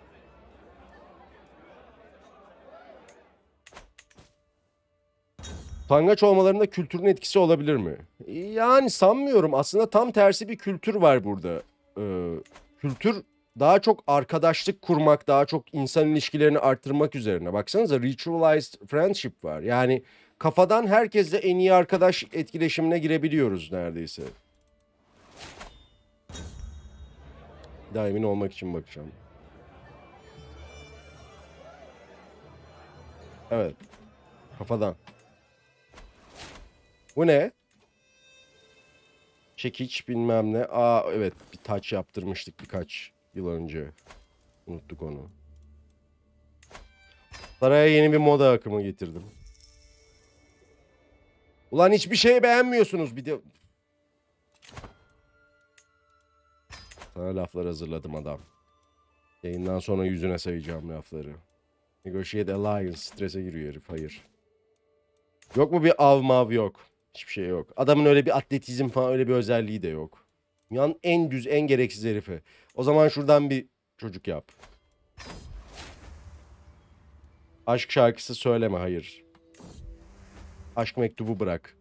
Utangaç olmalarında kültürün etkisi olabilir mi? Yani sanmıyorum. Aslında tam tersi bir kültür var burada. Ee, kültür daha çok arkadaşlık kurmak, daha çok insan ilişkilerini artırmak üzerine. Baksanıza ritualized friendship var. Yani... Kafadan herkesle en iyi arkadaş etkileşimine girebiliyoruz neredeyse. Daha emin olmak için bakacağım. Evet. Kafadan. Bu ne? Çekiç bilmem ne. Aa evet, bir taç yaptırmıştık birkaç yıl önce. Unuttuk onu. Saraya yeni bir moda akımı getirdim. Ulan hiçbir şey beğenmiyorsunuz bir de. Sana laflar hazırladım adam. Yayından sonra yüzüne sayacağım lafları. Negotiate Alliance. Strese giriyor herif. Hayır. Yok mu bir av mav? Yok. Hiçbir şey yok. Adamın öyle bir atletizm falan öyle bir özelliği de yok. Dünyanın en düz, en gereksiz herifi. O zaman şuradan bir çocuk yap. Aşk şarkısı söyleme. Hayır. Aşk mektubu bırak.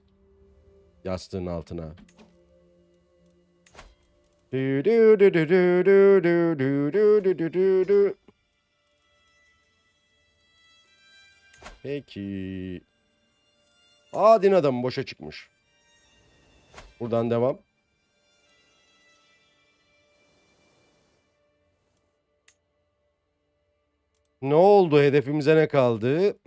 Yastığın altına. Peki. Aa, din adamı boşa çıkmış. Buradan devam. Ne oldu? Hedefimize ne kaldı?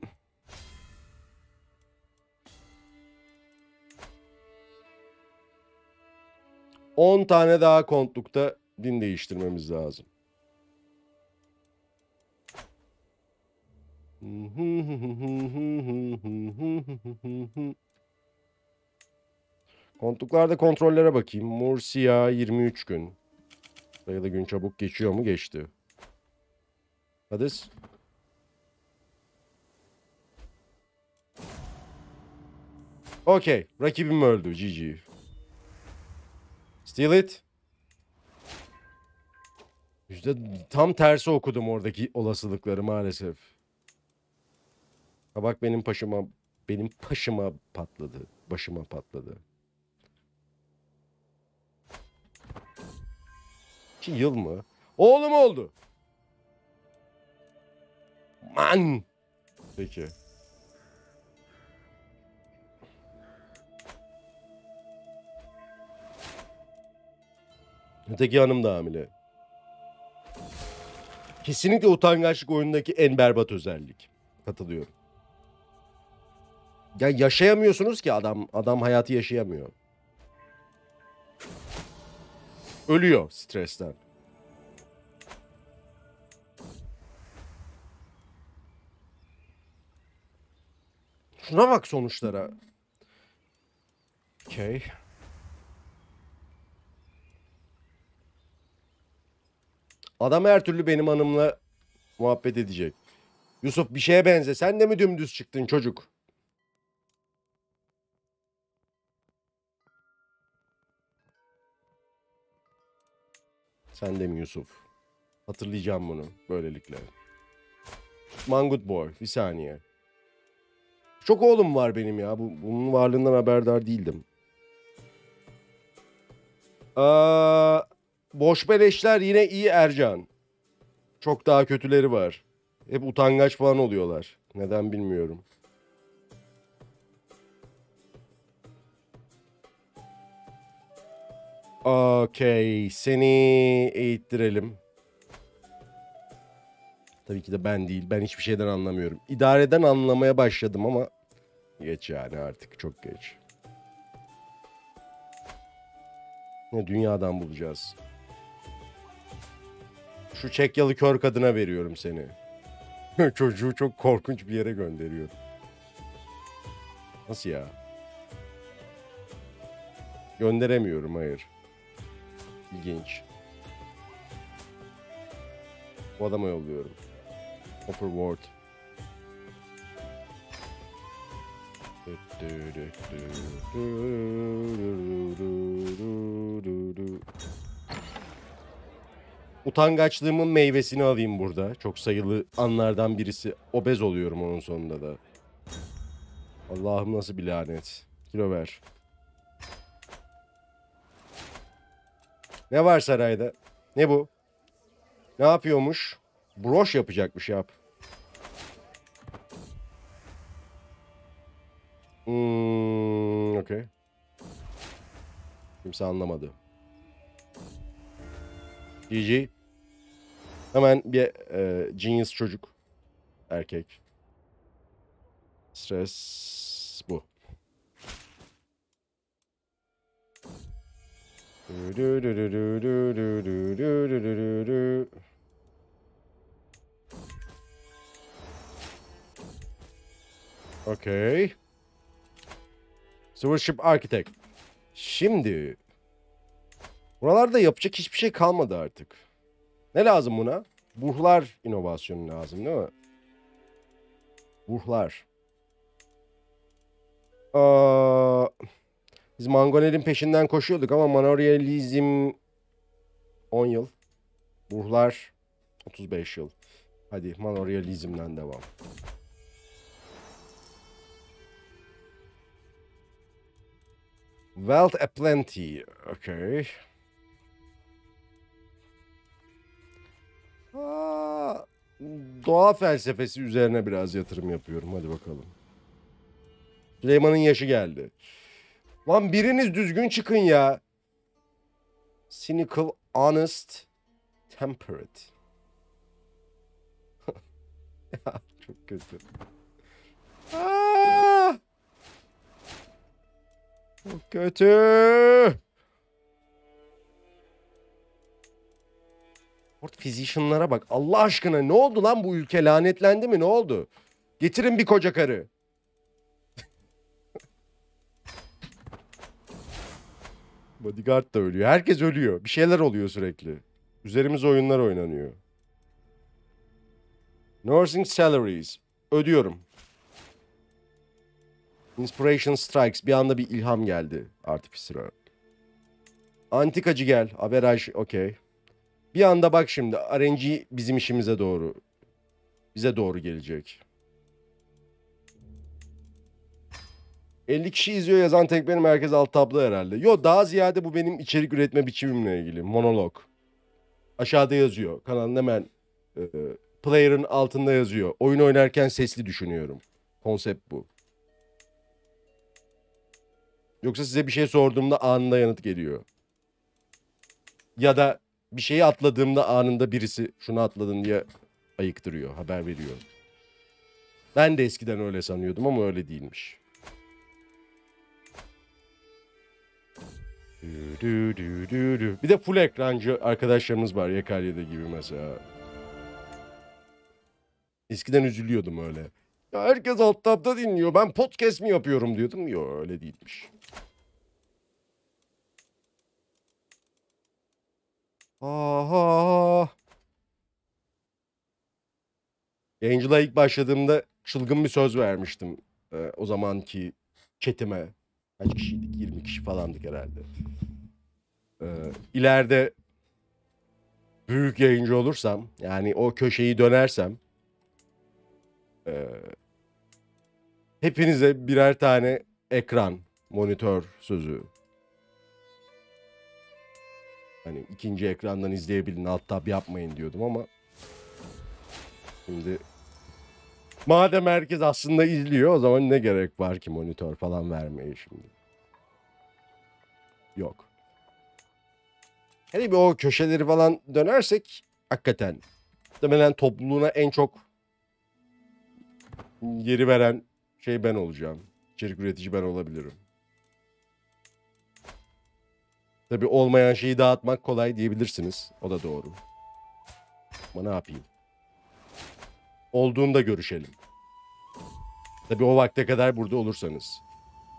on tane daha kontlukta din değiştirmemiz lazım. Kontluklarda kontrollere bakayım. Mursia yirmi üç gün. Sayılı gün çabuk geçiyor mu? Geçti. Hadi. Okey. Rakibim öldü. G G. Steal it. Yüzde tam tersi okudum oradaki olasılıkları maalesef. Kabak benim paşıma, benim paşıma patladı. Başıma patladı. İki yıl mı? Oğlum oldu. Man. Peki. Öteki hanım da hamile. Kesinlikle utangaçlık oyundaki en berbat özellik. Katılıyorum. Ya yaşayamıyorsunuz ki adam. Adam hayatı yaşayamıyor. Ölüyor stresten. Şuna bak sonuçlara. Okay. Adam her türlü benim hanımla muhabbet edecek. Yusuf bir şeye benze. Sen de mi dümdüz çıktın çocuk? Sen de mi Yusuf? Hatırlayacağım bunu böylelikle. Man good boy. Bir saniye. Çok oğlum var benim ya. Bunun varlığından haberdar değildim. Aa, boş beleşler yine iyi Ercan. Çok daha kötüleri var. Hep utangaç falan oluyorlar. Neden bilmiyorum. Okey. Seni eğittirelim. Tabii ki de ben değil. Ben hiçbir şeyden anlamıyorum. İdareden anlamaya başladım ama geç yani artık. Çok geç. Ne dünyadan bulacağız. Şu Çekyalı kör kadına veriyorum seni. Çocuğu çok korkunç bir yere gönderiyorum. Nasıl ya? Gönderemiyorum, hayır. İlginç. Bu adama yolluyorum. Offer ward. Utangaçlığımın meyvesini alayım burada. Çok sayılı anlardan birisi. Obez oluyorum onun sonunda da. Allah'ım nasıl bir lanet. Kilo ver. Ne var sarayda? Ne bu? Ne yapıyormuş? Broş yapacakmış yap. Hmm, okey. Kimse anlamadı. G G. Hemen bir e, genius çocuk. Erkek. Stres bu. Okay. Stewardship Architect. Şimdi buralarda yapacak hiçbir şey kalmadı artık. Ne lazım buna? Burhlar inovasyonu lazım değil mi? Burhlar. Aa, biz Mangonel'in peşinden koşuyorduk ama Manorealizm on yıl. Burhlar otuz beş yıl. Hadi Manorealizm'den devam. Wealth aplenty. Okay. Aa, doğa felsefesi üzerine biraz yatırım yapıyorum. Hadi bakalım. Süleyman'ın yaşı geldi. Lan biriniz düzgün çıkın ya. Cynical, honest, temperate. Ya, çok kötü. Aa! Çok kötü. Port physician'lara bak. Allah aşkına ne oldu lan bu ülke? Lanetlendi mi? Ne oldu? Getirin bir koca karı. Bodyguard da ölüyor. Herkes ölüyor. Bir şeyler oluyor sürekli. Üzerimize oyunlar oynanıyor. Nursing salaries. Ödüyorum. Inspiration strikes. Bir anda bir ilham geldi. Artificer'a. Antikacı gel. Averaj. Okey. Bir anda bak şimdi. R N G bizim işimize doğru. Bize doğru gelecek. elli kişi izliyor yazan tek benim, herkes alt tablo herhalde. Yo, daha ziyade bu benim içerik üretme biçimimle ilgili. Monolog. Aşağıda yazıyor. Kanalın hemen e, player'ın altında yazıyor. Oyun oynarken sesli düşünüyorum. Konsept bu. Yoksa size bir şey sorduğumda anında yanıt geliyor. Ya da bir şeyi atladığımda anında birisi şunu atladın diye ayıktırıyor, haber veriyor. Ben de eskiden öyle sanıyordum ama öyle değilmiş. Bir de full ekrancı arkadaşlarımız var Y K L'de gibi mesela. Eskiden üzülüyordum öyle. Ya herkes alt tabda dinliyor. Ben podcast mi yapıyorum diyordum. Yok, öyle değilmiş. Aha. Yayıncılığa ilk başladığımda çılgın bir söz vermiştim. Ee, o zamanki chatime. Kaç kişiydik? yirmi kişi falandık herhalde. Ee, ileride büyük yayıncı olursam, yani o köşeyi dönersem, e, hepinize birer tane ekran, monitör sözü. Hani ikinci ekrandan izleyebilin, alt tab yapmayın diyordum ama şimdi madem herkes aslında izliyor, o zaman ne gerek var ki monitör falan vermeye şimdi? Yok. Hele bir o köşeleri falan dönersek hakikaten muhtemelen topluluğuna en çok yeri veren şey ben olacağım. İçerik üretici ben olabilirim. Tabii olmayan şeyi dağıtmak kolay diyebilirsiniz. O da doğru. Ama ne yapayım? Olduğunda görüşelim. Tabii o vakte kadar burada olursanız.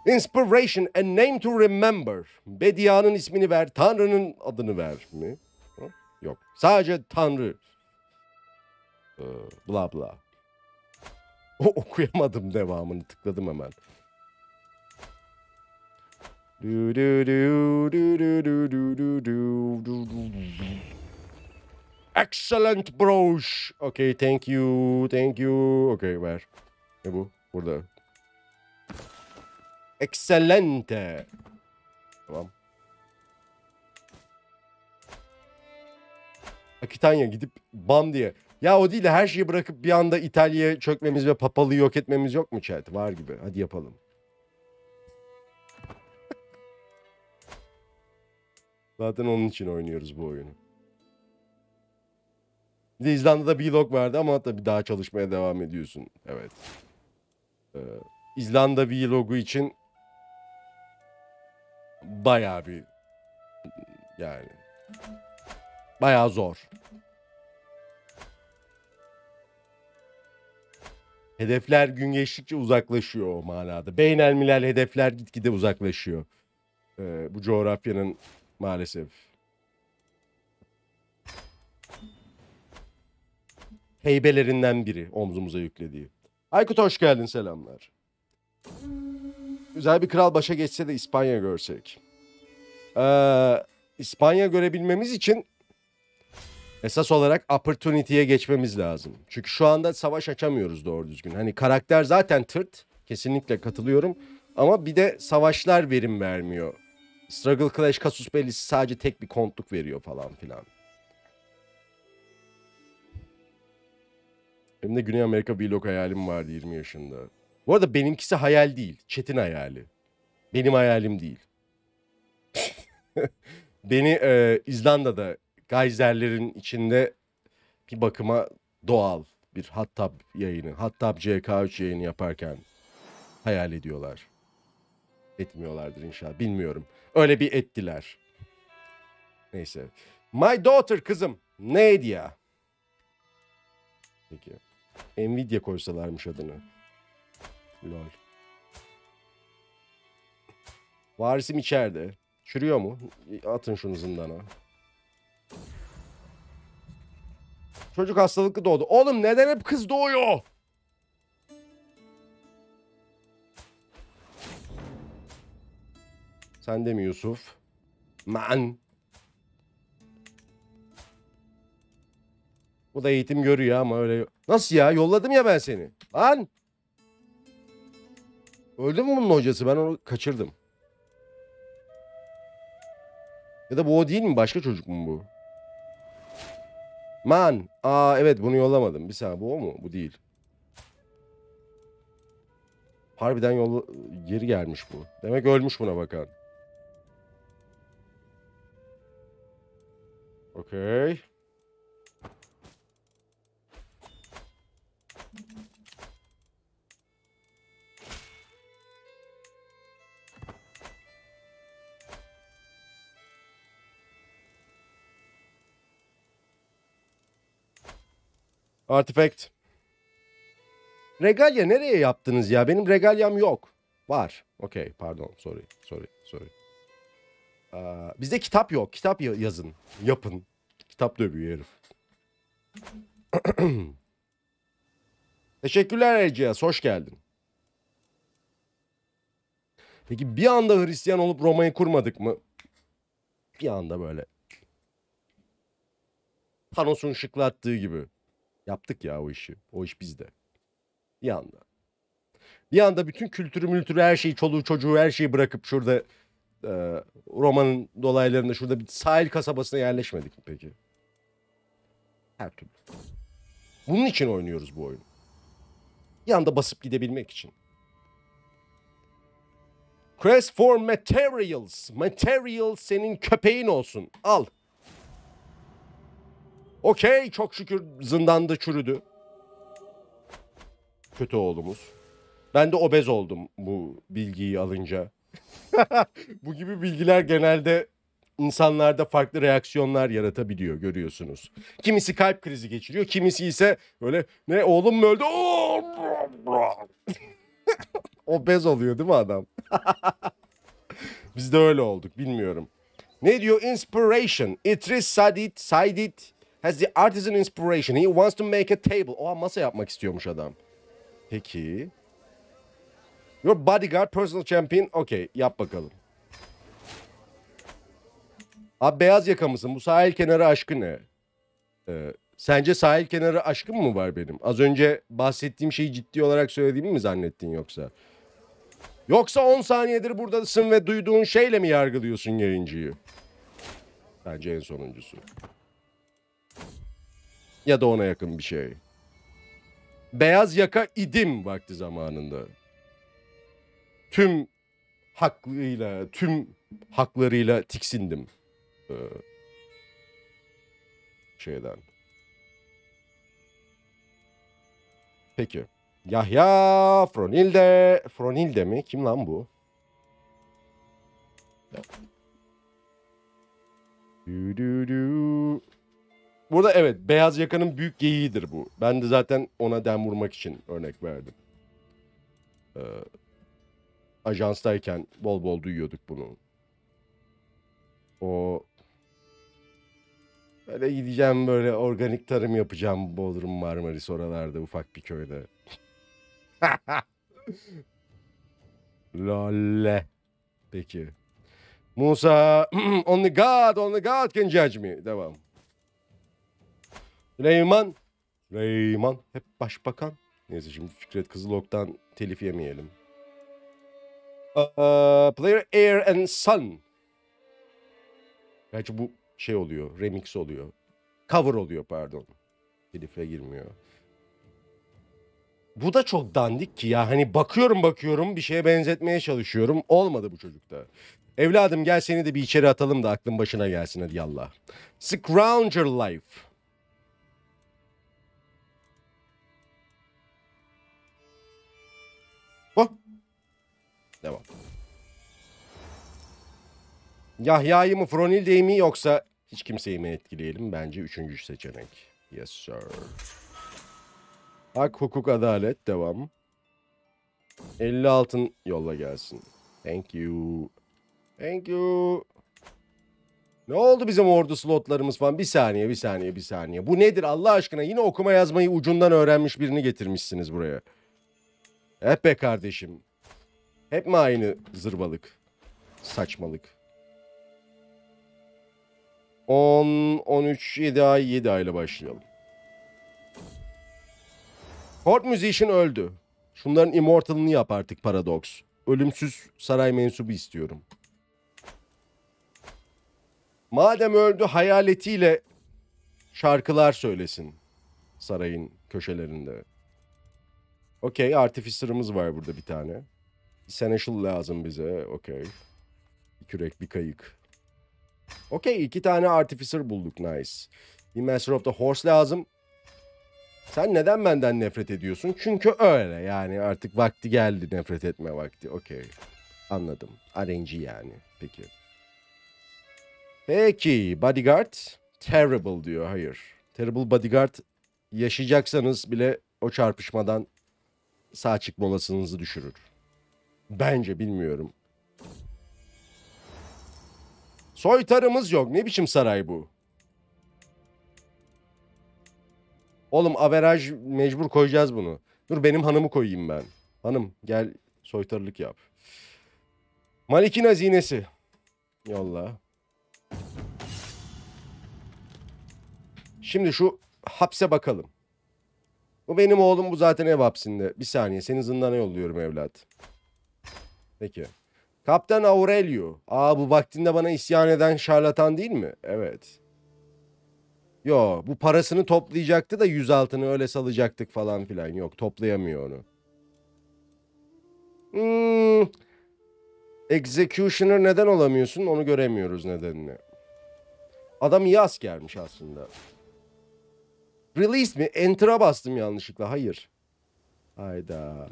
Inspiration and name to remember. Bedia'nın ismini ver, Tanrı'nın adını ver mi? Yok. Sadece Tanrı. Ee, bla bla. O, okuyamadım devamını. Tıkladım hemen. Du du du du du du du du du Excellent broş. Okay, thank you. Thank you. Okay, ver. Ne bu? Burada. Excelente. Tamam. Akitanya gidip bam diye. Ya o değil de her şeyi bırakıp bir anda İtalya'ya çökmemiz ve papalığı yok etmemiz yok mu chat? Var gibi. Hadi yapalım. Zaten onun için oynuyoruz bu oyunu. Bir de İzlanda'da bir vlog vardı ama tabii daha çalışmaya devam ediyorsun. Evet. Ee, İzlanda vlogu için bayağı bir yani bayağı zor. Hedefler gün geçtikçe uzaklaşıyor o manada. Beynelmiler hedefler gitgide uzaklaşıyor. Ee, bu coğrafyanın maalesef. Heybelerinden biri omzumuza yüklediği. Aykut hoş geldin, selamlar. Güzel bir kral başa geçse de İspanya görsek. Ee, İspanya görebilmemiz için esas olarak opportunity'ye geçmemiz lazım. Çünkü şu anda savaş açamıyoruz doğru düzgün. Hani karakter zaten tırt. Kesinlikle katılıyorum. Ama bir de savaşlar verim vermiyor. Struggle Clash Kasus Bellisi sadece tek bir kontluk veriyor falan filan. Benim de Güney Amerika vlog hayalim vardı yirmi yaşında. Bu arada benimkisi hayal değil. Çetin hayali. Benim hayalim değil. Beni e, İzlanda'da geyserlerin içinde bir bakıma doğal bir hot tub yayını, hot tub C K üç yayını yaparken hayal ediyorlar. Etmiyorlardır inşallah. Bilmiyorum. Öyle bir ettiler. Neyse. My daughter kızım. Neydi ya? Peki. Nvidia koysalarmış adını. Lol. Varisim içeride. Çürüyor mu? Atın şunu zindana. Çocuk hastalıklı doğdu. Oğlum neden hep kız doğuyor? Sen de mi Yusuf? Man. Bu da eğitim görüyor ama öyle... Nasıl ya? Yolladım ya ben seni. Lan! Öldü mü bunun hocası? Ben onu kaçırdım. Ya da bu o değil mi? Başka çocuk mu bu? Man! Aa evet, bunu yollamadım. Bir saniye, bu o mu? Bu değil. Harbiden yolla... geri gelmiş bu. Demek ölmüş buna bakan. Okey. Artifact. Regalya nereye yaptınız ya? Benim regalyam yok. Var. Okey. Pardon. Sorry. Sorry. Sorry. Aa, bizde kitap yok. Kitap yazın. Yapın. Kitap dövüyor herif. Teşekkürler Erciyaz. Hoş geldin. Peki bir anda Hristiyan olup Roma'yı kurmadık mı? Bir anda böyle. Thanos'un ışıklattığı gibi. Yaptık ya o işi. O iş bizde. Bir anda. Bir anda bütün kültürü mültürü her şeyi, çoluğu çocuğu her şeyi bırakıp şurada e, Roma'nın dolaylarında şurada bir sahil kasabasına yerleşmedik mi peki? Her türlü. Bunun için oynuyoruz bu oyunu. Bir anda basıp gidebilmek için. Quest for materials. Material senin köpeğin olsun. Al. Okey, çok şükür zindanda çürüdü. Kötü oğlumuz. Ben de obez oldum bu bilgiyi alınca. Bu gibi bilgiler genelde insanlarda farklı reaksiyonlar yaratabiliyor, görüyorsunuz. Kimisi kalp krizi geçiriyor, kimisi ise böyle ne oğlum mu öldü? Obez oluyor değil mi adam? Biz de öyle olduk, bilmiyorum. Ne diyor? Inspiration. Idris Sadit, Sadit. Has the artisan inspiration. He wants to make a table. Oha, masa yapmak istiyormuş adam. Peki. Your bodyguard personal champion. Okey, yap bakalım. Abi beyaz yaka mısın? Bu sahil kenarı aşkı ne? Ee, sence sahil kenarı aşkım mı var benim? Az önce bahsettiğim şeyi ciddi olarak söylediğimi mi zannettin yoksa? Yoksa on saniyedir buradasın ve duyduğun şeyle mi yargılıyorsun yayıncıyı? Bence en sonuncusu. Ya da ona yakın bir şey. Beyaz yaka idim vakti zamanında. Tüm haklıyla, tüm haklarıyla tiksindim. Ee, şeyden. Peki. Yahya Fronilde. Fronilde mi? Kim lan bu? Burada evet, beyaz yakanın büyük geyiğidir bu. Ben de zaten ona dem vurmak için örnek verdim. Ee, ajanstayken bol bol duyuyorduk bunu. O böyle gideceğim, böyle organik tarım yapacağım Bodrum Marmaris oralarda, ufak bir köyde. Lolle. Peki. Musa, only God, only God can judge me. Devam. Süleyman. Süleyman. Hep başbakan. Neyse, şimdi Fikret Kızılok'tan telif yemeyelim. Uh, player Air and Sun. Gerçi bu şey oluyor, remix oluyor. Cover oluyor, pardon. Telifle girmiyor. Bu da çok dandik ki ya. Hani bakıyorum bakıyorum bir şeye benzetmeye çalışıyorum. Olmadı bu çocukta. Evladım gel seni de bir içeri atalım da aklın başına gelsin, hadi yallah. Scrounger Life. Oh. Devam. Yahya'yı mı, Fronilde'yi mi, yoksa hiç kimseyi mi etkileyelim? Bence üçüncü seçenek. Yes sir. Hak, hukuk, adalet. Devam. elli altın yolla gelsin. Thank you. Thank you. Ne oldu bizim ordu slotlarımız falan? Bir saniye, bir saniye, bir saniye. Bu nedir Allah aşkına? Yine okuma yazmayı ucundan öğrenmiş birini getirmişsiniz buraya. Hep be kardeşim. Hep mi aynı zırvalık? Saçmalık. on, on üç, yedi ay, yedi ay ile başlayalım. Court Musician öldü. Şunların immortal'ını yap artık Paradox. Ölümsüz saray mensubu istiyorum. Madem öldü, hayaletiyle şarkılar söylesin sarayın köşelerinde. Okey, artificer'ımız var burada bir tane. Seneschal lazım bize, okey. Bir kürek, bir kayık. Okey, iki tane artificer bulduk, nice. Bir master of the horse lazım. Sen neden benden nefret ediyorsun? Çünkü öyle yani, artık vakti geldi, nefret etme vakti. Okey. Anladım. R N G yani. Peki. Peki. Bodyguard. Terrible diyor. Hayır. Terrible bodyguard. Yaşayacaksanız bile o çarpışmadan sağ çıkma olasılığınızı düşürür. Bence, bilmiyorum. Soytarımız yok. Ne biçim saray bu? Oğlum averaj mecbur koyacağız bunu. Dur benim hanımı koyayım ben. Hanım gel soytarılık yap. Malik'in hazinesi. Yolla. Şimdi şu hapse bakalım. Bu benim oğlum, bu zaten ev hapsinde. Bir saniye, seni zindana yolluyorum evlat. Peki. Kaptan Aurelio. Aa, bu vaktinde bana isyan eden şarlatan değil mi? Evet. Yo, bu parasını toplayacaktı da yüz altını öyle salacaktık falan filan. Yok, toplayamıyor onu. Hmm. Executioner neden olamıyorsun? Onu göremiyoruz nedenini. Adam iyi askermiş aslında. Release mi? Enter'a bastım yanlışlıkla. Hayır. Hayda.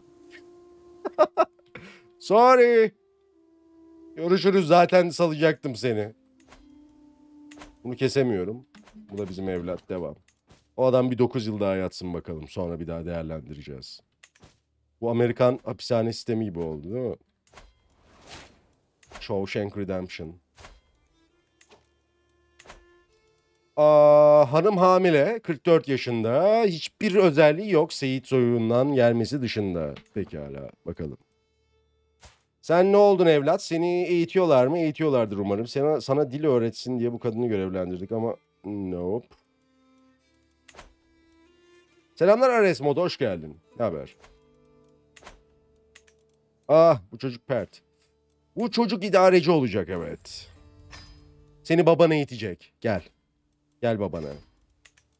Sorry. Görüşürüz, zaten salacaktım seni. Bunu kesemiyorum. Bu da bizim evlat. Devam. O adam bir dokuz yıl daha yatsın bakalım. Sonra bir daha değerlendireceğiz. Bu Amerikan hapishane sistemi gibi oldu değil mi? Shawshank Redemption. Aa, hanım hamile. kırk dört yaşında. Hiçbir özelliği yok. Seyit soyundan gelmesi dışında. Pekala. Bakalım. Sen ne oldun evlat? Seni eğitiyorlar mı? Eğitiyorlardır umarım. Sana, sana dil öğretsin diye bu kadını görevlendirdik ama... Nope. Selamlar Ares Mod, hoş geldin. Ne haber? Ah, bu çocuk pert. Bu çocuk idareci olacak, evet. Seni babana eğitecek. Gel. Gel babana.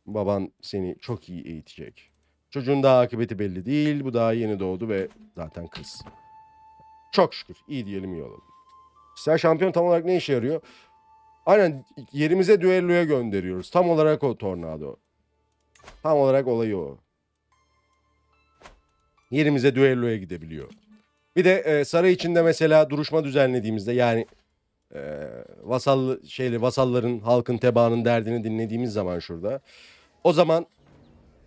Baban seni çok iyi eğitecek. Çocuğun daha akıbeti belli değil. Bu daha yeni doğdu ve zaten kız. Çok şükür. İyi diyelim, iyi olalım. Sen şampiyon tam olarak ne işe yarıyor? Aynen, yerimize düelloya gönderiyoruz. Tam olarak o tornado. Tam olarak olayı o. yerimize düelloya gidebiliyor. Bir de e, saray içinde mesela duruşma düzenlediğimizde, yani e, vasal şeyle vasalların, halkın, tebaanın derdini dinlediğimiz zaman şurada, o zaman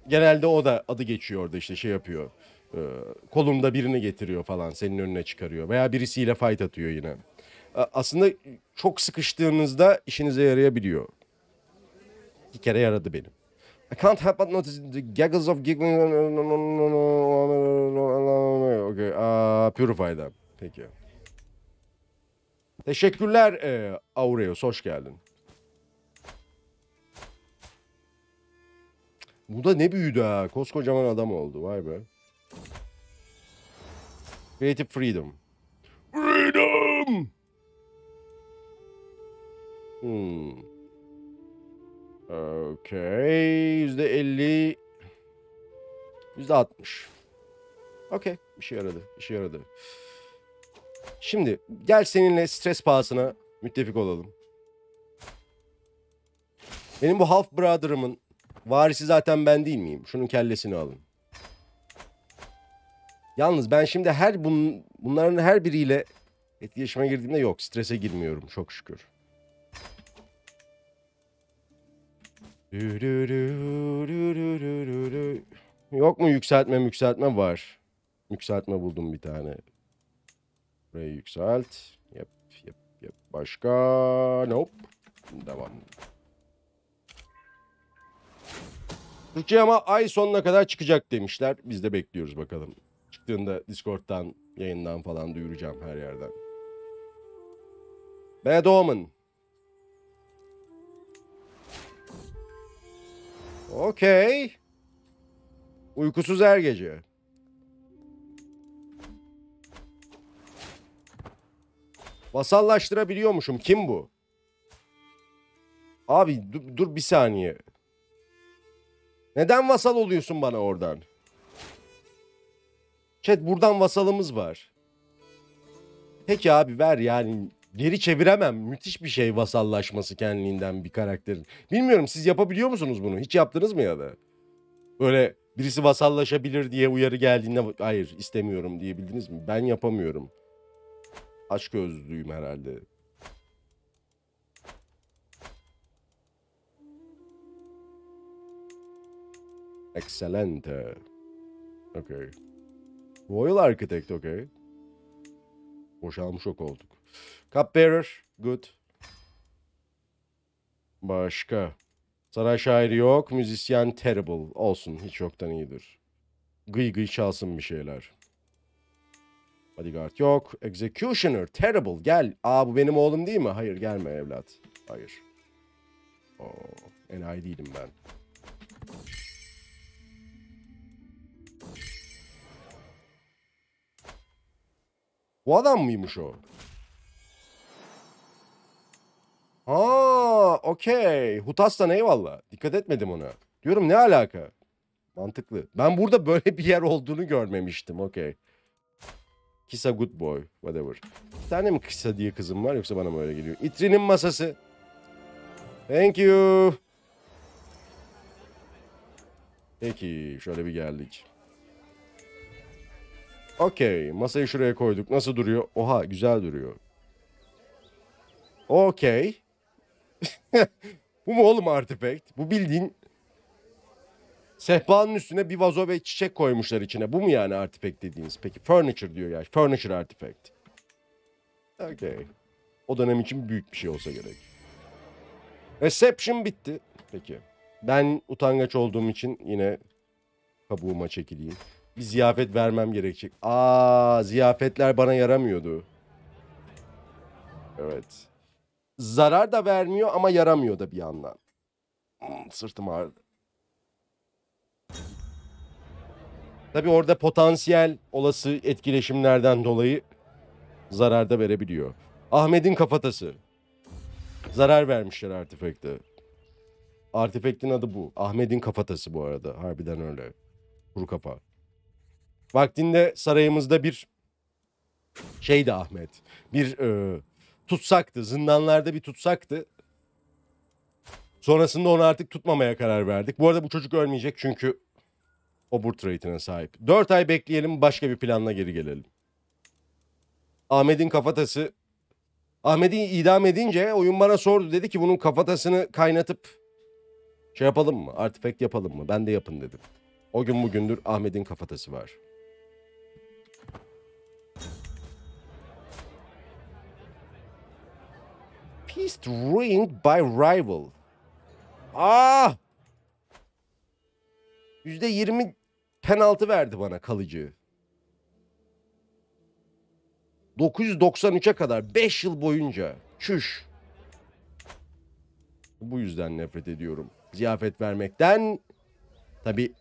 genelde o da adı geçiyor orada, işte şey yapıyor. E, kolunda birini getiriyor falan, senin önüne çıkarıyor veya birisiyle fight atıyor yine. A, aslında çok sıkıştığınızda işinize yarayabiliyor. İki kere yaradı benim. I can't help but notice the gaggles of giggling. Okay, uh, purify them. Peki. Teşekkürler e, Aureus, hoş geldin. Bu da ne büyüdü ha. Koskocaman adam oldu. Vay be. Creative Freedom. Freedom! Hmm. Okey. Yüzde elli. Yüzde altmış. Okey. Bir şey yaradı. Bir şey yaradı. Şimdi gel seninle stres pahasına müttefik olalım. Benim bu half brother'ımın varisi zaten ben değil miyim? Şunun kellesini alın. Yalnız ben şimdi her bun, bunların her biriyle etkileşime girdiğimde yok. Strese girmiyorum çok şükür. Yok mu yükseltme yükseltme var. Yükseltme buldum bir tane. Burayı yükselt. Yap yap yap. Başka. Nope. Devam. Türkçe ama ay sonuna kadar çıkacak demişler. Biz de bekliyoruz bakalım. Çıktığında Discord'dan, yayından falan duyuracağım her yerden. Bad Omen. Okey. Uykusuz her gece. Vasallaştırabiliyormuşum. Kim bu? Abi dur, dur bir saniye. Neden vasal oluyorsun bana oradan? Chat, buradan vasalımız var. Peki abi ver yani. Geri çeviremem. Müthiş bir şey vasallaşması kendiliğinden bir karakterin. Bilmiyorum, siz yapabiliyor musunuz bunu? Hiç yaptınız mı ya da? Böyle birisi vasallaşabilir diye uyarı geldiğinde hayır istemiyorum diyebildiniz mi? Ben yapamıyorum. Açgözlüyüm herhalde. Excelente. Okay. Royal Architect, okay. Boşalmış o koltuk. Cupbearer. Good. Başka. Saray şairi yok. Müzisyen terrible. Olsun. Hiç yoktan iyidir. Gıy gıy çalsın bir şeyler. Bodyguard yok. Executioner. Terrible. Gel. Aa bu benim oğlum değil mi? Hayır gelme evlat. Hayır. Oo, enayi değilim ben. Bu adam mıymış o? Haa okey. Hutas'tan eyvallah. Dikkat etmedim ona. Diyorum ne alaka? Mantıklı. Ben burada böyle bir yer olduğunu görmemiştim. Okey. Kisa good boy. Whatever. Bir tane mi kisa diye kızım var yoksa bana mı öyle geliyor? İtrinin masası. Thank you. Peki şöyle bir geldik. Okey. Masayı şuraya koyduk. Nasıl duruyor? Oha güzel duruyor. Okey. Bu mu oğlum artifact? Bu bildiğin sehpanın üstüne bir vazo ve çiçek koymuşlar içine. Bu mu yani artifact dediğiniz? Peki furniture diyor ya. Furniture artifact. Okey. O dönem için büyük bir şey olsa gerek. Reception bitti. Peki. Ben utangaç olduğum için yine kabuğuma çekileyim. Bir ziyafet vermem gerekecek. Aa, ziyafetler bana yaramıyordu. Evet. Zarar da vermiyor ama yaramıyor da bir yandan. Hmm, sırtım ağrıdı. Tabii orada potansiyel olası etkileşimlerden dolayı zarar da verebiliyor. Ahmet'in kafatası. Zarar vermişler artifekte. Artifektin adı bu. Ahmet'in kafatası bu arada. Harbiden öyle. Kuru kafa. Vaktinde sarayımızda bir şeydi Ahmet. Bir... Ee, tutsaktı. Zindanlarda bir tutsaktı. Sonrasında onu artık tutmamaya karar verdik. Bu arada bu çocuk ölmeyecek çünkü oburt rate'ine sahip. dört ay bekleyelim, başka bir planla geri gelelim. Ahmet'in kafatası. Ahmet'i idam edince oyun bana sordu, dedi ki bunun kafatasını kaynatıp şey yapalım mı? Artifact yapalım mı? Ben de yapın dedim. O gün bugündür Ahmet'in kafatası var. Peace ruined by rival. Ah! yüzde yirmi penaltı verdi bana kalıcı. dokuz yüz doksan üçe kadar beş yıl boyunca. Çüş. Bu yüzden nefret ediyorum. Ziyafet vermekten. Tabii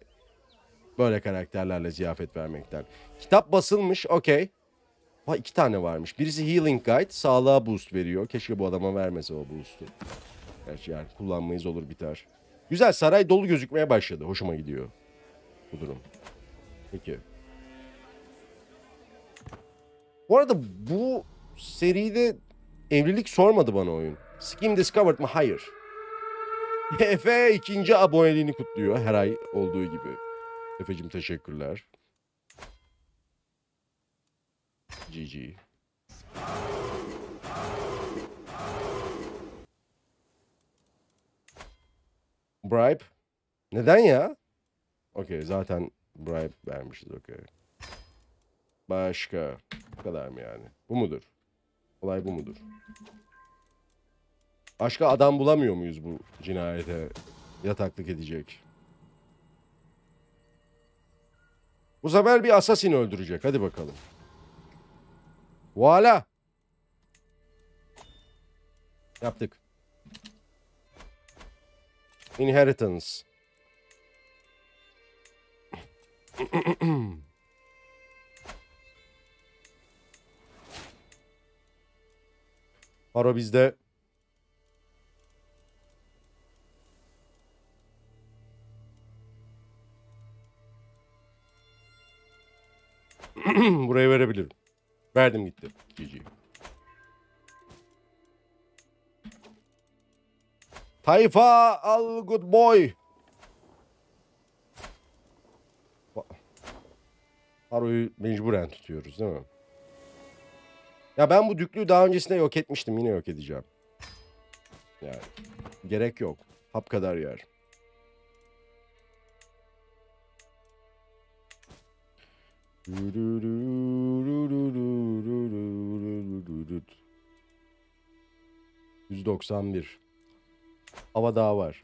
böyle karakterlerle ziyafet vermekten. Kitap basılmış. Okey. Ha, iki tane varmış. Birisi Healing Guide. Sağlığa boost veriyor. Keşke bu adama vermese o boost'u. Gerçi yani kullanmayız, olur biter. Güzel, saray dolu gözükmeye başladı. Hoşuma gidiyor bu durum. Peki. Bu arada bu seride evlilik sormadı bana oyun. Skin Discovered mı? Hayır. Efe ikinci aboneliğini kutluyor her ay olduğu gibi. Efe'cim teşekkürler. G G. Bribe? Neden ya? Okey, zaten bribe vermişiz, okey. Başka. Bu kadar mı yani? Bu mudur? Olay bu mudur? Başka adam bulamıyor muyuz bu cinayete yataklık edecek? Bu sefer bir assassin öldürecek. Hadi bakalım. Voila. Yaptık. Inheritance. Para bizde. Buraya verebilirim. Verdim, gitti. G G. Tayfa al good boy. Paroyu mecburen tutuyoruz değil mi? Ya ben bu düklüğü daha öncesinde yok etmiştim. Yine yok edeceğim. Yani gerek yok. Hap kadar yer. yüz doksan bir. Hava daha var.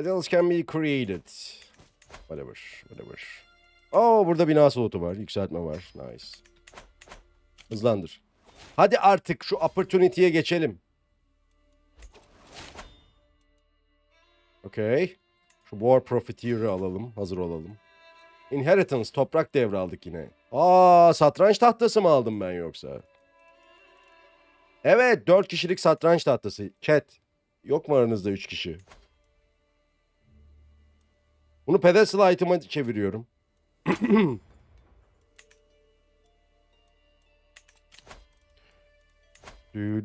Ideals can be created. Whatever, whatever. Oo, burada bina slotu var. Yükseltme var. Nice. Hızlandır. Hadi artık şu opportunity'ye geçelim. Okay. Şu war profiteer'i alalım. Hazır olalım. Inheritance. Toprak devraldık yine. Aa, satranç tahtası mı aldım ben yoksa? Evet, dört kişilik satranç tahtası. Chat. Yok mu aranızda üç kişi? Bunu pedestal item'a çeviriyorum. The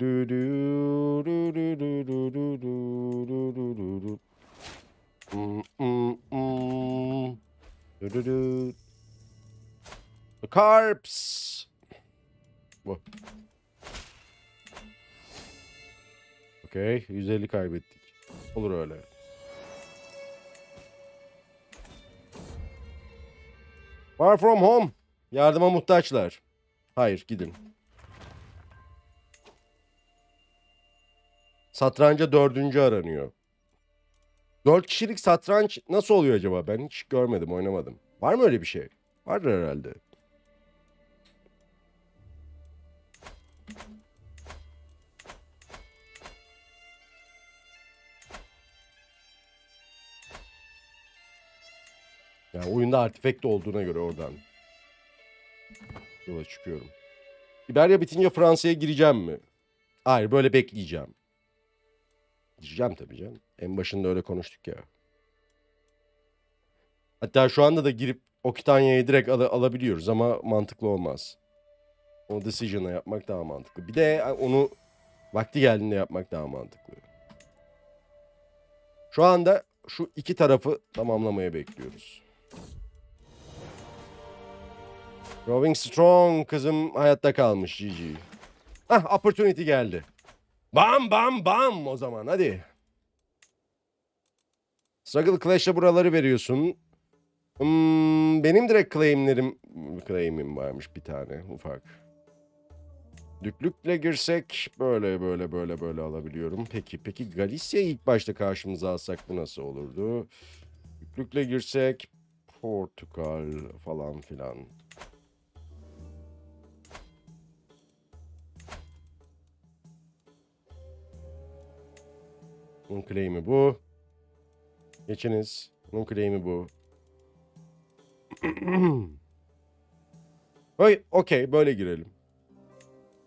carps. Bu. Okay, yüz elli kaybettik. Olur öyle. Far from home. Yardıma muhtaçlar. Hayır, gidin. Satranca dördüncü aranıyor. Dört kişilik satranç nasıl oluyor acaba? Ben hiç görmedim, oynamadım. Var mı öyle bir şey? Vardır herhalde. Yani oyunda artifact olduğuna göre oradan yola çıkıyorum. İberia bitince Fransa'ya gireceğim mi? Hayır, böyle bekleyeceğim. Gireceğim tabii canım. En başında öyle konuştuk ya. Hatta şu anda da girip Okitanya'yı direkt al alabiliyoruz ama mantıklı olmaz. Onu decision'a yapmak daha mantıklı. Bir de onu vakti geldiğinde yapmak daha mantıklı. Şu anda şu iki tarafı tamamlamaya bekliyoruz. Rowing strong kızım hayatta kalmış. G G. Hah, opportunity geldi. Bam bam bam o zaman hadi. Struggle Clash'e buraları veriyorsun. Hmm, benim direkt claim'lerim claim'im varmış bir tane ufak. Düklükle girsek böyle böyle böyle böyle alabiliyorum. Peki peki Galicia'yı ilk başta karşımıza alsak bu nasıl olurdu? Düklükle girsek Portugal falan filan. Bunun claim'i bu. Geçiniz. Bunun claim'i bu. Okey böyle girelim.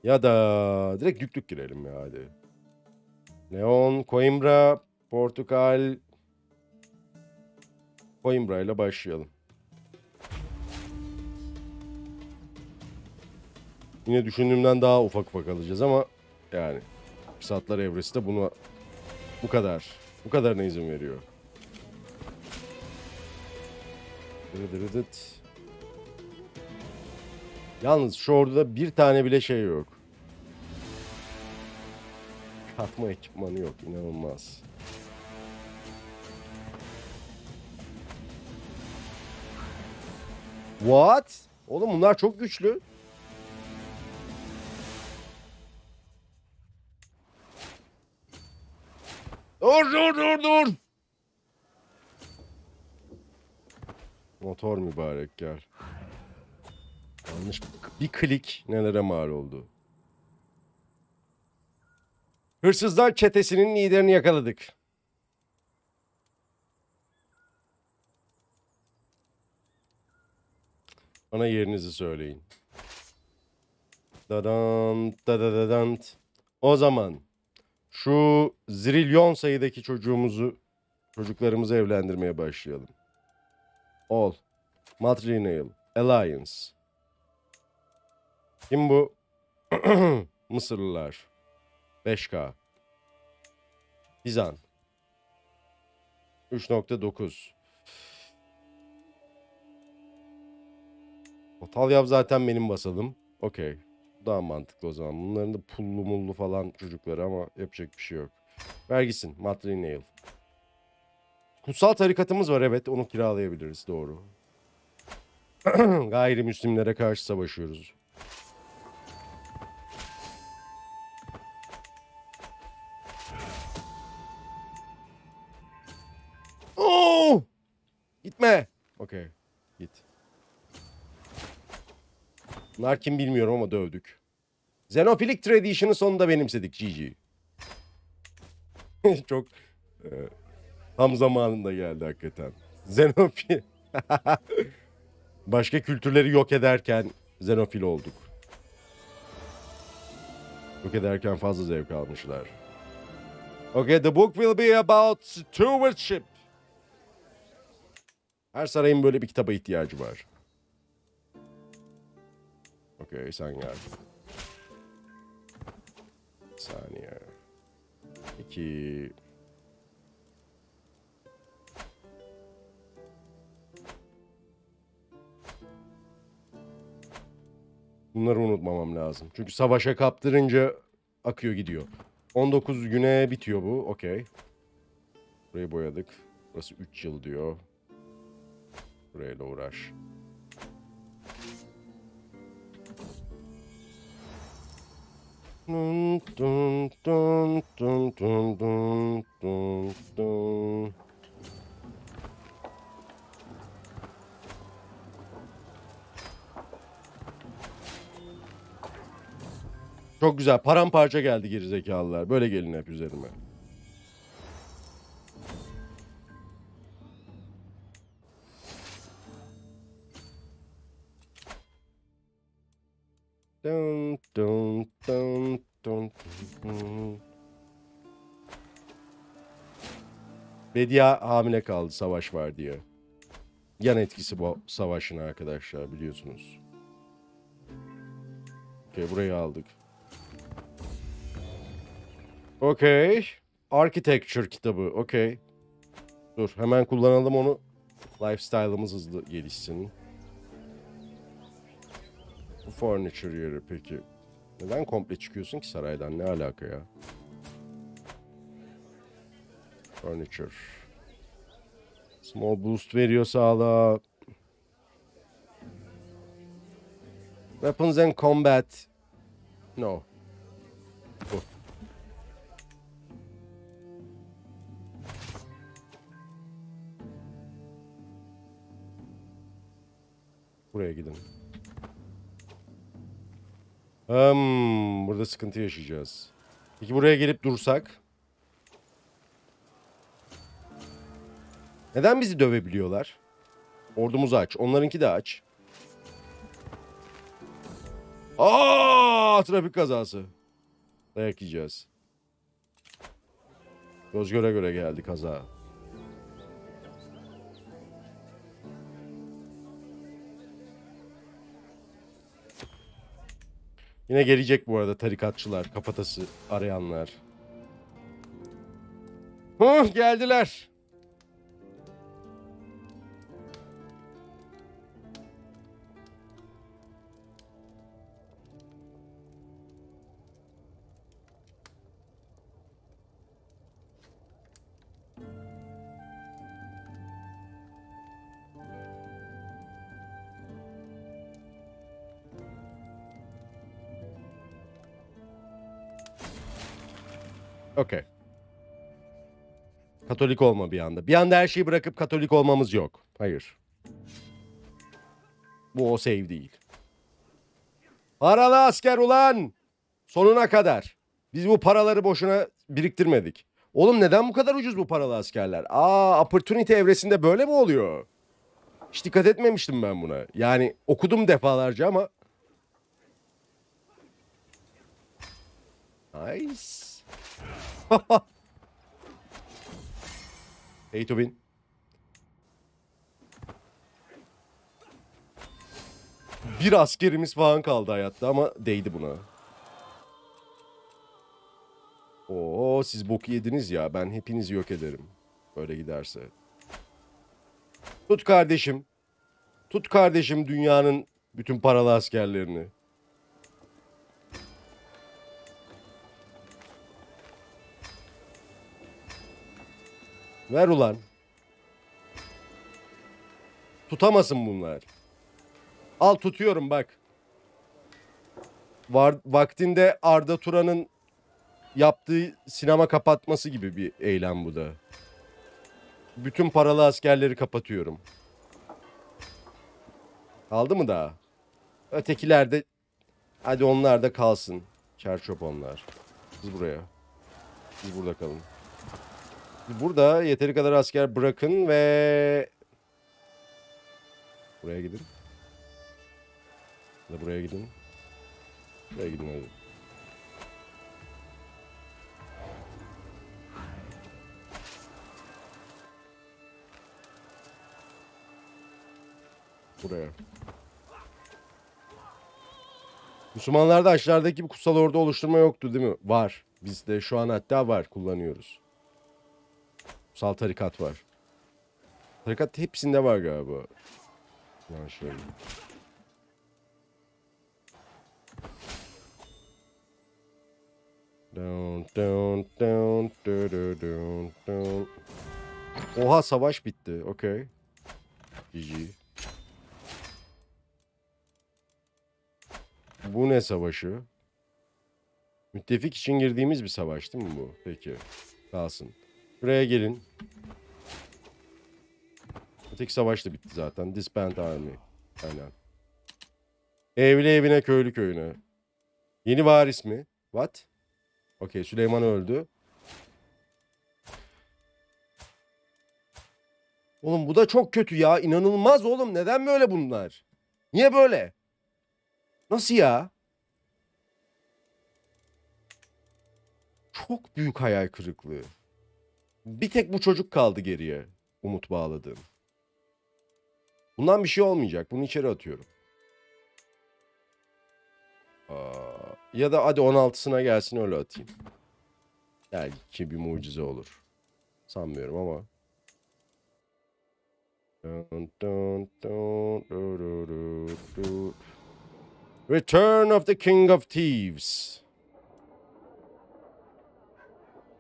Ya da direkt düklük girelim ya hadi. Leon, Coimbra, Portugal. Coimbra ile başlayalım. Yine düşündüğümden daha ufak ufak alacağız ama yani fırsatlar evresi de bunu bu kadar. Bu kadarına izin veriyor. Yalnız şu orduda bir tane bile şey yok. Katma ekipmanı yok. İnanılmaz. What? Oğlum bunlar çok güçlü. Dur dur dur dur. Motor mübarek gel. Yanlış bir klik nelere mal oldu. Hırsızlar çetesinin liderini yakaladık. Bana yerinizi söyleyin. Dadant, dadadadant. O zaman şu zirilyon sayıdaki çocuğumuzu, çocuklarımızı evlendirmeye başlayalım. All. Matrilineal. Alliance. Kim bu? Mısırlılar. beş K. Bizan. üç nokta dokuz. Otalyav zaten benim basalım. Okey. Daha mantıklı o zaman. Bunların da pullu mullu falan çocukları ama yapacak bir şey yok. Vergisin. Matrilineal. Kutsal tarikatımız var evet. Onu kiralayabiliriz. Doğru. Gayrimüslimlere karşı savaşıyoruz. Oo! Gitme. Okey. Git. Bunlar kim bilmiyorum ama dövdük. Zenofilic Tradition'ı sonunda benimsedik. G G. Çok... E tam zamanında geldi hakikaten. Zenofil. Başka kültürleri yok ederken Zenofil olduk. Yok ederken fazla zevk almışlar. Okay, the book will be about stewardship. Her sarayın böyle bir kitaba ihtiyacı var. Okay, sen gel. Saniye. İki... Bunları unutmamam lazım. Çünkü savaşa kaptırınca akıyor gidiyor. on dokuz güne bitiyor bu. Okey. Burayı boyadık. Burası üç yıl diyor. Burayla uğraş. Çok güzel. Paramparça geldi gerizekalılar. Böyle gelin hep üzerime. Dun dun dun dun dun. Bedia hamile kaldı savaş var diye. Yan etkisi bu savaşın arkadaşlar biliyorsunuz. Okey burayı aldık. Okey. Architecture kitabı. Okey. Dur hemen kullanalım onu. Lifestyle'ımız hızlı gelişsin. Bu furniture yeri peki. Neden komple çıkıyorsun ki saraydan? Ne alaka ya? Furniture. Small boost veriyor sağla. Weapons and combat. No. Bu. Buraya gidin. Hmm, burada sıkıntı yaşayacağız. Peki buraya gelip dursak? Neden bizi dövebiliyorlar? Ordumuz aç. Onlarınki de aç. Aa, trafik kazası. Dayak yiyeceğiz. Göz göre göre geldi kaza. Yine gelecek bu arada tarikatçılar, kafatası arayanlar. Huh, geldiler. Okay. Katolik olma bir anda. Bir anda her şeyi bırakıp Katolik olmamız yok. Hayır. Bu o save değil. Paralı asker ulan! Sonuna kadar. Biz bu paraları boşuna biriktirmedik. Oğlum neden bu kadar ucuz bu paralı askerler? Aa, opportunity evresinde böyle mi oluyor? Hiç dikkat etmemiştim ben buna. Yani okudum defalarca ama. Nice. Hey to win. Bir askerimiz falan kaldı hayatta ama değdi buna. Oo, siz boku yediniz ya, ben hepinizi yok ederim. Böyle giderse. Tut kardeşim. Tut kardeşim dünyanın bütün paralı askerlerini. Ver ulan. Tutamasın bunlar. Al, tutuyorum bak. Var, vaktinde Arda Turan'ın yaptığı sinema kapatması gibi bir eylem bu da. Bütün paralı askerleri kapatıyorum. Kaldı mı daha? Ötekiler de... Hadi onlar da kalsın. Çerçöp onlar. Siz buraya. Siz burada kalın. Burada yeteri kadar asker bırakın ve buraya gidin. Ya buraya gidin. Buraya gidin hadi. Buraya. Müslümanlarda aşağıdaki bir kutsal ordu oluşturma yoktu değil mi? Var. Bizde şu an hatta var. Kullanıyoruz. Kutsal tarikat var. Tarikat hepsinde var galiba. Yani şöyle. Down, down, down, down, down, down. Oha, savaş bitti. Okay. G G. Bu ne savaşı? Müttefik için girdiğimiz bir savaş değil mi bu? Peki. Kalsın. Buraya gelin. Öteki savaş da bitti zaten. Disband Army. Aynen. Evli evine, köylü köyüne. Yeni varis mi? What? Okey, Süleyman öldü. Oğlum bu da çok kötü ya. İnanılmaz oğlum. Neden böyle bunlar? Niye böyle? Nasıl ya? Çok büyük hayal kırıklığı. Bir tek bu çocuk kaldı geriye. Umut bağladığım. Bundan bir şey olmayacak. Bunu içeri atıyorum. Aa, ya da hadi on altısına gelsin, öyle atayım. Belki bir mucize olur. Sanmıyorum ama. Return of the King of Thieves.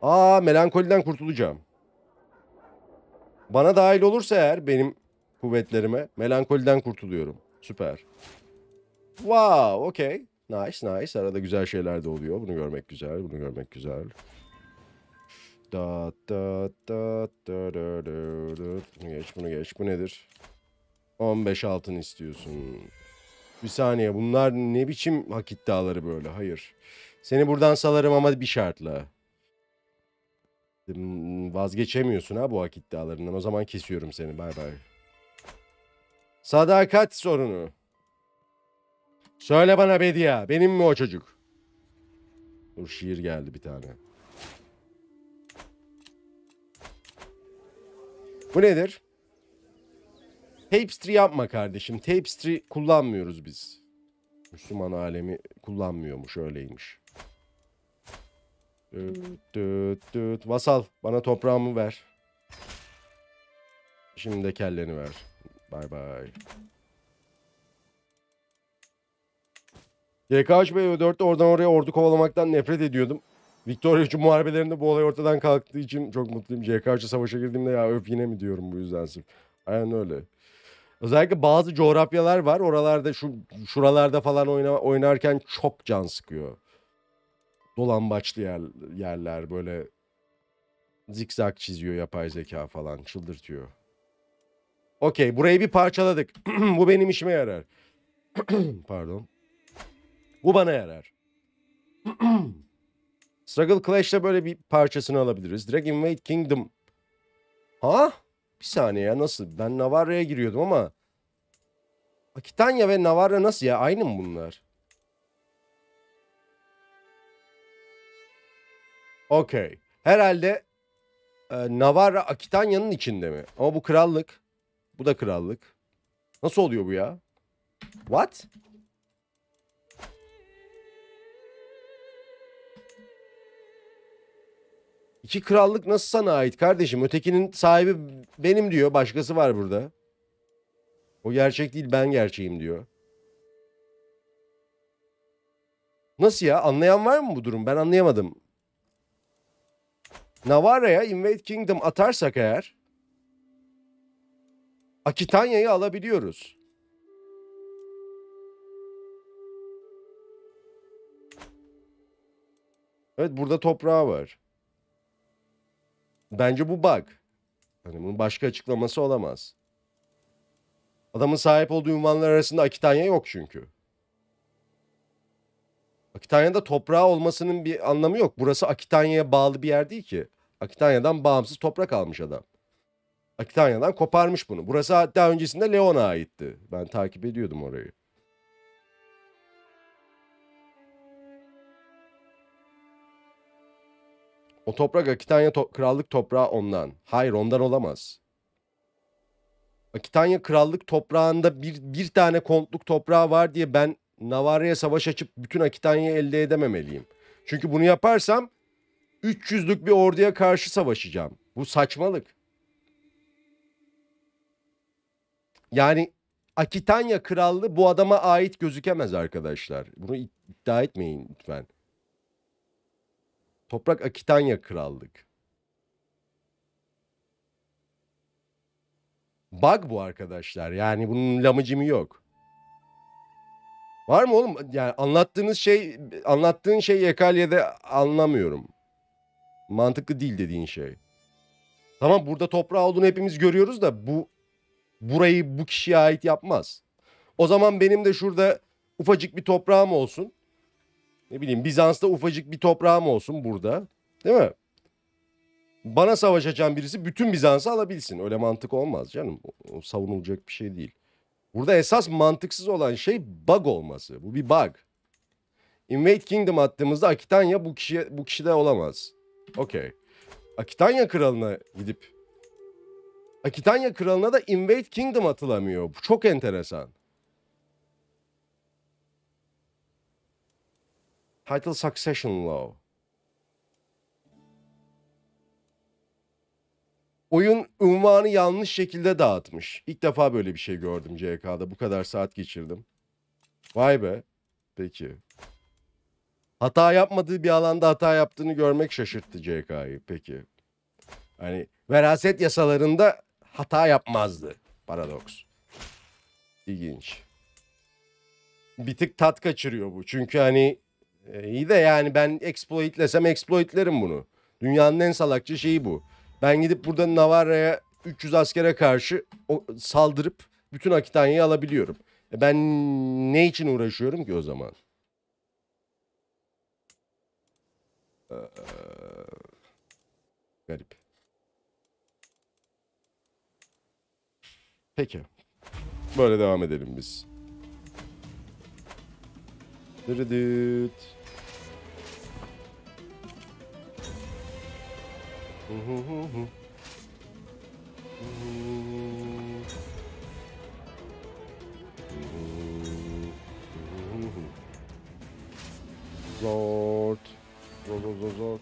Aa, melankoliden kurtulacağım. Bana dahil olursa eğer benim kuvvetlerime melankoliden kurtuluyorum. Süper. Wow, okay. Nice, nice. Arada güzel şeyler de oluyor. Bunu görmek güzel, bunu görmek güzel. Da da da da da da. Bunu geç, bunu geç. Bu nedir? on beş altın istiyorsun. Bir saniye. Bunlar ne biçim hak iddiaları böyle? Hayır. Seni buradan salarım ama bir şartla. Vazgeçemiyorsun ha bu hak iddialarından. O zaman kesiyorum seni. Bay bay. Sadakat sorunu. Söyle bana Bediye. Benim mi o çocuk? Dur, şiir geldi bir tane. Bu nedir? Tapestry yapma kardeşim. Tapestry kullanmıyoruz biz. Müslüman alemi kullanmıyormuş. Öyleymiş. Düt düt düt. Vasal, bana toprağımı ver. Şimdi de kelleni ver. Bay bay. G K üç B dörtte oradan oraya ordu kovalamaktan nefret ediyordum. Victoria üç muharebelerinde bu olay ortadan kalktığı için çok mutluyum. G K üç'e savaşa girdiğimde ya öp yine mi diyorum bu yüzden sırf. Aynen öyle. Özellikle bazı coğrafyalar var. Oralarda şu şuralarda falan oyna, oynarken çok can sıkıyor. Dolambaçlı yer, yerler böyle zikzak çiziyor yapay zeka falan, çıldırtıyor. Okey, burayı bir parçaladık. Bu benim işime yarar. Pardon. Bu bana yarar. Struggle Clash'ta böyle bir parçasını alabiliriz. Direkt Invade Kingdom. Ha? Bir saniye ya, nasıl? Ben Navarra'ya giriyordum ama Akitanya ve Navarra nasıl ya? Aynı mı bunlar? Okey. Herhalde e, Navarra Akitanya'nın içinde mi? Ama bu krallık. Bu da krallık. Nasıl oluyor bu ya? What? İki krallık nasıl sana ait kardeşim? Ötekinin sahibi benim diyor. Başkası var burada. O gerçek değil, ben gerçeğim diyor. Nasıl ya? Anlayan var mı bu durum? Ben anlayamadım. Navarra'ya Invade Kingdom atarsak eğer Akitanya'yı alabiliyoruz. Evet, burada toprağı var. Bence bu bug. Hani bunun başka açıklaması olamaz. Adamın sahip olduğu ünvanlar arasında Akitanya yok çünkü. Akitanya'da toprağı olmasının bir anlamı yok. Burası Akitanya'ya bağlı bir yer değil ki. Akitanya'dan bağımsız toprak almış adam. Akitanya'dan koparmış bunu. Burası hatta öncesinde Leon'a aitti. Ben takip ediyordum orayı. O toprak Akitanya to- krallık toprağı ondan. Hayır, ondan olamaz. Akitanya krallık toprağında bir, bir tane kontluk toprağı var diye ben Navarra'ya savaş açıp bütün Akitanya'yı elde edememeliyim. Çünkü bunu yaparsam üç yüzlük bir orduya karşı savaşacağım. Bu saçmalık. Yani Akitanya krallığı bu adama ait gözükemez arkadaşlar. Bunu iddia etmeyin lütfen. Toprak Akitanya krallık. Bug bu arkadaşlar. Yani bunun lamıcımı yok. Var mı oğlum? Yani anlattığınız şey, anlattığın şey Yekalya'da anlamıyorum. Mantıklı değil dediğin şey. Tamam, burada toprağı olduğunu hepimiz görüyoruz da bu burayı bu kişiye ait yapmaz. O zaman benim de şurada ufacık bir toprağım olsun. Ne bileyim, Bizans'ta ufacık bir toprağım olsun burada. Değil mi? Bana savaş açan birisi bütün Bizans'ı alabilsin. Öyle mantık olmaz canım. O, o savunulacak bir şey değil. Burada esas mantıksız olan şey bug olması. Bu bir bug. Invade Kingdom attığımızda Akitanya bu kişi bu kişide olamaz. Okey. Akitanya kralına gidip Akitanya kralına da Invade Kingdom atılamıyor. Bu çok enteresan. Title Succession Law. oyun unvanı yanlış şekilde dağıtmış. İlk defa böyle bir şey gördüm C K'da. Bu kadar saat geçirdim. Vay be. Peki. Hata yapmadığı bir alanda hata yaptığını görmek şaşırttı C K'yı. Peki. Hani veraset yasalarında hata yapmazdı Paradox. İlginç. Bir tık tat kaçırıyor bu. Çünkü hani e, iyi de yani ben exploitlesem exploitlerim bunu. Dünyanın en salakça şeyi bu. Ben gidip burada Navarra'ya üç yüz askere karşı o, saldırıp bütün Akitanya'yı alabiliyorum. E ben ne için uğraşıyorum ki o zaman? Ee, garip. Peki. Böyle devam edelim biz. Dırıdıt. Zort. Zort zort zort.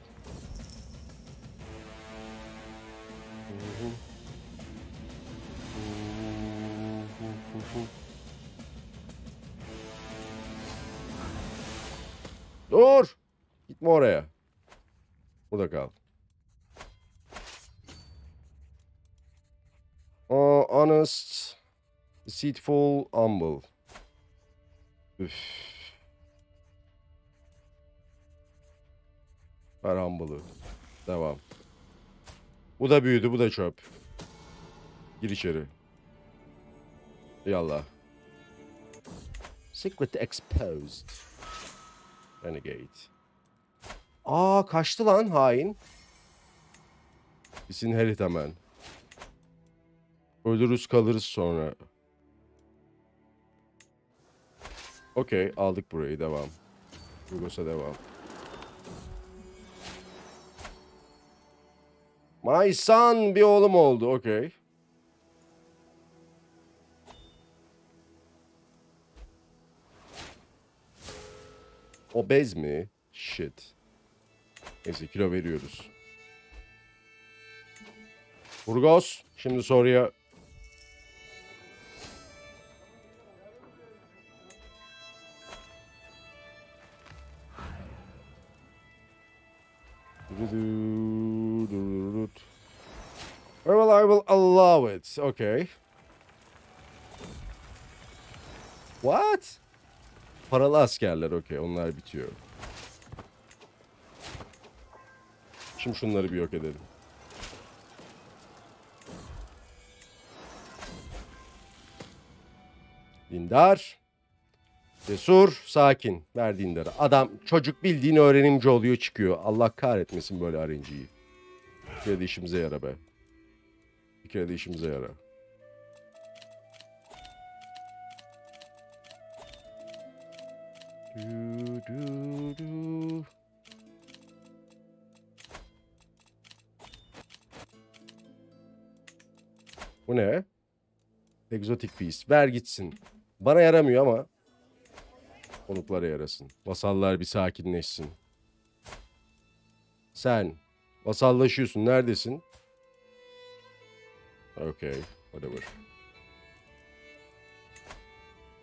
Dur! Gitme oraya. Burada kal. Oh, honest, deceitful, humble. Üff. Ver humble'ı. Devam. Bu da büyüdü, bu da çöp. Gir içeri. Yallah. Secret exposed. Renegade. Aa kaçtı lan hain. Bizim herit hemen. Ölürüz kalırız sonra. Okey, aldık burayı, devam. Burgos'a devam. My son bir oğlum oldu, okey. Obez mi? Shit. Neyse kilo veriyoruz. Burgos. Şimdi soruya. Well, I will allow it. Okay. What? Paralı askerler, okey, onlar bitiyor. Şimdi şunları bir yok edelim. Dindar. Cesur, sakin. Ver dindarı. Adam, çocuk bildiğin öğrenimci oluyor, çıkıyor. Allah kahretmesin böyle R N G'yi. Bir kere de işimize yara be. Bir kere de işimize yara. Du, du, du. Bu ne? Exotic Beast. Ver gitsin. Bana yaramıyor ama konuklara yarasın. Vasallar bir sakinleşsin. Sen vasallaşıyorsun. Neredesin? Okay. Whatever.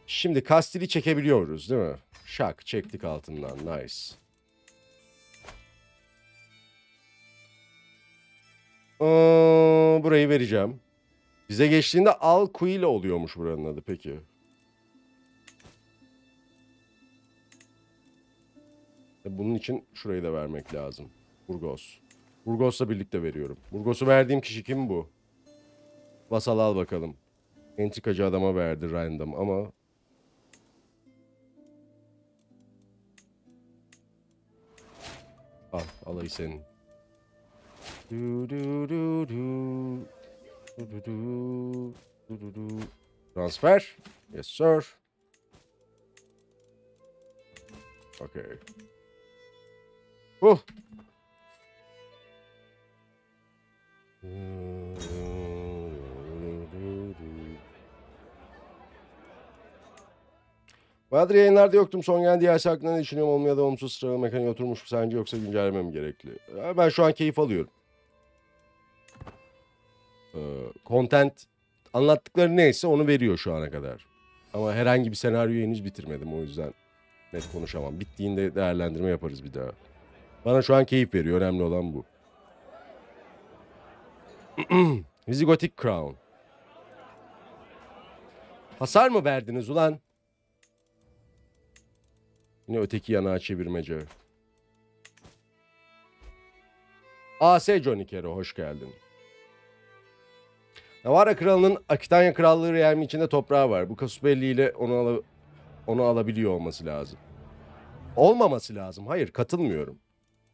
Şimdi kastili çekebiliyoruz değil mi? Şak çektik altından. Nice. Aa, burayı vereceğim. Bize geçtiğinde Al-Kuile oluyormuş buranın adı. Peki. Bunun için şurayı da vermek lazım. Burgos. Burgos'la birlikte veriyorum. Burgos'u verdiğim kişi kim bu? Vasal al bakalım. Entrikacı adama verdi random ama... Al, alayı senin. Transfer. Yes sir. Okay. Oh. Bahadır yayınlarda yoktum. Son gelen diğer hakkında ne düşünüyorum? Olmaya da olumsuz sıralı mekaniğe oturmuş mu sence yoksa güncellemem gerekli? Ben şu an keyif alıyorum. e, content, anlattıkları neyse onu veriyor şu ana kadar. Ama herhangi bir senaryoyu henüz bitirmedim, o yüzden net konuşamam. Bittiğinde değerlendirme yaparız bir daha. Bana şu an keyif veriyor, önemli olan bu. Visigothic Crown. Hasar mı verdiniz ulan? Yine öteki yanağa çevirmece. A S Johnny Kero, hoş geldin. Navarra Kralı'nın Akitanya Krallığı Reyami içinde toprağı var. Bu kasus belliyle onu, ala, onu alabiliyor olması lazım. Olmaması lazım. Hayır, katılmıyorum.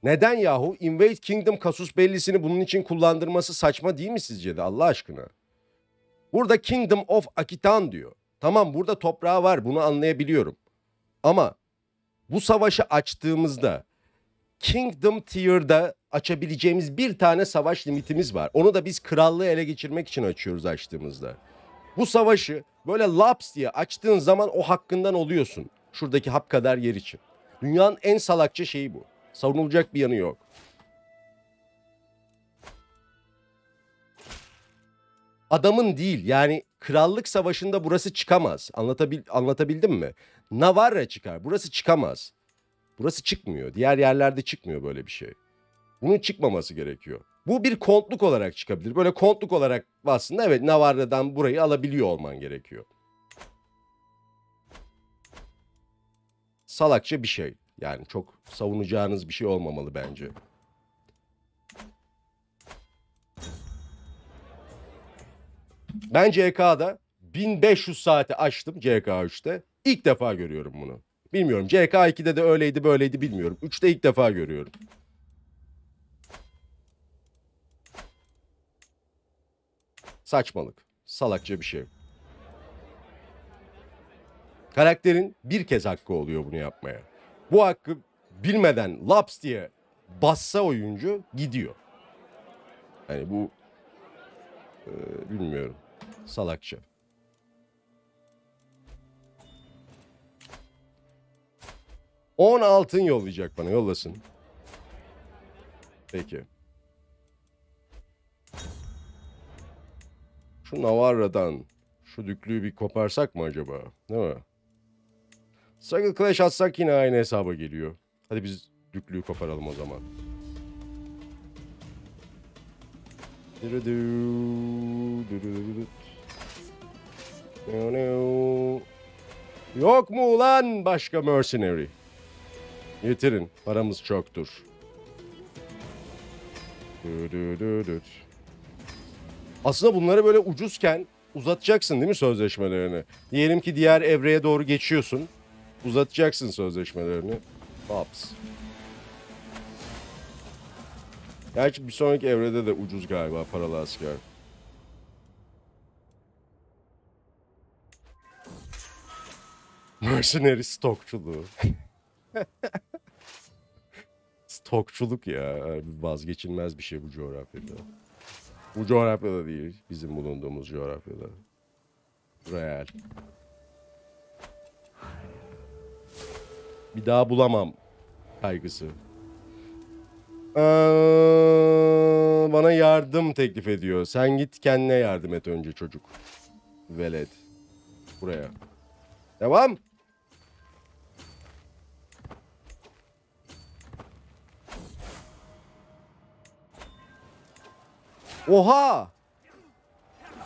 Neden yahu? Invade Kingdom kasus bellisini bunun için kullandırması saçma değil mi sizce de Allah aşkına? Burada Kingdom of Akitan diyor. Tamam, burada toprağı var, bunu anlayabiliyorum. Ama bu savaşı açtığımızda Kingdom Tier'da açabileceğimiz bir tane savaş limitimiz var. Onu da biz krallığı ele geçirmek için açıyoruz açtığımızda. Bu savaşı böyle laps diye açtığın zaman o hakkından oluyorsun. Şuradaki hap kadar yer için. Dünyanın en salakça şeyi bu. Savunulacak bir yanı yok. Adamın değil yani, krallık savaşında burası çıkamaz. Anlatabil, anlatabildim mi? Navarra çıkar. Burası çıkamaz. Burası çıkmıyor. Diğer yerlerde çıkmıyor böyle bir şey. Bunun çıkmaması gerekiyor. Bu bir kontluk olarak çıkabilir. Böyle kontluk olarak aslında evet, Navarra'dan burayı alabiliyor olman gerekiyor. Salakça bir şey. Yani çok savunacağınız bir şey olmamalı bence. Ben C K'da bin beş yüz saati açtım C K üçte. İlk defa görüyorum bunu. Bilmiyorum, C K ikide de öyleydi böyleydi bilmiyorum. üçte ilk defa görüyorum. Saçmalık. Salakça bir şey. Karakterin bir kez hakkı oluyor bunu yapmaya. Bu hakkı bilmeden laps diye bassa oyuncu gidiyor. Yani bu e, bilmiyorum. Salakça. on altın yollayacak bana, yollasın. Peki. Şu Navarra'dan şu düklüğü bir koparsak mı acaba? Değil mi? Struggle Clash atsak yine aynı hesaba geliyor. Hadi biz düklüğü koparalım o zaman. Yok mu ulan başka mercenary? Getirin, paramız çoktur. Aslında bunları böyle ucuzken uzatacaksın değil mi sözleşmelerini? Diyelim ki diğer evreye doğru geçiyorsun. Uzatacaksın sözleşmelerini. Pops. Gerçi bir sonraki evrede de ucuz galiba paralı asker. Mercenary stokçuluğu. Stokçuluk ya. Vazgeçilmez bir şey bu coğrafyada. Bu coğrafyada değil. Bizim bulunduğumuz coğrafyada. Real. Bir daha bulamam kaygısı. Ee, bana yardım teklif ediyor. Sen git kendine yardım et önce çocuk. Veled. Buraya. Devam. Oha!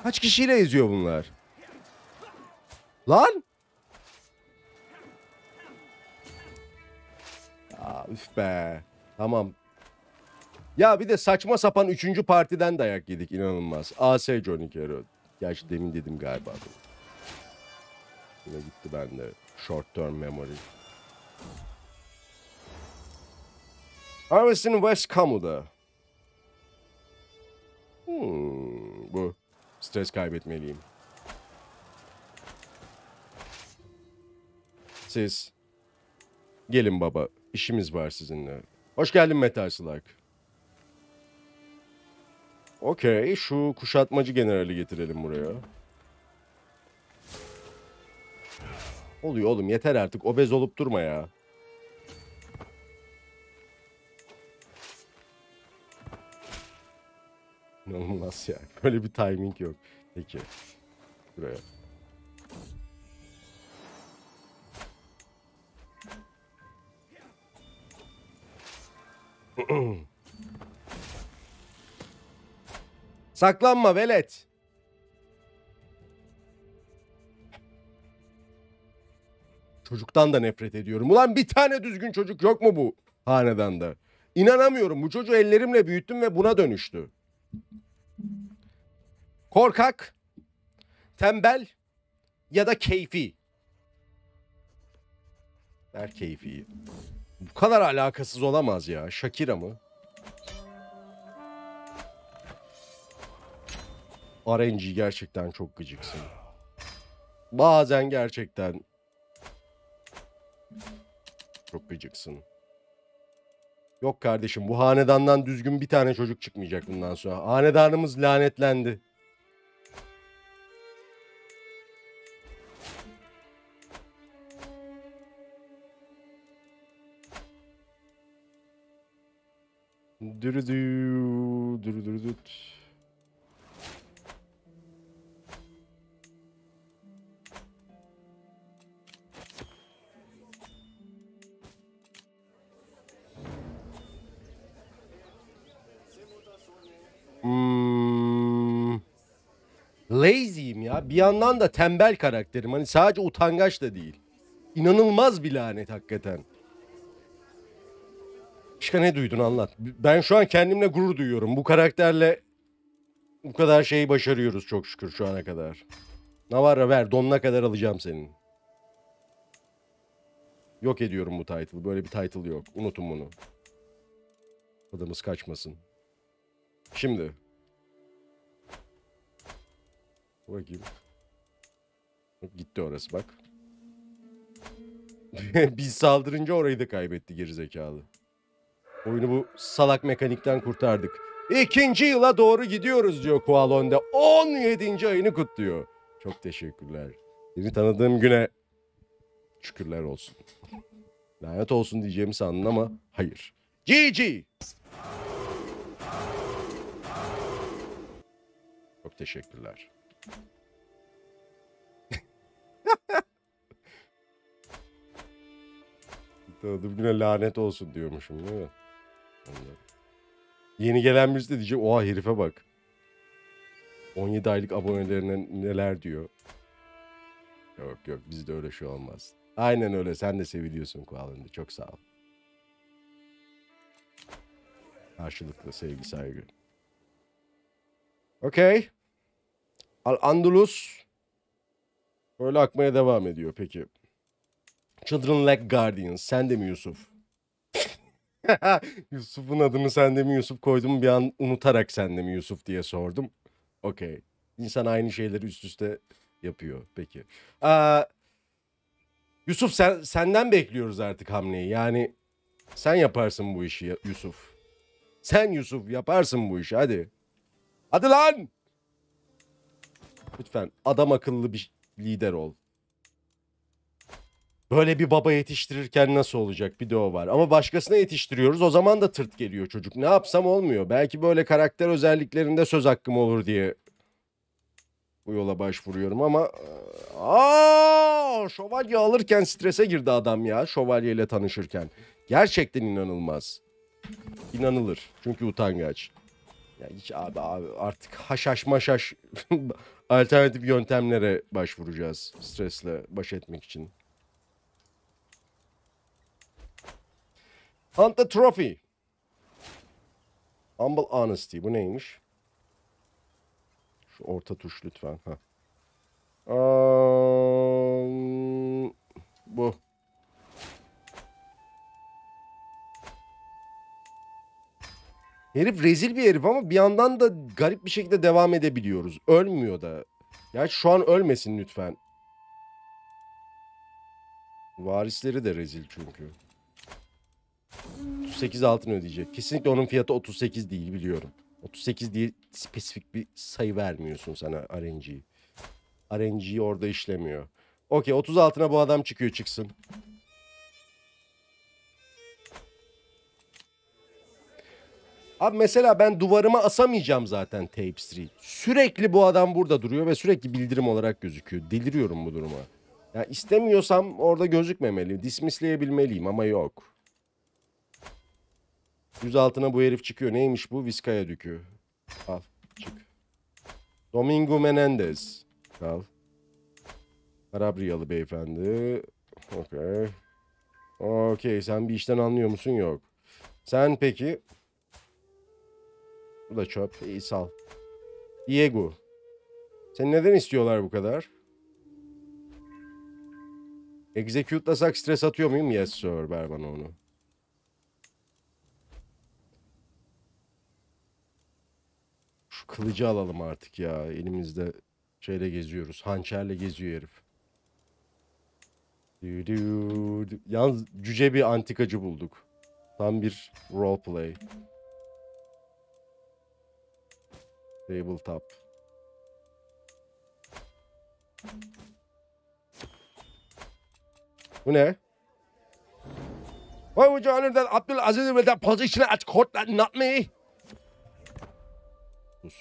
Kaç kişiyle izliyor bunlar? Lan! Aa, üf be. Tamam. Ya bir de saçma sapan üçüncü partiden dayak yedik, inanılmaz. A S Johnny Kero. Gerçi demin dedim galiba. Yine gitti bende. Short term memory. Harvest'in West Camu'da. Hmm, bu. Stres kaybetmeliyim. Siz. Gelin baba. İşimiz var sizinle. Hoş geldin Metal Slug. Okey. Şu kuşatmacı generali getirelim buraya. Oluyor oğlum. Yeter artık. Obez olup durma ya. İnanılmaz yani. Böyle bir timing yok. Peki. Buraya. Saklanma velet. Çocuktan da nefret ediyorum. Ulan bir tane düzgün çocuk yok mu bu hanedanda? İnanamıyorum. Bu çocuğu ellerimle büyüttüm ve buna dönüştü. Korkak, tembel ya da keyfi. Ver keyfiyi. Bu kadar alakasız olamaz ya. Shakira mı? R N G gerçekten çok gıcıksın. Bazen gerçekten çok gıcıksın. Yok kardeşim, bu hanedandan düzgün bir tane çocuk çıkmayacak bundan sonra. Hanedanımız lanetlendi. Dürüdü, dürüdü. Hmm. Lazy'yim ya. Bir yandan da tembel karakterim. Hani sadece utangaç da değil. İnanılmaz bir lanet hakikaten. Başka ne duydun anlat. Ben şu an kendimle gurur duyuyorum. Bu karakterle bu kadar şeyi başarıyoruz çok şükür şu ana kadar. Navarra ver, donuna kadar alacağım senin. Yok ediyorum bu title. Böyle bir title yok. Unutun bunu. Adımız kaçmasın. Şimdi. Bakayım. Gitti orası bak. Biz saldırınca orayı da kaybetti gerizekalı. Oyunu bu salak mekanikten kurtardık. İkinci yıla doğru gidiyoruz diyor Kualon'da. on yedinci ayını kutluyor. Çok teşekkürler. Seni tanıdığım güne şükürler olsun. Lanet olsun diyeceğimi sandın ama hayır. G G. Çok teşekkürler. Tanıdığım güne lanet olsun diyormuşum değil mi? Yeni gelen birisi de diyecek oha herife bak. on yedi aylık abonelerine neler diyor. Yok yok bizde öyle şey olmaz. Aynen öyle sen de seviliyorsun Kualın'da çok sağ ol. Karşılıklı sevgi saygı. Okey. Al-Andalus. Böyle akmaya devam ediyor peki. Children Lack Guardians. Sen de mi Yusuf? Yusuf'un adını sen de mi Yusuf koydum bir an unutarak sen de mi Yusuf diye sordum. Okey. İnsan aynı şeyleri üst üste yapıyor. Peki. Ee, Yusuf sen, senden bekliyoruz artık hamleyi. Yani sen yaparsın bu işi Yusuf. Sen Yusuf yaparsın bu işi hadi. Hadi lan! Lütfen adam akıllı bir lider ol. Böyle bir baba yetiştirirken nasıl olacak bir de o var. Ama başkasına yetiştiriyoruz o zaman da tırt geliyor çocuk. Ne yapsam olmuyor. Belki böyle karakter özelliklerinde söz hakkım olur diye bu yola başvuruyorum ama... Aa, şövalye alırken strese girdi adam ya şövalyeyle tanışırken. Gerçekten inanılmaz. İnanılır çünkü utangaç. Ya hiç abi, abi artık haşhaş maşhaş alternatif yöntemlere başvuracağız stresle baş etmek için. Hunt the Trophy. Humble Honesty. Bu neymiş? Şu orta tuş lütfen. Ha. Um, bu. Herif rezil bir herif ama bir yandan da garip bir şekilde devam edebiliyoruz. Ölmüyor da. Ya şu an ölmesin lütfen. Varisleri de rezil çünkü. otuz sekiz altın ödeyecek. Kesinlikle onun fiyatı otuz sekiz değil biliyorum. otuz sekiz diye spesifik bir sayı vermiyorsun sana R N G'yi. R N G orada işlemiyor. Okey otuz altına bu adam çıkıyor çıksın. Abi mesela ben duvarıma asamayacağım zaten tapestry. Sürekli bu adam burada duruyor ve sürekli bildirim olarak gözüküyor. Deliriyorum bu duruma. Ya istemiyorsam orada gözükmemeli. Dismissleyebilmeliyim ama yok. Yüz altına bu herif çıkıyor. Neymiş bu? Vizcaya dükü. Al. Çık. Domingo Menendez. Al. Karabriyalı beyefendi. Okey. Okey. Sen bir işten anlıyor musun? Yok. Sen peki... Bu da çöp. İyi, sal. Diego. Seni neden istiyorlar bu kadar? Execute'lasak stres atıyor muyum? Yes sir. Ver bana onu. Şu kılıcı alalım artık ya. Elimizde şeyle geziyoruz. Hançerle geziyor herif. Yalnız cüce bir antikacı bulduk. Tam bir roleplay. Tabletop. Bu ne? Why would you honor that Abdulaziz with that position at court that not me? Sus.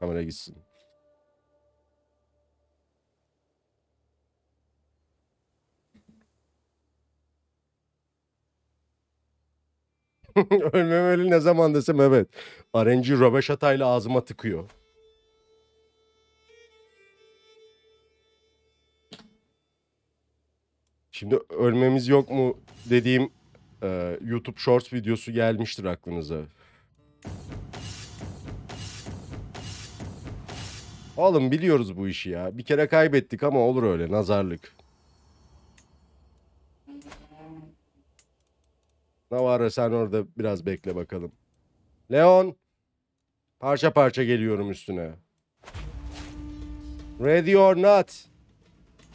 Kamera gitsin. Ölmemeli ne zaman desem evet. R N G Röveşata'yla ağzıma tıkıyor. Şimdi ölmemiz yok mu dediğim e, YouTube Shorts videosu gelmiştir aklınıza. Oğlum biliyoruz bu işi ya. Bir kere kaybettik ama olur öyle nazarlık. Navarra sen orada biraz bekle bakalım. Leon. Parça parça geliyorum üstüne. Ready or not.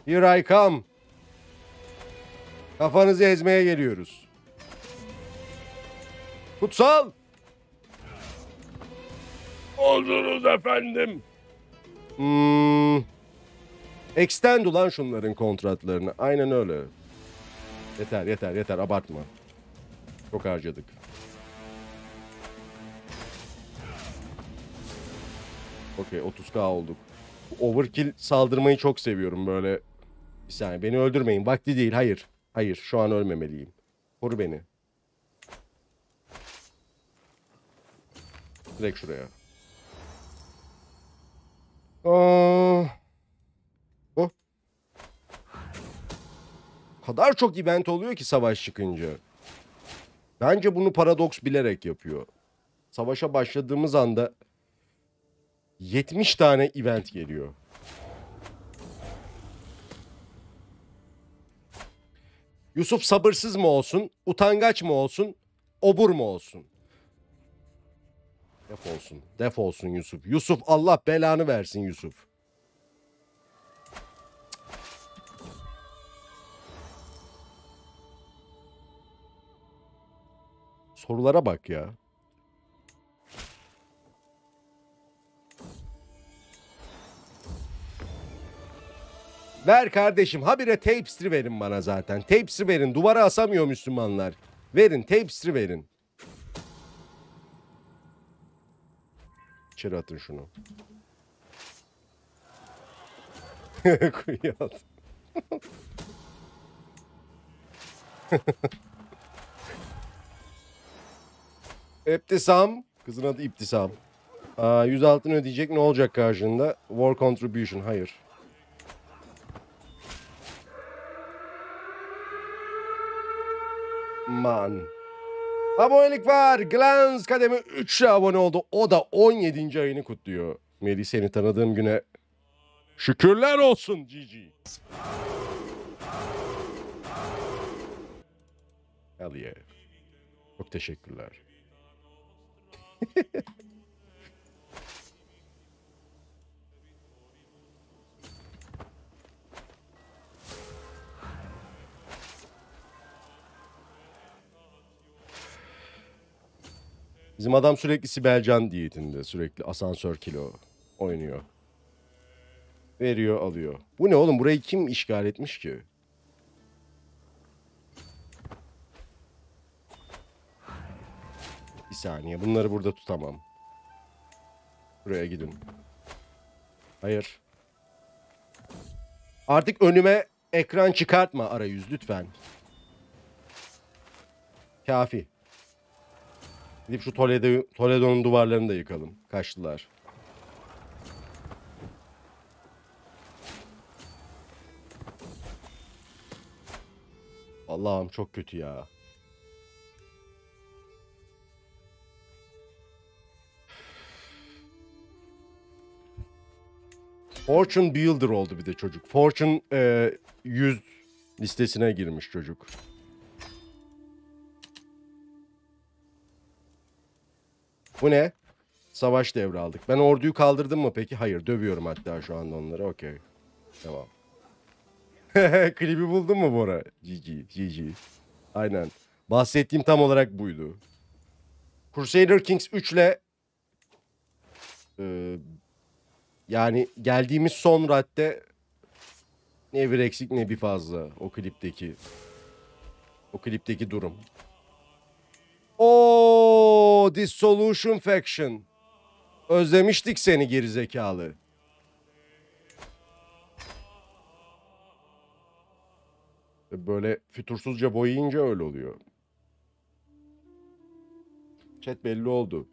Here I come. Kafanızı ezmeye geliyoruz. Kutsal. Oldunuz efendim. Hmm. Extend ulan şunların kontratlarını. Aynen öyle. Yeter yeter yeter abartma. Çok harcadık. Okey otuz bin olduk. Overkill saldırmayı çok seviyorum böyle. Bir saniye beni öldürmeyin. Vakti değil hayır. Hayır şu an ölmemeliyim. Koru beni. Direkt şuraya. Aa, o. Kadar çok event oluyor ki savaş çıkınca. Bence bunu Paradox bilerek yapıyor. Savaşa başladığımız anda yetmiş tane event geliyor. Yusuf sabırsız mı olsun, utangaç mı olsun, obur mu olsun? Def olsun, def olsun Yusuf. Yusuf Allah belanı versin Yusuf. Sorulara bak ya. Ver kardeşim. Habire tapestry verin bana zaten. Tapestry verin. Duvara asamıyor Müslümanlar. Verin. Tapestry verin. İçeri atın şunu. Kuyuya atın. İptisam. Kızın adı İptisam. Aa, yüz altını ödeyecek ne olacak karşında? War contribution. Hayır. Man. Abonelik var. Glans kademi üçe abone oldu. O da on yedinci ayını kutluyor. Melih seni tanıdığım güne şükürler olsun Cici. Hell yeah. Çok teşekkürler. Bizim adam sürekli Sibelcan diyetinde, sürekli asansör kilo oynuyor. Veriyor, alıyor. Bu ne oğlum? Burayı kim işgal etmiş ki? saniye. Bunları burada tutamam. Buraya gidin. Hayır. Artık önüme ekran çıkartma arayüz lütfen. Kafi. Gidip şu Toledo, Toledo'nun duvarlarını da yıkalım. Kaçtılar. Allah'ım çok kötü ya. Fortune Builder oldu bir de çocuk. Fortune e, yüz listesine girmiş çocuk. Bu ne? Savaş devraldık. Ben orduyu kaldırdım mı peki? Hayır, dövüyorum hatta şu anda onları. Okey. Tamam. Klibi buldun mu Bora? G G. G G. Aynen. Bahsettiğim tam olarak buydu. Crusader Kings üç ile e, yani geldiğimiz son radde ne bir eksik ne bir fazla o klipteki o klipteki durum. O Dissolution Faction. Özlemiştik seni gerizekalı. Böyle fütursuzca boyayınca öyle oluyor. Chat belli oldu.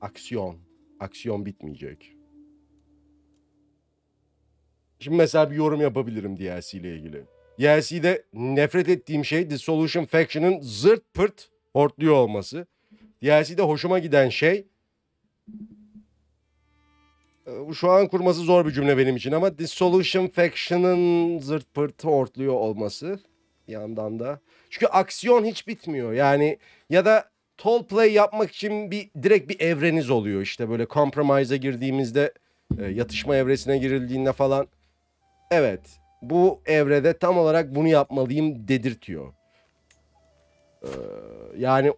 Aksiyon. Aksiyon bitmeyecek. Şimdi mesela bir yorum yapabilirim D L C ile ilgili. D L C'de nefret ettiğim şey Dissolution Faction'ın zırt pırt hortluyor olması. D L C'de hoşuma giden şey... Şu an kurması zor bir cümle benim için ama Dissolution Faction'ın zırt pırt hortluyor olması bir yandan da. Çünkü aksiyon hiç bitmiyor yani ya da tall play yapmak için bir direkt bir evreniz oluyor işte böyle compromise'a girdiğimizde e, yatışma evresine girildiğinde falan. Evet, bu evrede tam olarak bunu yapmalıyım dedirtiyor. Ee, yani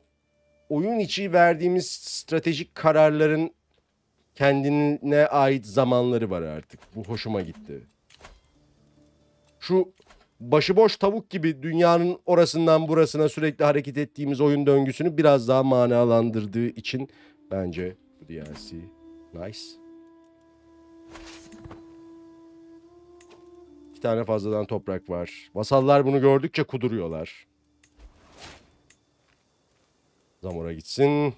oyun içi verdiğimiz stratejik kararların kendine ait zamanları var artık. Bu hoşuma gitti. Şu başıboş tavuk gibi dünyanın orasından burasına sürekli hareket ettiğimiz oyun döngüsünü biraz daha manalandırdığı için bence bu D L C nice. İki tane fazladan toprak var. Vasallar bunu gördükçe kuduruyorlar. Zamora gitsin.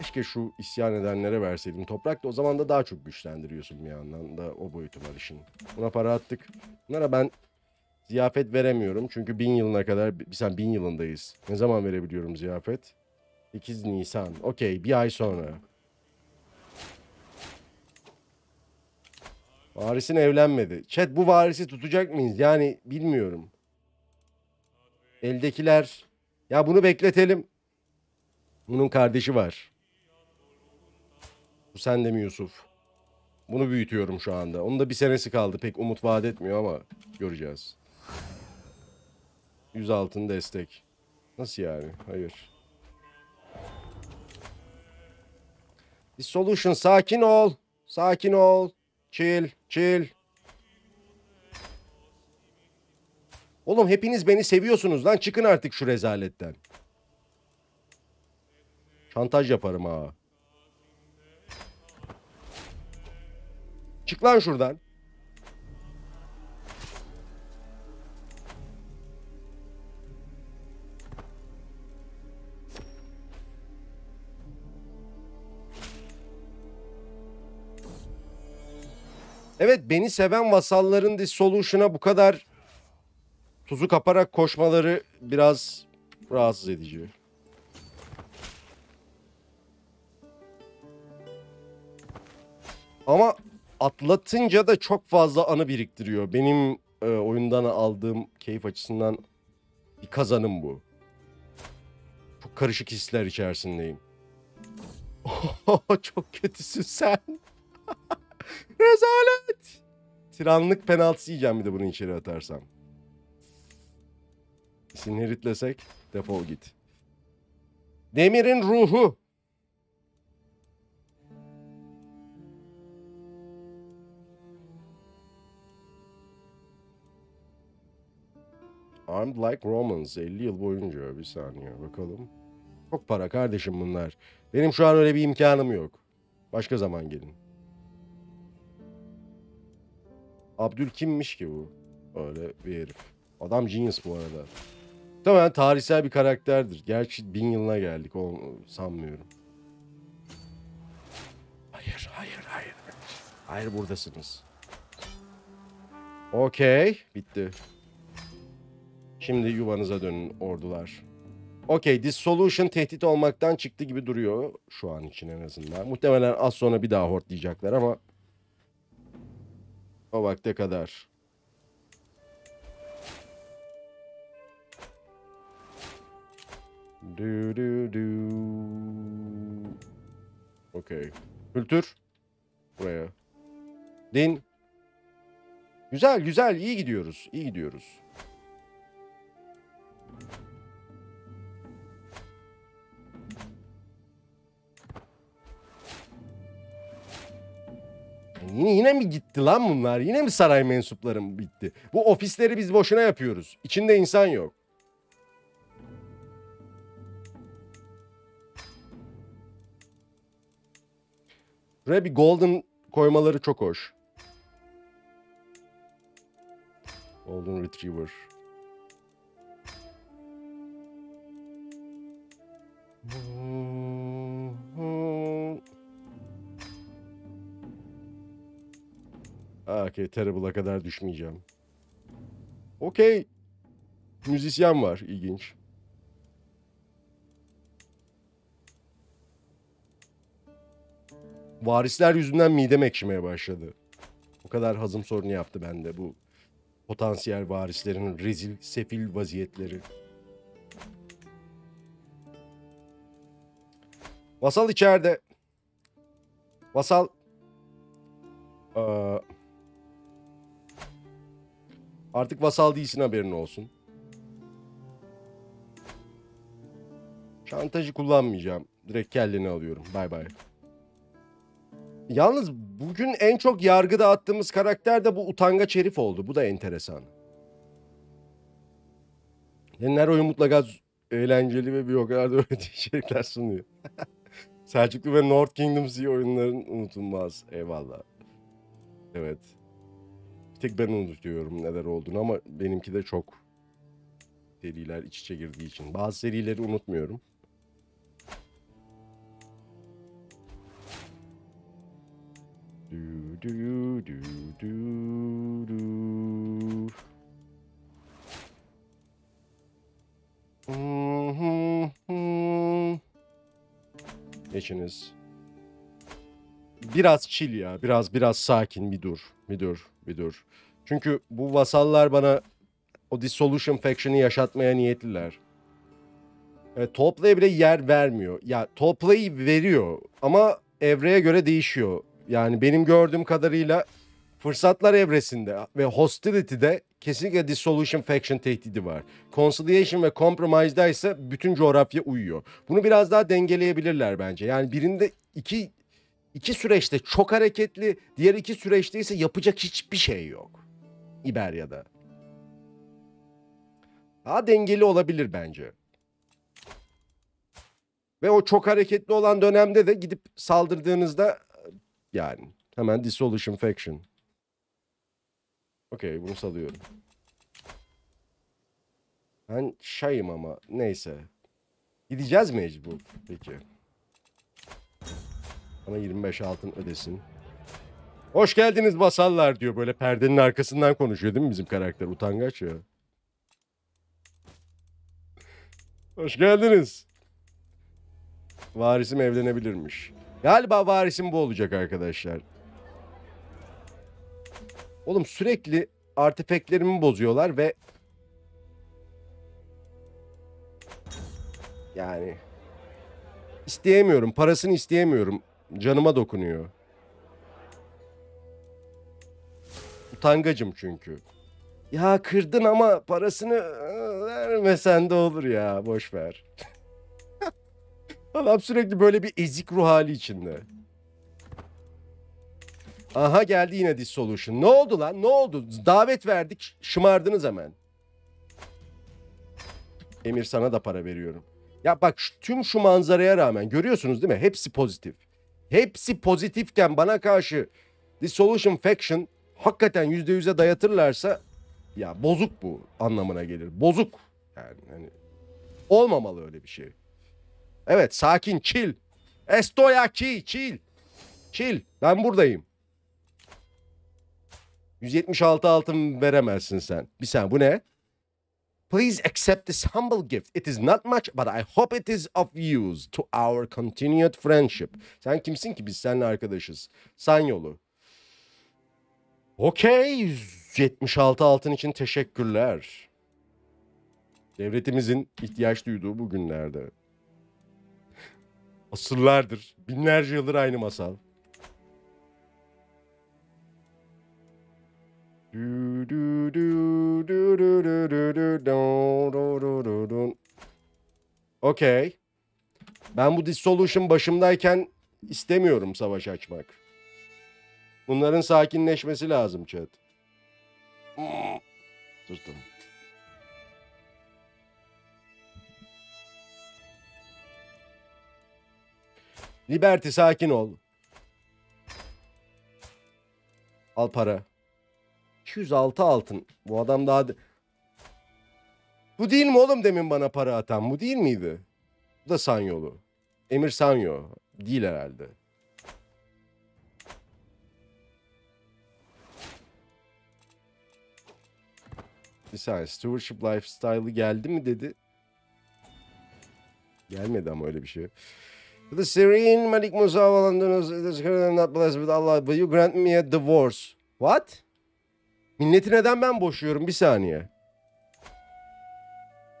Keşke şu isyan edenlere verseydim toprak da o zaman da daha çok güçlendiriyorsun bir yandan da o boyutu var işin. Buna para attık. Bunlara ben ziyafet veremiyorum çünkü bin yılına kadar biz sen bin yılındayız. Ne zaman verebiliyorum ziyafet? sekiz Nisan. Okey, bir ay sonra. Varisin evlenmedi. Chat, bu varisi tutacak mıyız? Yani bilmiyorum. Eldekiler. Ya bunu bekletelim. Bunun kardeşi var. Bu sen de mi Yusuf? Bunu büyütüyorum şu anda. Onun da bir senesi kaldı. Pek umut vaat etmiyor ama göreceğiz. yüz altın destek. Nasıl yani? Hayır. Dissolution, sakin ol. Sakin ol. Chill, chill. Oğlum hepiniz beni seviyorsunuz lan. Çıkın artık şu rezaletten. Şantaj yaparım ha. Çık lan şuradan. Evet, beni seven vasalların Dissolution'a bu kadar tuzu kaparak koşmaları biraz rahatsız edici. Ama atlatınca da çok fazla anı biriktiriyor. Benim e, oyundan aldığım keyif açısından bir kazanım bu. Çok karışık hisler içerisindeyim. Çok kötüsün sen. Rezalet. Tiranlık penaltısı yiyeceğim bir de bunu içeri atarsam. Siniritlesek defol git. Demir'in ruhu. Armed like Romans. elli yıl boyunca. Bir saniye bakalım. Çok para kardeşim bunlar. Benim şu an öyle bir imkanım yok. Başka zaman gelin. Abdül kimmiş ki bu? Öyle bir herif. Adam genius bu arada. Tamam, tarihsel bir karakterdir. Gerçi bin yılına geldik. Onu sanmıyorum. Hayır, hayır, hayır. Hayır, buradasınız. Okey. Bitti. Şimdi yuvanıza dönün ordular. Okey. Dissolution tehdit olmaktan çıktı gibi duruyor. Şu an için en azından. Muhtemelen az sonra bir daha hortlayacaklar ama o vakte kadar. Du du du. Okey. Kültür. Buraya. Din. Güzel güzel. İyi gidiyoruz. İyi gidiyoruz. Yine, yine mi gitti lan bunlar? Yine mi saray mensupları mı bitti? Bu ofisleri biz boşuna yapıyoruz. İçinde insan yok. Buraya bir golden koymaları çok hoş. Golden retriever. Okey, terrible'a kadar düşmeyeceğim. Okey. Müzisyen var, ilginç. Varisler yüzünden midem ekşimeye başladı. O kadar hazım sorunu yaptı bende bu potansiyel varislerin rezil, sefil vaziyetleri. Vasal içeride. Vasal. Ee, artık vasal değilsin, haberin olsun. Şantajı kullanmayacağım. Direkt kelleni alıyorum. Bay bay. Yalnız bugün en çok yargıda attığımız karakter de bu utangaç herif oldu. Bu da enteresan. Her oyun mutlaka eğlenceli ve bir o kadar da öğretici içerikler sunuyor. Selçuklu ve North Kingdom Sea oyunların unutulmaz. Eyvallah. Evet. Bir tek ben unutuyorum neler olduğunu ama benimki de çok seriler iç içe girdiği için. Bazı serileri unutmuyorum. Du, du, du, du, du. Geçiniz. Biraz chill ya. Biraz biraz sakin. Bir dur. Bir dur. Bir dur. Çünkü bu vasallar bana o dissolution faction'ı yaşatmaya niyetliler. Evet, Toplaya bile yer vermiyor. Ya Toplayı veriyor ama evreye göre değişiyor. Yani benim gördüğüm kadarıyla fırsatlar evresinde ve hostility'de kesinlikle dissolution faction tehdidi var. Conciliation ve compromise'da ise bütün coğrafya uyuyor. Bunu biraz daha dengeleyebilirler bence. Yani birinde iki iki süreçte çok hareketli, diğer iki süreçte ise yapacak hiçbir şey yok. İberya'da. Daha dengeli olabilir bence. Ve o çok hareketli olan dönemde de gidip saldırdığınızda yani hemen dissolution faction. Okey, bunu salıyorum. Ben şayım ama neyse. Gideceğiz mecbur. Peki. Bana yirmi beş altın ödesin. Hoş geldiniz vasallar diyor. Böyle perdenin arkasından konuşuyor değil mi bizim karakter? Utangaç ya. Hoş geldiniz. Varisim evlenebilirmiş. Galiba varisim bu olacak arkadaşlar. Oğlum sürekli artefeklerimi bozuyorlar ve yani isteyemiyorum. Parasını isteyemiyorum. Canıma dokunuyor. Utangacım çünkü. Ya kırdın ama parasını vermesen de olur ya. Boş ver. Adam sürekli böyle bir ezik ruh hali içinde. Aha geldi yine dissolution. Ne oldu lan? Ne oldu? Davet verdik. Şımardınız hemen. Emir, sana da para veriyorum. Ya bak, tüm şu manzaraya rağmen görüyorsunuz değil mi? Hepsi pozitif. Hepsi pozitifken bana karşı Dissolution Faction hakikaten yüzde yüze dayatırlarsa ya bozuk bu anlamına gelir. Bozuk. Yani hani olmamalı öyle bir şey. Evet, sakin, chill. Estoyaki, chill. Chill. Ben buradayım. yüz yetmiş altı altın veremezsin sen. Bir sen, bu ne? Please accept this humble gift. It is not much but I hope it is of use to our continued friendship. Sen kimsin ki biz seninle arkadaşız? Sanyolu. Okey. yüz yetmiş altı altın için teşekkürler. Devletimizin ihtiyaç duyduğu bu günlerde. Asırlardır, binlerce yıldır aynı masal. Okey. Ben bu dissolution başımdayken istemiyorum savaş açmak. Bunların sakinleşmesi lazım chat. Tırtım. Liberty, sakin ol. Al para. iki yüz altı altın. Bu adam daha... De... Bu değil mi oğlum demin bana para atan? Bu değil miydi? Bu da Sanyolu. Emir Sanyo. Değil herhalde. Bir saniye. Stewardship Lifestyle'ı geldi mi dedi. Gelmedi ama öyle bir şey. The Serene Malik Musa Valandunuz is not blessed with Allah but you grant me a divorce. What? Milleti neden ben boşuyorum? Bir saniye.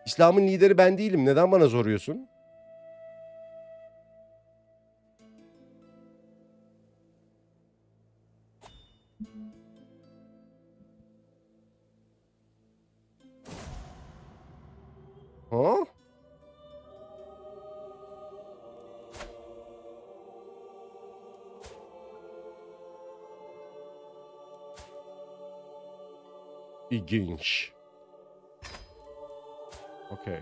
İslam'ın lideri ben değilim. Neden bana zoruyorsun? Ha? İlginç. Okey.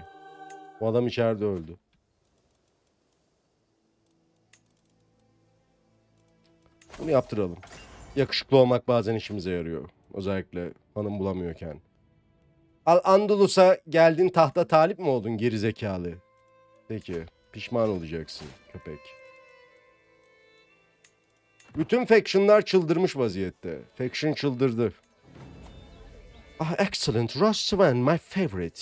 Bu adam içeride öldü. Bunu yaptıralım. Yakışıklı olmak bazen işimize yarıyor. Özellikle hanım bulamıyorken. Al Andalus'a geldin, tahta talip mi oldun gerizekalı? Peki. Pişman olacaksın köpek. Bütün factionlar çıldırmış vaziyette. Faction çıldırdı. Ah, excellent, Ross Swan, my favorite.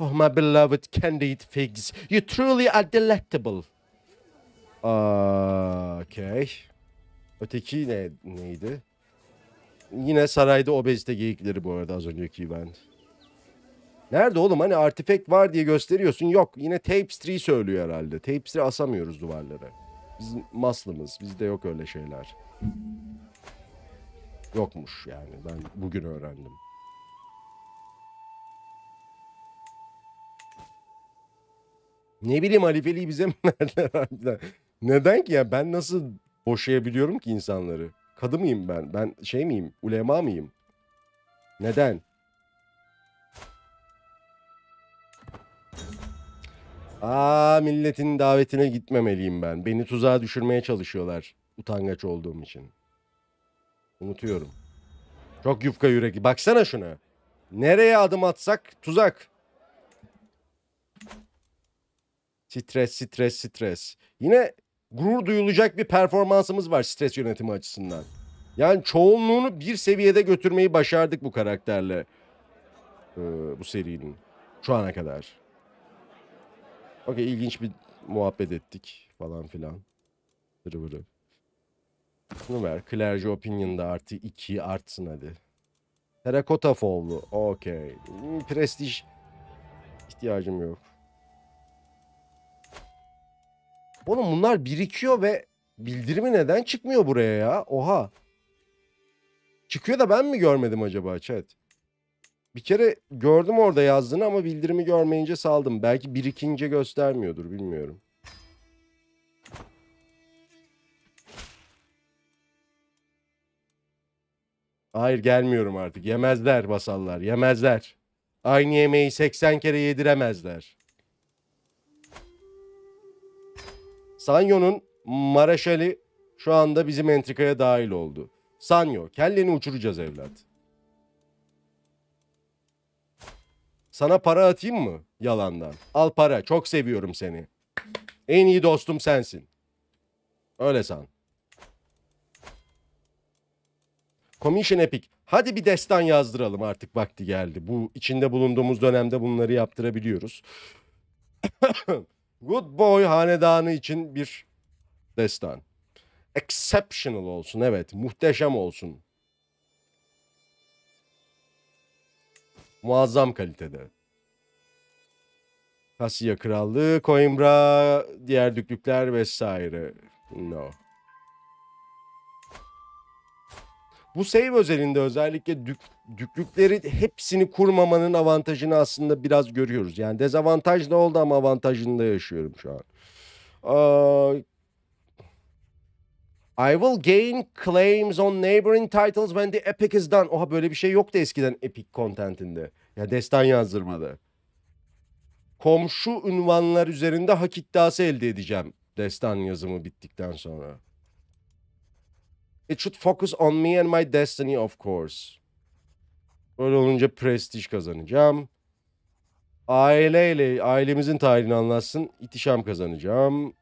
Oh, my beloved candied figs, you truly are delectable. Aa, okay. Öteki ne, neydi? Yine sarayda obezite geyikleri bu arada az önceki event. Nerede oğlum? Hani artifact var diye gösteriyorsun. Yok, yine tapestry söylüyor herhalde. Tapestry asamıyoruz duvarlara. Biz maslımız, bizde yok öyle şeyler. Yokmuş yani, ben bugün öğrendim. Ne bileyim, halifeliği bize mi verdiler? Neden ki ya? Ben nasıl boşayabiliyorum ki insanları? Kadı mıyım ben? Ben şey miyim? Ulema mıyım? Neden? Aa, milletin davetine gitmemeliyim ben. Beni tuzağa düşürmeye çalışıyorlar. Utangaç olduğum için. Unutuyorum. Çok yufka yürekli. Baksana şuna. Nereye adım atsak tuzak. Stres, stres, stres. Yine gurur duyulacak bir performansımız var stres yönetimi açısından. Yani çoğunluğunu bir seviyede götürmeyi başardık bu karakterle. Ee, bu serinin. Şu ana kadar. Okey, ilginç bir muhabbet ettik. Falan filan. Vırı vırı. Bunu ver. Clergy Opinion'da artı iki artsın hadi. Terakota Fall'u. Okey. Prestij. İhtiyacım yok. Oğlum bunlar birikiyor ve bildirimi neden çıkmıyor buraya ya? Oha. Çıkıyor da ben mi görmedim acaba chat? Bir kere gördüm orada yazdığını ama bildirimi görmeyince saldım. Belki birikince göstermiyordur, bilmiyorum. Hayır, gelmiyorum artık. Yemezler vasallar, yemezler. Aynı yemeği seksen kere yediremezler. Sanyo'nun Maraşali şu anda bizim entrikaya dahil oldu. Sanyo, kelleni uçuracağız evlat. Sana para atayım mı? Yalandan. Al para. Çok seviyorum seni. En iyi dostum sensin. Öyle san. Commission Epic. Hadi bir destan yazdıralım, artık vakti geldi. Bu içinde bulunduğumuz dönemde bunları yaptırabiliyoruz. Good Boy hanedanı için bir destan. Exceptional olsun, evet. Muhteşem olsun. Muazzam kalitede. Kasya Krallığı, Coimbra, diğer düklükler vesaire. No. Bu save özelinde özellikle dük, düklükleri hepsini kurmamanın avantajını aslında biraz görüyoruz. Yani dezavantaj da oldu ama avantajını da yaşıyorum şu an. Ee, I will gain claims on neighboring titles when the epic is done. Oha, böyle bir şey yoktu eskiden epic contentinde. Ya destan yazdırmada. Komşu unvanlar üzerinde hak iddiası elde edeceğim destan yazımı bittikten sonra. It should focus on me and my destiny, of course. Böyle olunca prestij kazanacağım. Aileyle, ailemizin tarihini anlatsın. İhtişam kazanacağım.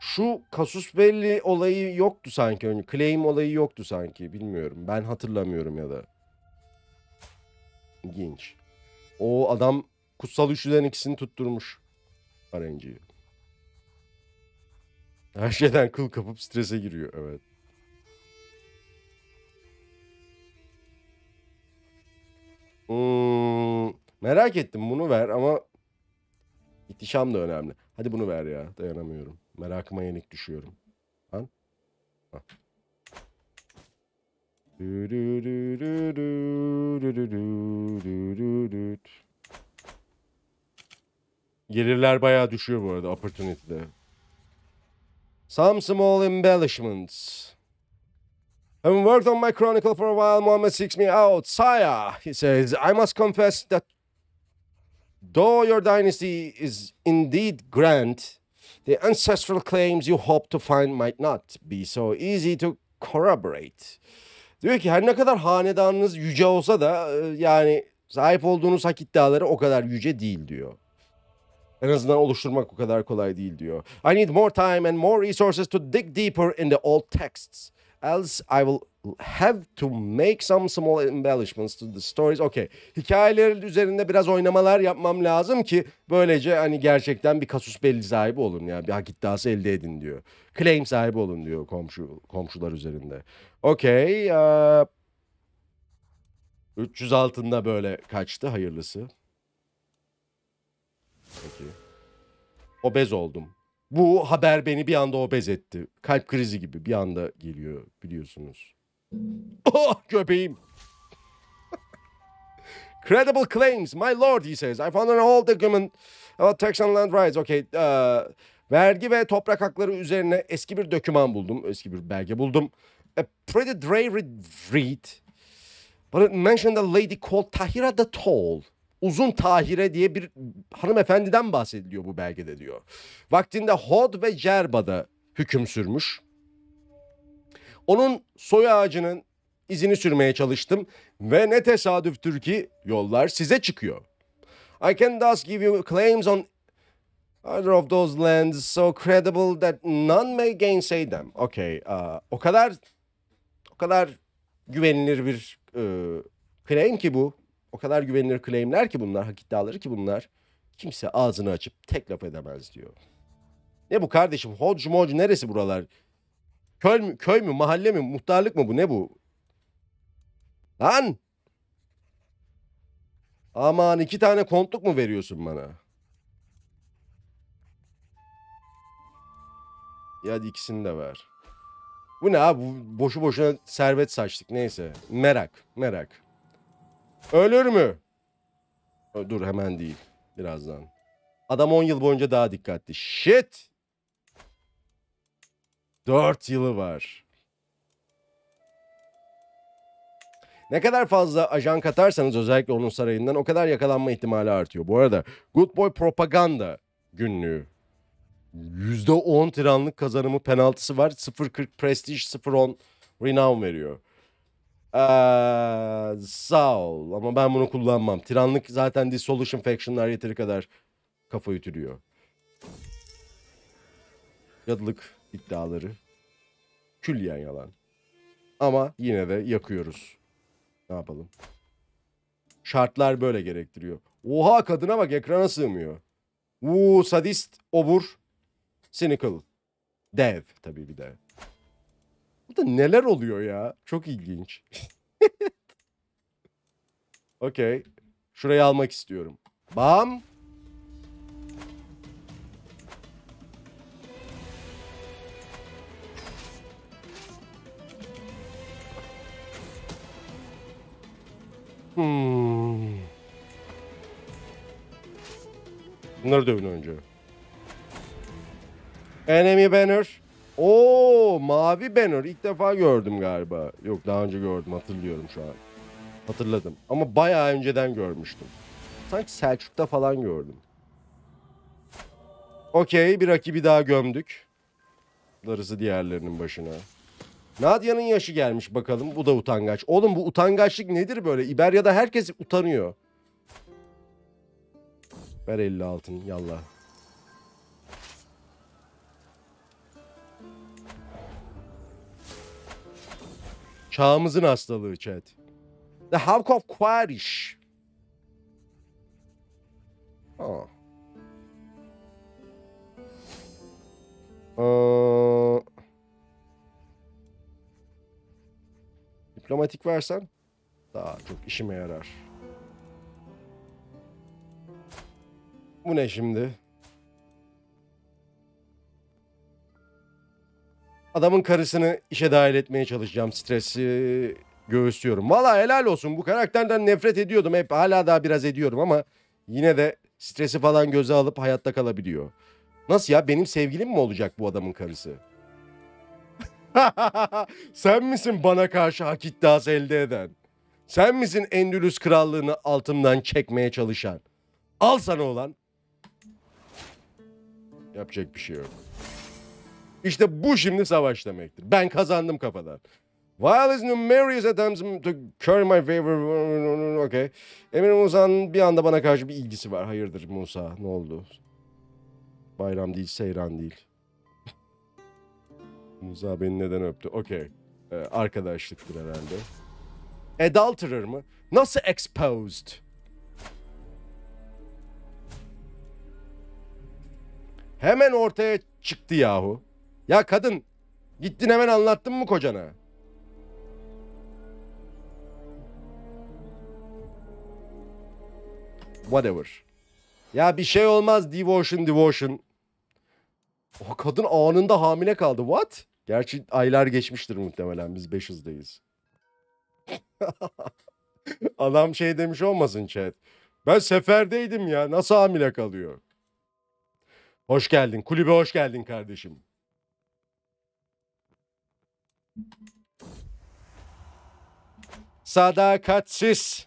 Şu kasus belli olayı yoktu sanki. Önce claim olayı yoktu sanki. Bilmiyorum. Ben hatırlamıyorum ya da. İlginç. O adam kutsal üçlüden ikisini tutturmuş. R N G'yi. Her şeyden kıl kapıp strese giriyor. Evet. Hmm, merak ettim. Bunu ver ama ihtişam da önemli. Hadi bunu ver ya. Dayanamıyorum. Merakıma yenik düşüyorum. Lan. Gelirler bayağı düşüyor bu arada. Opportunity'de. Some small embellishments. Having worked on my chronicle for a while, Muhammed seeks me out. Sire, he says, I must confess that though your dynasty is indeed grand, the ancestral claims you hope to find might not be so easy to corroborate. Diyor ki her ne kadar hanedanınız yüce olsa da yani sahip olduğunuz hak iddiaları o kadar yüce değil diyor. En azından oluşturmak o kadar kolay değil diyor. I need more time and more resources to dig deeper in the old texts. Else I will have to make some small embellishments to the stories. Okay. Hikayeler üzerinde biraz oynamalar yapmam lazım ki böylece hani gerçekten bir kasus belli sahibi olun. Yani bir hak iddiası elde edin diyor. Claim sahibi olun diyor komşu komşular üzerinde. Okay. Uh, üç yüz altında böyle kaçtı, hayırlısı. Peki. Obez oldum. Bu haber beni bir anda obez etti. Kalp krizi gibi bir anda geliyor biliyorsunuz. Oh köpeğim. Credible claims. My lord, he says. I found an old document about tax and land rights. Okay. Uh, vergi ve toprak hakları üzerine eski bir doküman buldum. Eski bir belge buldum. A pretty dry read. But it mentioned a lady called Tahira the Tall. Uzun Tahire diye bir hanımefendiden bahsediliyor bu belgede diyor. Vaktinde Hod ve Cerba'da hüküm sürmüş. Onun soy ağacının izini sürmeye çalıştım ve ne tesadüftür ki yollar size çıkıyor. I can thus give you claims on either of those lands so credible that none may gainsay them. Okay, uh, o kadar o kadar güvenilir bir uh, claim ki bu. O kadar güvenilir claimler ki bunlar, hak iddiaları ki bunlar, kimse ağzını açıp tek laf edemez diyor. Ne bu kardeşim? Hodge Modge neresi buralar? Köy mü, köy mü, mahalle mi, muhtarlık mı bu? Ne bu? Lan! Aman iki tane kontluk mu veriyorsun bana? Ya hadi ikisini de ver. Bu ne abi? Boşu boşuna servet saçtık. Neyse. Merak, merak. Ölür mü? Dur hemen değil. Birazdan. Adam on yıl boyunca daha dikkatli. Shit! dört yılı var. Ne kadar fazla ajan katarsanız özellikle onun sarayından o kadar yakalanma ihtimali artıyor. Bu arada Good Boy Propaganda günlüğü. yüzde on tiranlık kazanımı penaltısı var. sıfır kırk Prestige, sıfır on Renown veriyor. Ee, sağ ol ama ben bunu kullanmam. Tiranlık zaten Dissolution Faction'lar yeteri kadar kafa ütülüyor. Yadılık iddiaları. Külliyen yalan. Ama yine de yakıyoruz. Ne yapalım? Şartlar böyle gerektiriyor. Oha kadına bak ekrana sığmıyor. Uuu sadist, obur, cynical, dev tabii bir de. Burada neler oluyor ya? Çok ilginç. Okey. Şurayı almak istiyorum. Bam. Hmm. Bunları dövün önce. Enemy banner. Oo, mavi banner ilk defa gördüm galiba. Yok daha önce gördüm, hatırlıyorum şu an. Hatırladım ama bayağı önceden görmüştüm. Sanki Selçuk'ta falan gördüm. Okey, bir rakibi daha gömdük. Darısı diğerlerinin başına. Nadia'nın yaşı gelmiş bakalım. Bu da utangaç. Oğlum bu utangaçlık nedir böyle? İberya'da herkes utanıyor. Ver elli altın yallah. Çağımızın hastalığı chat. The Hawk of Quarish. Oh. Ee... Diplomatik versen daha çok işime yarar. Bu ne şimdi? Adamın karısını işe dahil etmeye çalışacağım. Stresi göğüslüyorum. Valla helal olsun. Bu karakterden nefret ediyordum. Hep hala daha biraz ediyorum ama yine de stresi falan göze alıp hayatta kalabiliyor. Nasıl ya? Benim sevgilim mi olacak bu adamın karısı? Sen misin bana karşı hak iddiası elde eden? Sen misin Endülüs krallığını altımdan çekmeye çalışan? Al sana olan. Yapacak bir şey yok. İşte bu şimdi savaş demektir. Ben kazandım kafadan. While his numerous attempts to curry my favor... Okay. Emir Musa'nın bir anda bana karşı bir ilgisi var. Hayırdır Musa? Ne oldu? Bayram değil, seyran değil. Musa beni neden öptü? Okey. Ee, arkadaşlıktır herhalde. Adulterer mı? Nasıl exposed? Hemen ortaya çıktı yahu. Ya kadın, gittin hemen anlattın mı kocana? Whatever. Ya bir şey olmaz, devotion, devotion. O kadın anında hamile kaldı, what? Gerçi aylar geçmiştir muhtemelen, biz beş hızdayız. Adam şey demiş olmasın chat. Ben seferdeydim ya, nasıl hamile kalıyor? Hoş geldin, kulübe hoş geldin kardeşim. Sadakatsiz.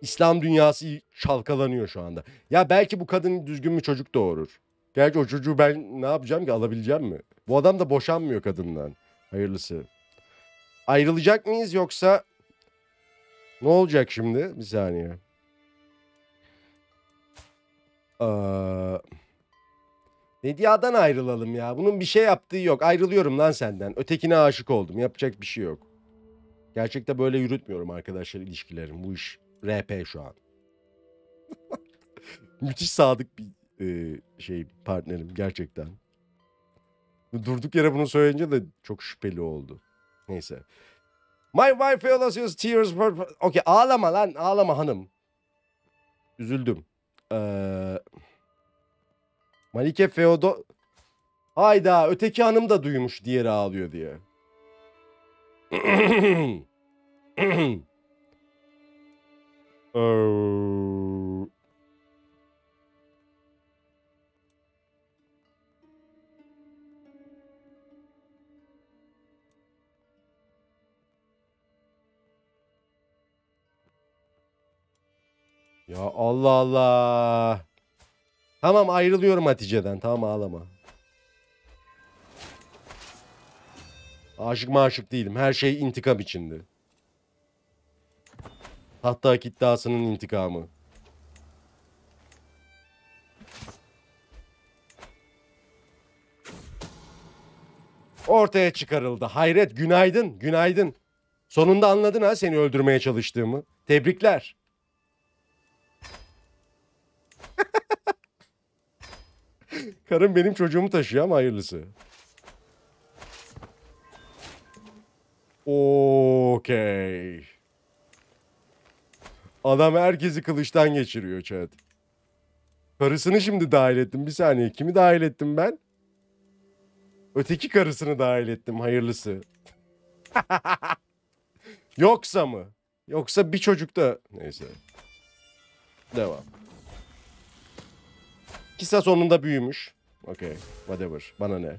İslam dünyası çalkalanıyor şu anda. Ya belki bu kadın düzgün bir çocuk doğurur. Gerçi o çocuğu ben ne yapacağım ki, alabileceğim mi? Bu adam da boşanmıyor kadından. Hayırlısı. Ayrılacak mıyız yoksa ne olacak şimdi? Bir saniye. Eee... Medya'dan ayrılalım ya. Bunun bir şey yaptığı yok. Ayrılıyorum lan senden. Ötekine aşık oldum. Yapacak bir şey yok. Gerçekte böyle yürütmüyorum arkadaşlar ilişkilerim. Bu iş R P şu an. Müthiş sadık bir e, şey partnerim gerçekten. Durduk yere bunu söyleyince de çok şüpheli oldu. Neyse. My wife feels your tears. Okay, ağlama lan. Ağlama hanım. Üzüldüm. Eee... Malike Feodo... Hayda öteki hanım da duymuş diğeri ağlıyor diye. Ya Allah Allah. Tamam ayrılıyorum Hatice'den. Tamam ağlama. Aşık maşık değilim. Her şey intikam içindi. Hatta kitlasının intikamı. Ortaya çıkarıldı. Hayret, günaydın, günaydın. Sonunda anladın ha seni öldürmeye çalıştığımı. Tebrikler. Karım benim çocuğumu taşıyor ama hayırlısı. Okey. Adam herkesi kılıçtan geçiriyor chat. Karısını şimdi dahil ettim. Bir saniye, kimi dahil ettim ben? Öteki karısını dahil ettim, hayırlısı. Yoksa mı? Yoksa bir çocuk da... Neyse. Devam. Kısa sonunda büyümüş. Okay, whatever. Bana ne?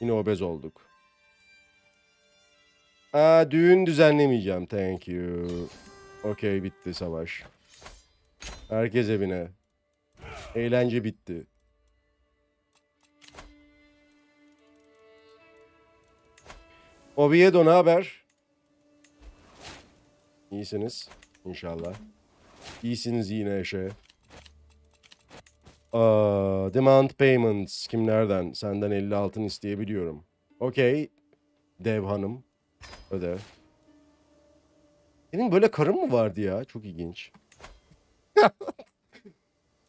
Yine obez olduk. Aa, düğün düzenlemeyeceğim. Thank you. Okay, bitti savaş. Herkes evine. Eğlence bitti. Oviedo ne haber? İyisiniz inşallah. İyisiniz yine eşe. Uh, demand payments. Kimlerden? Senden elli altın isteyebiliyorum. Okey. Dev hanım. Öde. Senin böyle karın mı vardı ya? Çok ilginç.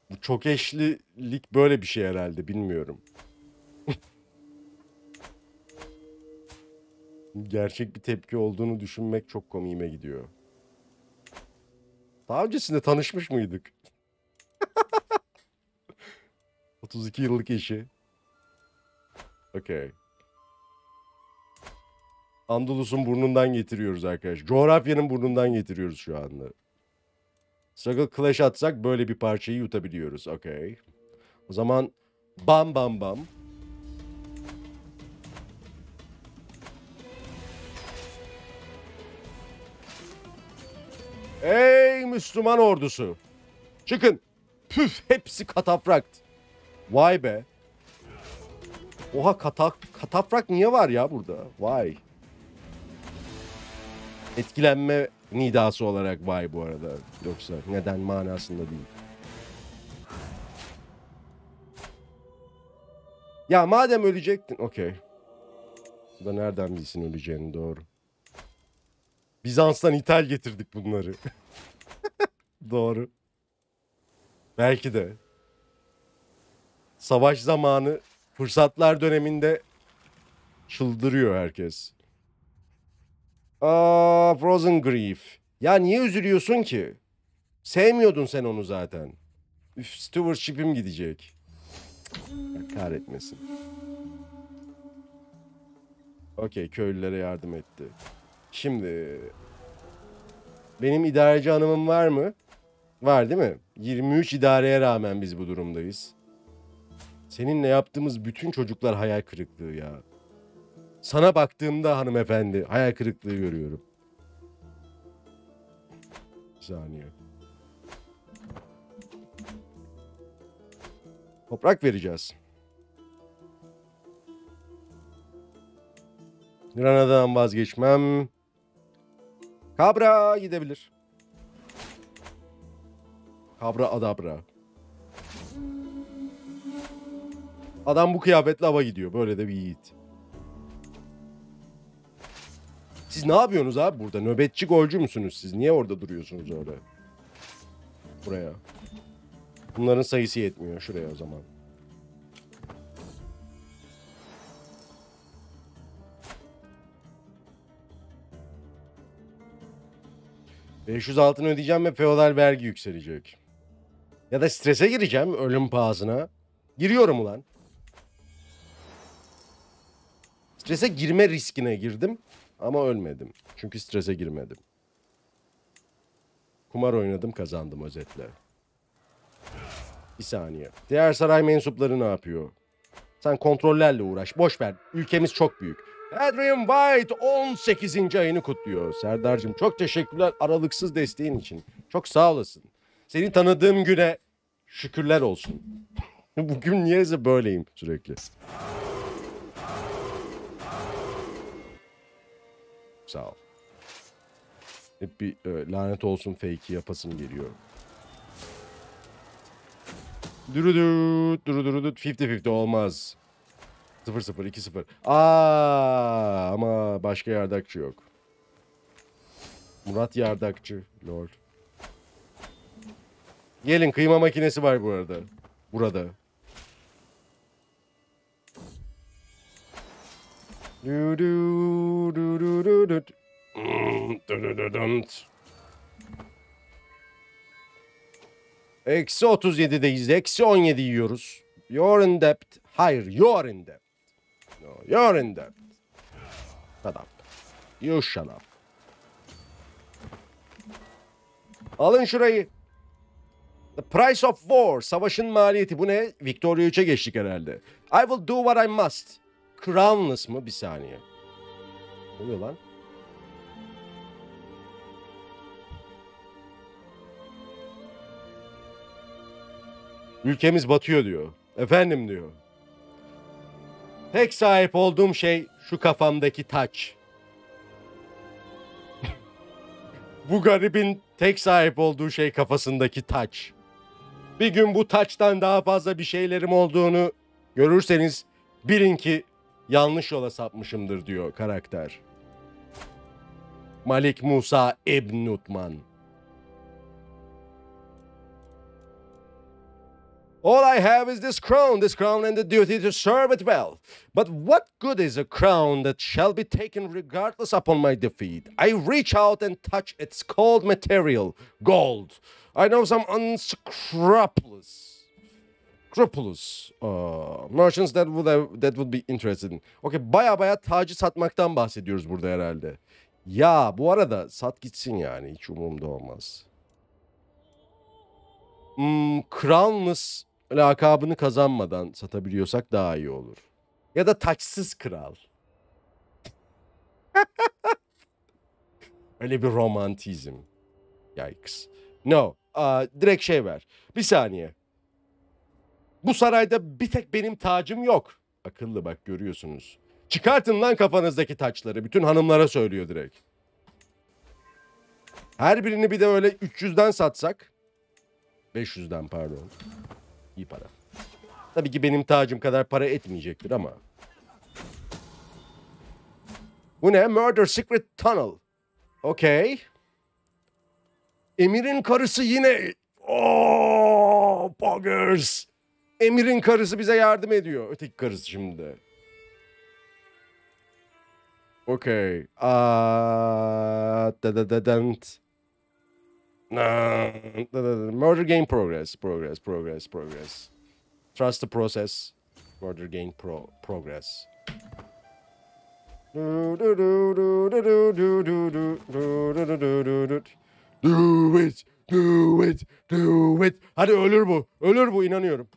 Bu çok eşlilik böyle bir şey herhalde. Bilmiyorum. Gerçek bir tepki olduğunu düşünmek çok komiğime gidiyor. Daha öncesinde tanışmış mıydık? otuz iki yıllık eşi. Okay. Andalus'un burnundan getiriyoruz arkadaş. Coğrafyanın burnundan getiriyoruz şu anda. Struggle Clash atsak böyle bir parçayı yutabiliyoruz. Okay. O zaman bam bam bam. Ey Müslüman ordusu. Çıkın. Püf, hepsi katafrakt. Vay be. Oha, kata, katafrakt niye var ya burada? Vay. Etkilenme nidası olarak vay bu arada. Yoksa neden manasında değil. Ya madem ölecektin. Okey. Bu da nereden bilsin öleceğini, doğru. Bizans'tan ithal getirdik bunları. Doğru. Belki de. Savaş zamanı, fırsatlar döneminde çıldırıyor herkes. Aa, Frozen Grief. Ya niye üzülüyorsun ki? Sevmiyordun sen onu zaten. Üf, stewardship'im gidecek. Ya, kahretmesin. Okey, köylülere yardım etti. Şimdi benim idareci hanımım var mı? Var değil mi? yirmi üç idareye rağmen biz bu durumdayız. Seninle yaptığımız bütün çocuklar hayal kırıklığı ya. Sana baktığımda hanımefendi hayal kırıklığı görüyorum. Bir saniye. Toprak vereceğiz. Granada'dan vazgeçmem. Kabra gidebilir. Kabra adabra. Adam bu kıyafetle hava gidiyor. Böyle de bir yiğit. Siz ne yapıyorsunuz abi burada? Nöbetçi golcü müsünüz siz? Niye orada duruyorsunuz öyle? Buraya. Bunların sayısı yetmiyor. Şuraya o zaman. beş yüz altın ödeyeceğim ve feodal vergi yükselecek. Ya da strese gireceğim ölüm pahasına. Giriyorum ulan. Strese girme riskine girdim ama ölmedim. Çünkü strese girmedim. Kumar oynadım, kazandım özetle. Bir saniye. Diğer saray mensupları ne yapıyor? Sen kontrollerle uğraş. Boş ver. Ülkemiz çok büyük. Adrian White on sekizinci ayını kutluyor. Serdar'cığım çok teşekkürler aralıksız desteğin için. Çok sağ olasın. Seni tanıdığım güne şükürler olsun. Bugün niyeyse böyleyim sürekli. Sağ ol. Hep bir e, lanet olsun fake'i yapasım geliyor. Dürüdüt, dürüdüt, elli elli olmaz. sıfır sıfır iki sıfır. Aa, ama başka yardakçı yok. Murat yardakçı. Lord. Gelin kıyma makinesi var bu arada. Burada. Du du du du du du. Eksi otuz yedideyiz. Eksi on yedi yiyoruz. You're in debt. Hayır. You're in debt. No, you're in debt. Shut up. You shut up. Alın şurayı. The price of war. Savaşın maliyeti. Bu ne? Victoria üçe geçtik herhalde. I will do what I must. Crownless mı? Bir saniye. Ne oluyor lan? Ülkemiz batıyor diyor. Efendim diyor. Tek sahip olduğum şey şu kafamdaki taç. Bu garibin tek sahip olduğu şey kafasındaki taç. Bir gün bu taçtan daha fazla bir şeylerim olduğunu görürseniz bilin ki yanlış yola sapmışımdır diyor karakter. Malik Musa İbn Utman. All I have is this crown, this crown and the duty to serve it well. But what good is a crown that shall be taken regardless upon my defeat? I reach out and touch its cold material, gold. I know some unscrupulous, scrupulous uh, merchants that would have, that would be interested in. Okay, baya baya tacı satmaktan bahsediyoruz burada herhalde. Ya bu arada sat gitsin yani, hiç umurumda olmaz. Hmm, Crownless lakabını kazanmadan satabiliyorsak daha iyi olur. Ya da taçsız kral. Öyle bir romantizm. Yikes. No. Aa, direkt şey ver. Bir saniye. Bu sarayda bir tek benim tacım yok. Akıllı bak, görüyorsunuz. Çıkartın lan kafanızdaki taçları. Bütün hanımlara söylüyor direkt. Her birini bir de öyle üç yüzden satsak. beş yüzden pardon. İyi para. Tabii ki benim tacım kadar para etmeyecektir ama. Bu ne? Murder Secret Tunnel. Okay. Emir'in karısı yine. Oh, buggers. Emir'in karısı bize yardım ediyor. Öteki karısı şimdi. Okay. Aa, da da da dent. Murder game progress, progress, progress, progress. Trust the process. Murder game pro progress. Do it, do it, do it. Hadi ölür bu, ölür bu, inanıyorum.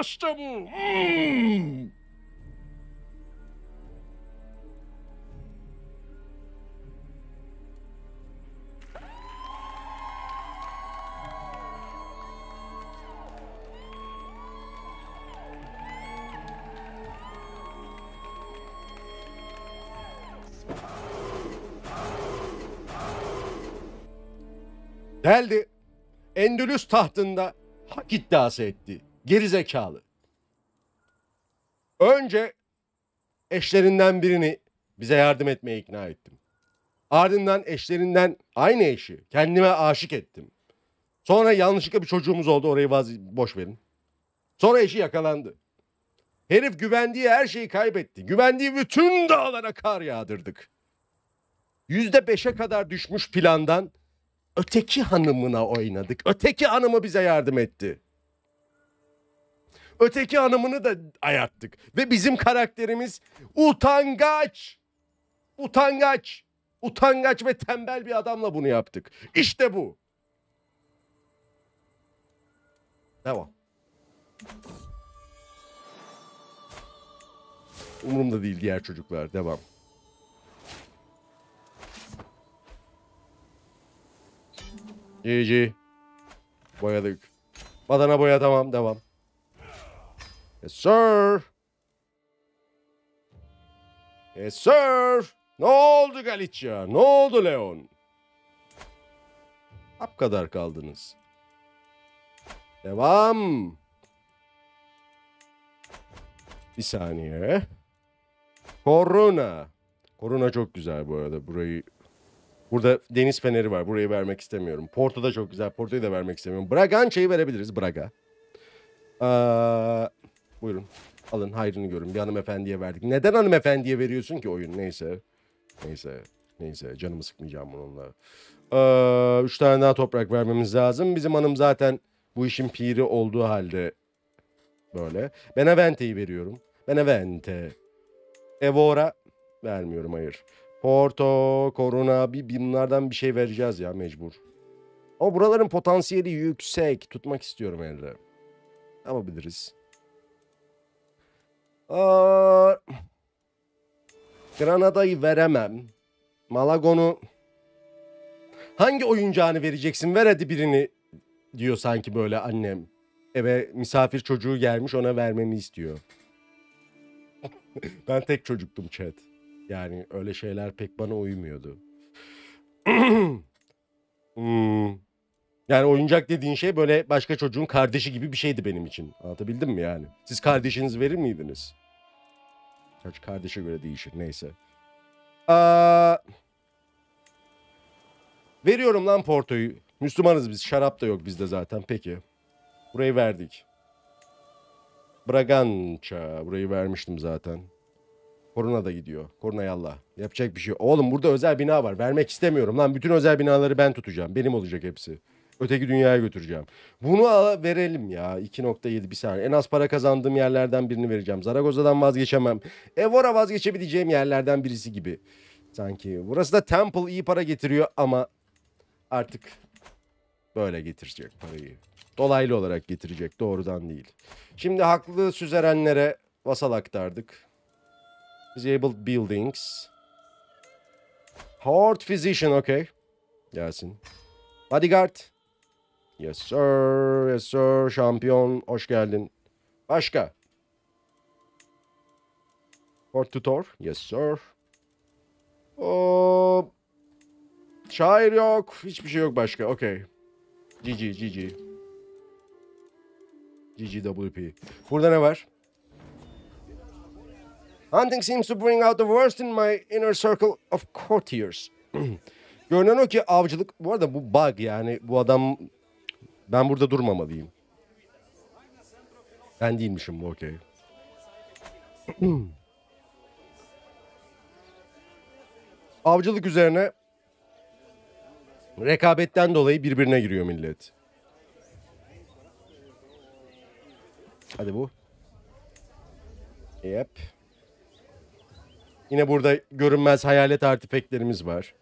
İşte bu. Hmm. Geldi. Endülüs tahtında hak iddiası etti. Gerizekalı. Önce eşlerinden birini bize yardım etmeye ikna ettim. Ardından eşlerinden aynı eşi kendime aşık ettim. Sonra yanlışlıkla bir çocuğumuz oldu. Orayı boş verin. Sonra eşi yakalandı. Herif güvendiği her şeyi kaybetti. Güvendiği bütün dağlara kar yağdırdık. Yüzde beşe kadar düşmüş plandan öteki hanımına oynadık. Öteki hanımı bize yardım etti. Öteki hanımını da ayarttık. Ve bizim karakterimiz utangaç. Utangaç. Utangaç ve tembel bir adamla bunu yaptık. İşte bu. Devam. Umurumda değil diğer çocuklar. Devam. G G. Boyadık. Badana boya, tamam, devam. Yes sir. Yes sir. Ne oldu Galicia? Ne oldu Leon? Hap kadar kaldınız. Devam. Bir saniye. Korona. Korona çok güzel bu arada. Burayı... Burada deniz feneri var. Burayı vermek istemiyorum. Porto da çok güzel. Porto'yu da vermek istemiyorum. Braganca'yı verebiliriz. Braga. Ee, buyurun. Alın. Hayrını görün. Bir hanımefendiye verdik. Neden hanımefendiye veriyorsun ki oyun? Neyse. Neyse. Neyse. Canımı sıkmayacağım bununla. Ee, üç tane daha toprak vermemiz lazım. Bizim hanım zaten bu işin piri olduğu halde böyle. Benevente'yi veriyorum. Benevente. Evora. Vermiyorum. Hayır. Porto, Corona, bir bunlardan bir şey vereceğiz ya mecbur. Ama buraların potansiyeli yüksek. Tutmak istiyorum elde. Yapabiliriz. Aa, Granada'yı veremem. Malagon'u... Hangi oyuncağını vereceksin? Ver hadi birini diyor sanki böyle annem. Eve misafir çocuğu gelmiş, ona vermemi istiyor. Ben tek çocuktum chat. Yani öyle şeyler pek bana uymuyordu. hmm. Yani oyuncak dediğin şey böyle başka çocuğun kardeşi gibi bir şeydi benim için. Anlatabildim mi yani? Siz kardeşinizi verir miydiniz? Kaç kardeşe göre değişir. Neyse. Aa, veriyorum lan Porto'yu. Müslümanız biz. Şarap da yok bizde zaten. Peki. Burayı verdik. Bragança. Burayı vermiştim zaten. Korona da gidiyor. Korona yallah. Yapacak bir şey. Oğlum burada özel bina var. Vermek istemiyorum lan. Bütün özel binaları ben tutacağım. Benim olacak hepsi. Öteki dünyaya götüreceğim. Bunu verelim ya. iki nokta yedi bir saniye. En az para kazandığım yerlerden birini vereceğim. Zaragoza'dan vazgeçemem. Evora vazgeçebileceğim yerlerden birisi gibi. Sanki. Burası da Temple iyi para getiriyor ama artık böyle getirecek parayı. Dolaylı olarak getirecek. Doğrudan değil. Şimdi haklı süzerenlere vasal aktardık. Disabled buildings. Heart physician, okay. Gelsin. Bodyguard. Yes sir, yes sir. Şampiyon, hoş geldin. Başka. Court tutor, yes sir. Oo, şair yok, hiçbir şey yok başka, okay. G G, G G. G G W P. Burada ne var? Hunting seems to bring out the worst in my inner circle of courtiers. Görünen o ki avcılık... Bu arada bu bug yani. Bu adam... Ben burada durmamalıyım. Ben değilmişim bu, okey. Avcılık üzerine... Rekabetten dolayı birbirine giriyor millet. Hadi bu. Yep. Yine burada görünmez hayalet artifeklerimiz var.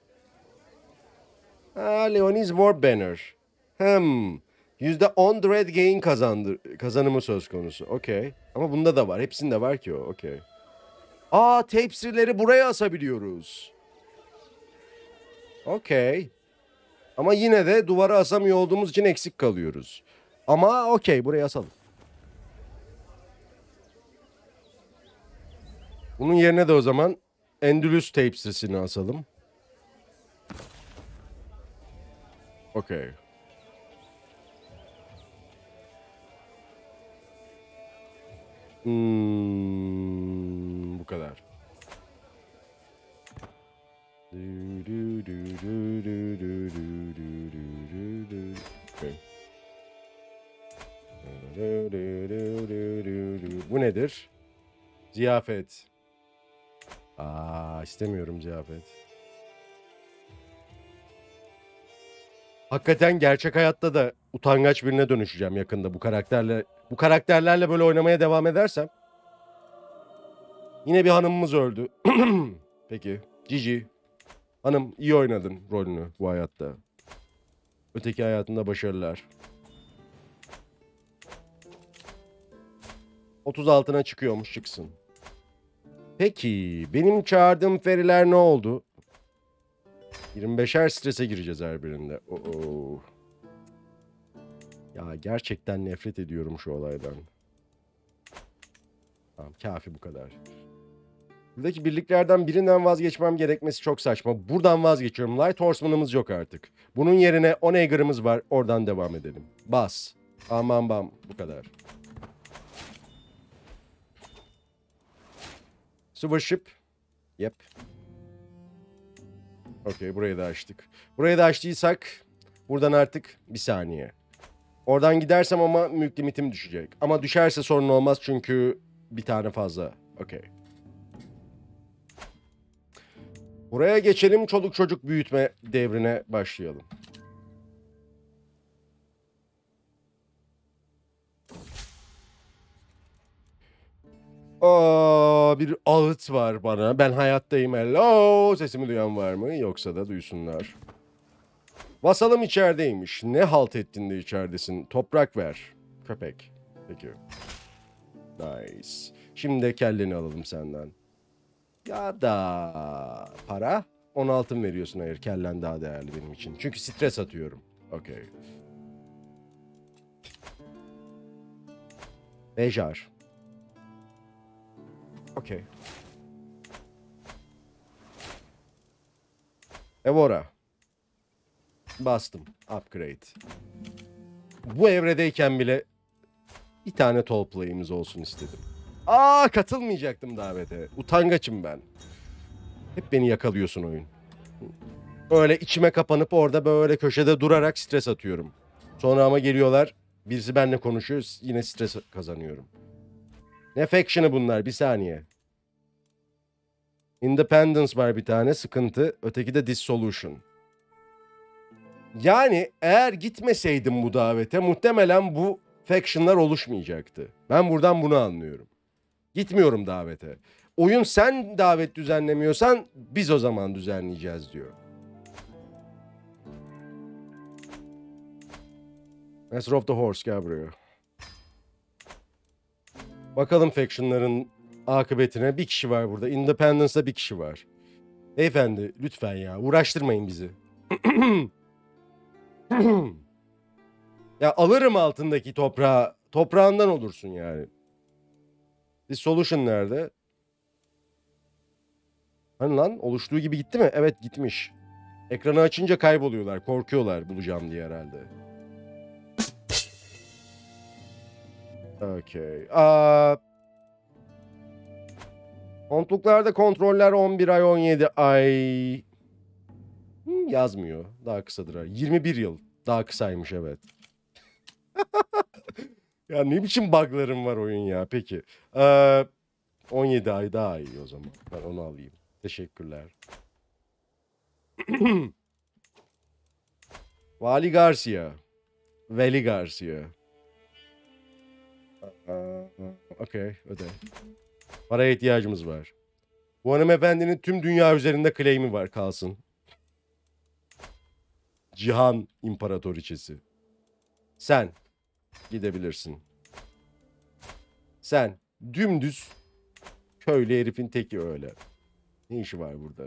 Aa, Leonis War Banner. Hmm. yüzde on Dread Gain kazandır, kazanımı söz konusu. Okey. Ama bunda da var. Hepsinde var ki o. Okey. Aa, tepsileri buraya asabiliyoruz. Okey. Ama yine de duvara asamıyor olduğumuz için eksik kalıyoruz. Ama okey, buraya asalım. Bunun yerine de o zaman Endülüs tepsisini asalım. Okey. Hmm, bu kadar. Okay. Bu nedir? Ziyafet. Aa, istemiyorum ziyafet. Hakikaten gerçek hayatta da utangaç birine dönüşeceğim yakında bu karakterle. Bu karakterlerle böyle oynamaya devam edersem. Yine bir hanımımız öldü. Peki. Cici. Hanım, iyi oynadın rolünü bu hayatta. Öteki hayatında başarılar. otuz altına çıkıyormuş, çıksın. Peki benim çağırdığım feriler ne oldu? yirmi beşer strese gireceğiz her birinde. Oo. Ya gerçekten nefret ediyorum şu olaydan. Tamam, kafi bu kadar. Buradaki birliklerden birinden vazgeçmem gerekmesi çok saçma. Buradan vazgeçiyorum. Light Horseman'ımız yok artık. Bunun yerine on Eger'ımız var. Oradan devam edelim. Bas. Aman bam. Bu kadar. Supership. Yep. Okey, burayı da açtık. Burayı da açtıysak buradan artık bir saniye. Oradan gidersem ama mülk limitim düşecek. Ama düşerse sorun olmaz çünkü bir tane fazla. Okey. Buraya geçelim, çoluk çocuk büyütme devrine başlayalım. Aa, bir ağıt var bana. Ben hayattayım. Hello. Sesimi duyan var mı? Yoksa da duysunlar. Vasalım içerideymiş. Ne halt ettin de içeridesin? Toprak ver. Köpek. Peki. Nice. Şimdi de kelleni alalım senden. Ya da para. on altın veriyorsun. Hayır, kellen daha değerli benim için. Çünkü stres atıyorum. Okey. Bejar. Okey. Evora. Bastım. Upgrade. Bu evredeyken bile bir tane tall play'imiz olsun istedim. Aa, katılmayacaktım davete. Utangaçım ben. Hep beni yakalıyorsun oyun. Öyle içime kapanıp orada böyle köşede durarak stres atıyorum. Sonra ama geliyorlar. Birisi benimle konuşuyor. Yine stres kazanıyorum. Ne faction'ı bunlar? Bir saniye. Independence var bir tane. Sıkıntı. Öteki de dissolution. Yani eğer gitmeseydim bu davete muhtemelen bu faction'lar oluşmayacaktı. Ben buradan bunu anlıyorum. Gitmiyorum davete. Oyun sen davet düzenlemiyorsan biz o zaman düzenleyeceğiz diyor. Master of the Horse, gel buraya. Bakalım faction'ların akıbetine. Bir kişi var burada. Independence'da bir kişi var. Beyefendi lütfen ya. Uğraştırmayın bizi. Ya alırım altındaki toprağı. Toprağından olursun yani. Dissolution nerede? Hani lan? Oluştuğu gibi gitti mi? Evet, gitmiş. Ekranı açınca kayboluyorlar. Korkuyorlar bulacağım diye herhalde. Okey. Aa, kontluklarda kontroller on bir ay on yedi ay hmm, yazmıyor. Daha kısadır. yirmi bir yıl. Daha kısaymış, evet. Ya ne biçim buglarım var oyun ya. Peki. Aa, on yedi ay daha iyi o zaman. Ben onu alayım. Teşekkürler. Vali Garcia. Veli Garcia. Okey, öde. Paraya ihtiyacımız var. Bu hanımefendinin tüm dünya üzerinde claim'i var, kalsın. Cihan İmparatoriçesi. Sen gidebilirsin. Sen dümdüz köylü herifin teki öyle. Ne işi var burada?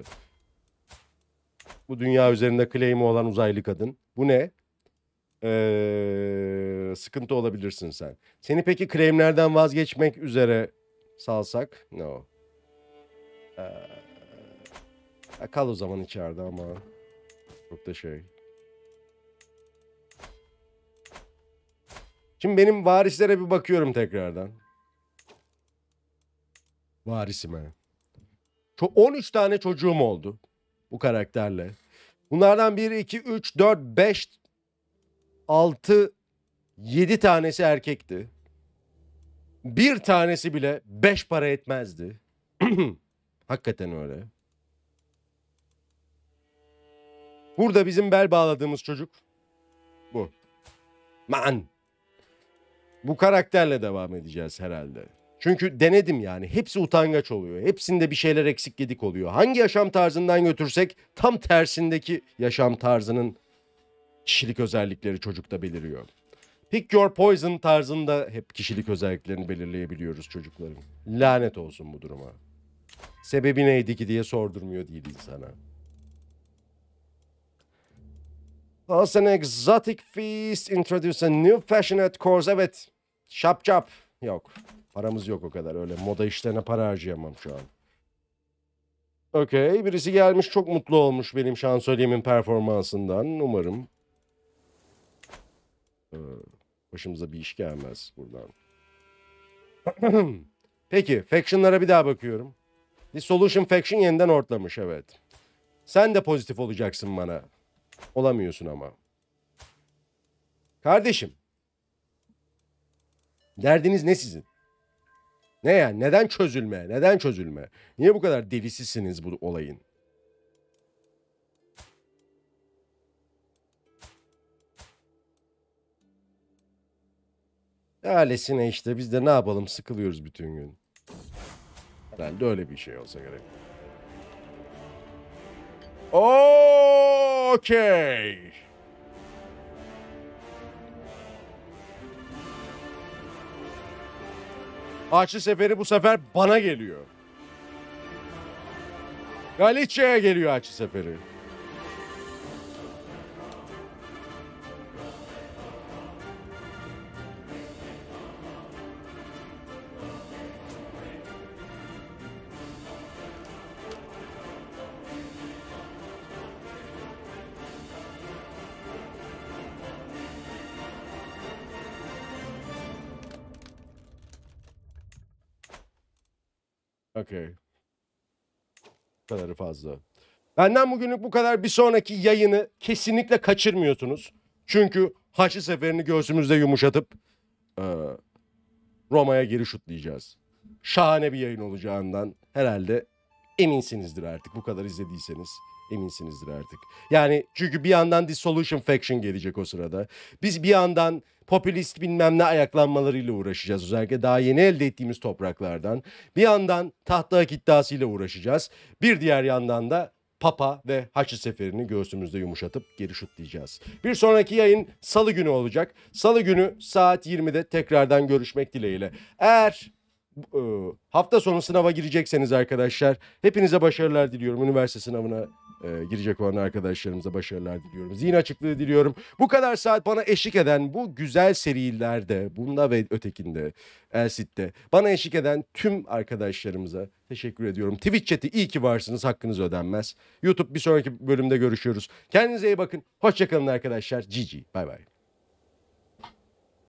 Bu dünya üzerinde claim'i olan uzaylı kadın. Bu ne? Ee, sıkıntı olabilirsin sen. Seni peki claimlerden vazgeçmek üzere salsak? No. Ee, kal o zaman içeride ama çok da şey. Şimdi benim varislere bir bakıyorum tekrardan. Varisime. on üç tane çocuğum oldu bu karakterle. Bunlardan bir, iki, üç, dört, beş, altı, yedi tanesi erkekti. Bir tanesi bile beş para etmezdi. Hakikaten öyle. Burada bizim bel bağladığımız çocuk bu. Man. Bu karakterle devam edeceğiz herhalde. Çünkü denedim yani. Hepsi utangaç oluyor. Hepsinde bir şeyler eksik gedik oluyor. Hangi yaşam tarzından götürsek tam tersindeki yaşam tarzının kişilik özellikleri çocukta beliriyor. Pick your poison tarzında hep kişilik özelliklerini belirleyebiliyoruz çocukların. Lanet olsun bu duruma. Sebebi neydi ki diye sordurmuyor değil insana. Plus an exotic feast introduce a new fashion at course. Evet. Şap şap. Yok. Paramız yok o kadar. Öyle moda işlerine para harcayamam şu an. Okey. Birisi gelmiş çok mutlu olmuş benim şansölyemin performansından. Umarım. Ee, başımıza bir iş gelmez buradan. Peki. Faction'lara bir daha bakıyorum. Dissolution Faction yeniden ortlamış. Evet. Sen de pozitif olacaksın bana. Olamıyorsun ama. Kardeşim. Derdiniz ne sizin? Ne yani? Neden çözülme? Neden çözülme? Niye bu kadar delisisiniz bu olayın? Ailesine işte. Biz de ne yapalım? Sıkılıyoruz bütün gün. Herhalde öyle bir şey olsa gerek. Okey. Haçlı Seferi bu sefer bana geliyor. Galicia'ya geliyor Haçlı Seferi. Okay. Bu kadarı fazla. Benden bugünlük bu kadar. Bir sonraki yayını kesinlikle kaçırmıyorsunuz. Çünkü Haçlı Seferi'ni göğsümüzde yumuşatıp e, Roma'ya geri şutlayacağız. Şahane bir yayın olacağından herhalde eminsinizdir artık. Bu kadar izlediyseniz eminsinizdir artık. Yani çünkü bir yandan Dissolution Faction gelecek o sırada. Biz bir yandan popülist bilmem ne ayaklanmalarıyla uğraşacağız. Özellikle daha yeni elde ettiğimiz topraklardan. Bir yandan tahta hak iddiasıyla uğraşacağız. Bir diğer yandan da Papa ve Haçlı Seferi'ni göğsümüzde yumuşatıp geri şutlayacağız. Bir sonraki yayın salı günü olacak. Salı günü saat yirmide tekrardan görüşmek dileğiyle. Eğer e, hafta sonu sınava girecekseniz arkadaşlar, hepinize başarılar diliyorum. Üniversite sınavına Ee, girecek olan arkadaşlarımıza başarılar diliyorum. Zihin açıklığı diliyorum. Bu kadar saat bana eşlik eden bu güzel serilerde, bunda ve ötekinde, Elsit'te bana eşlik eden tüm arkadaşlarımıza teşekkür ediyorum. Twitch chat'i iyi ki varsınız. Hakkınız ödenmez. YouTube bir sonraki bölümde görüşüyoruz. Kendinize iyi bakın. Hoşçakalın arkadaşlar. G G. Bay bay.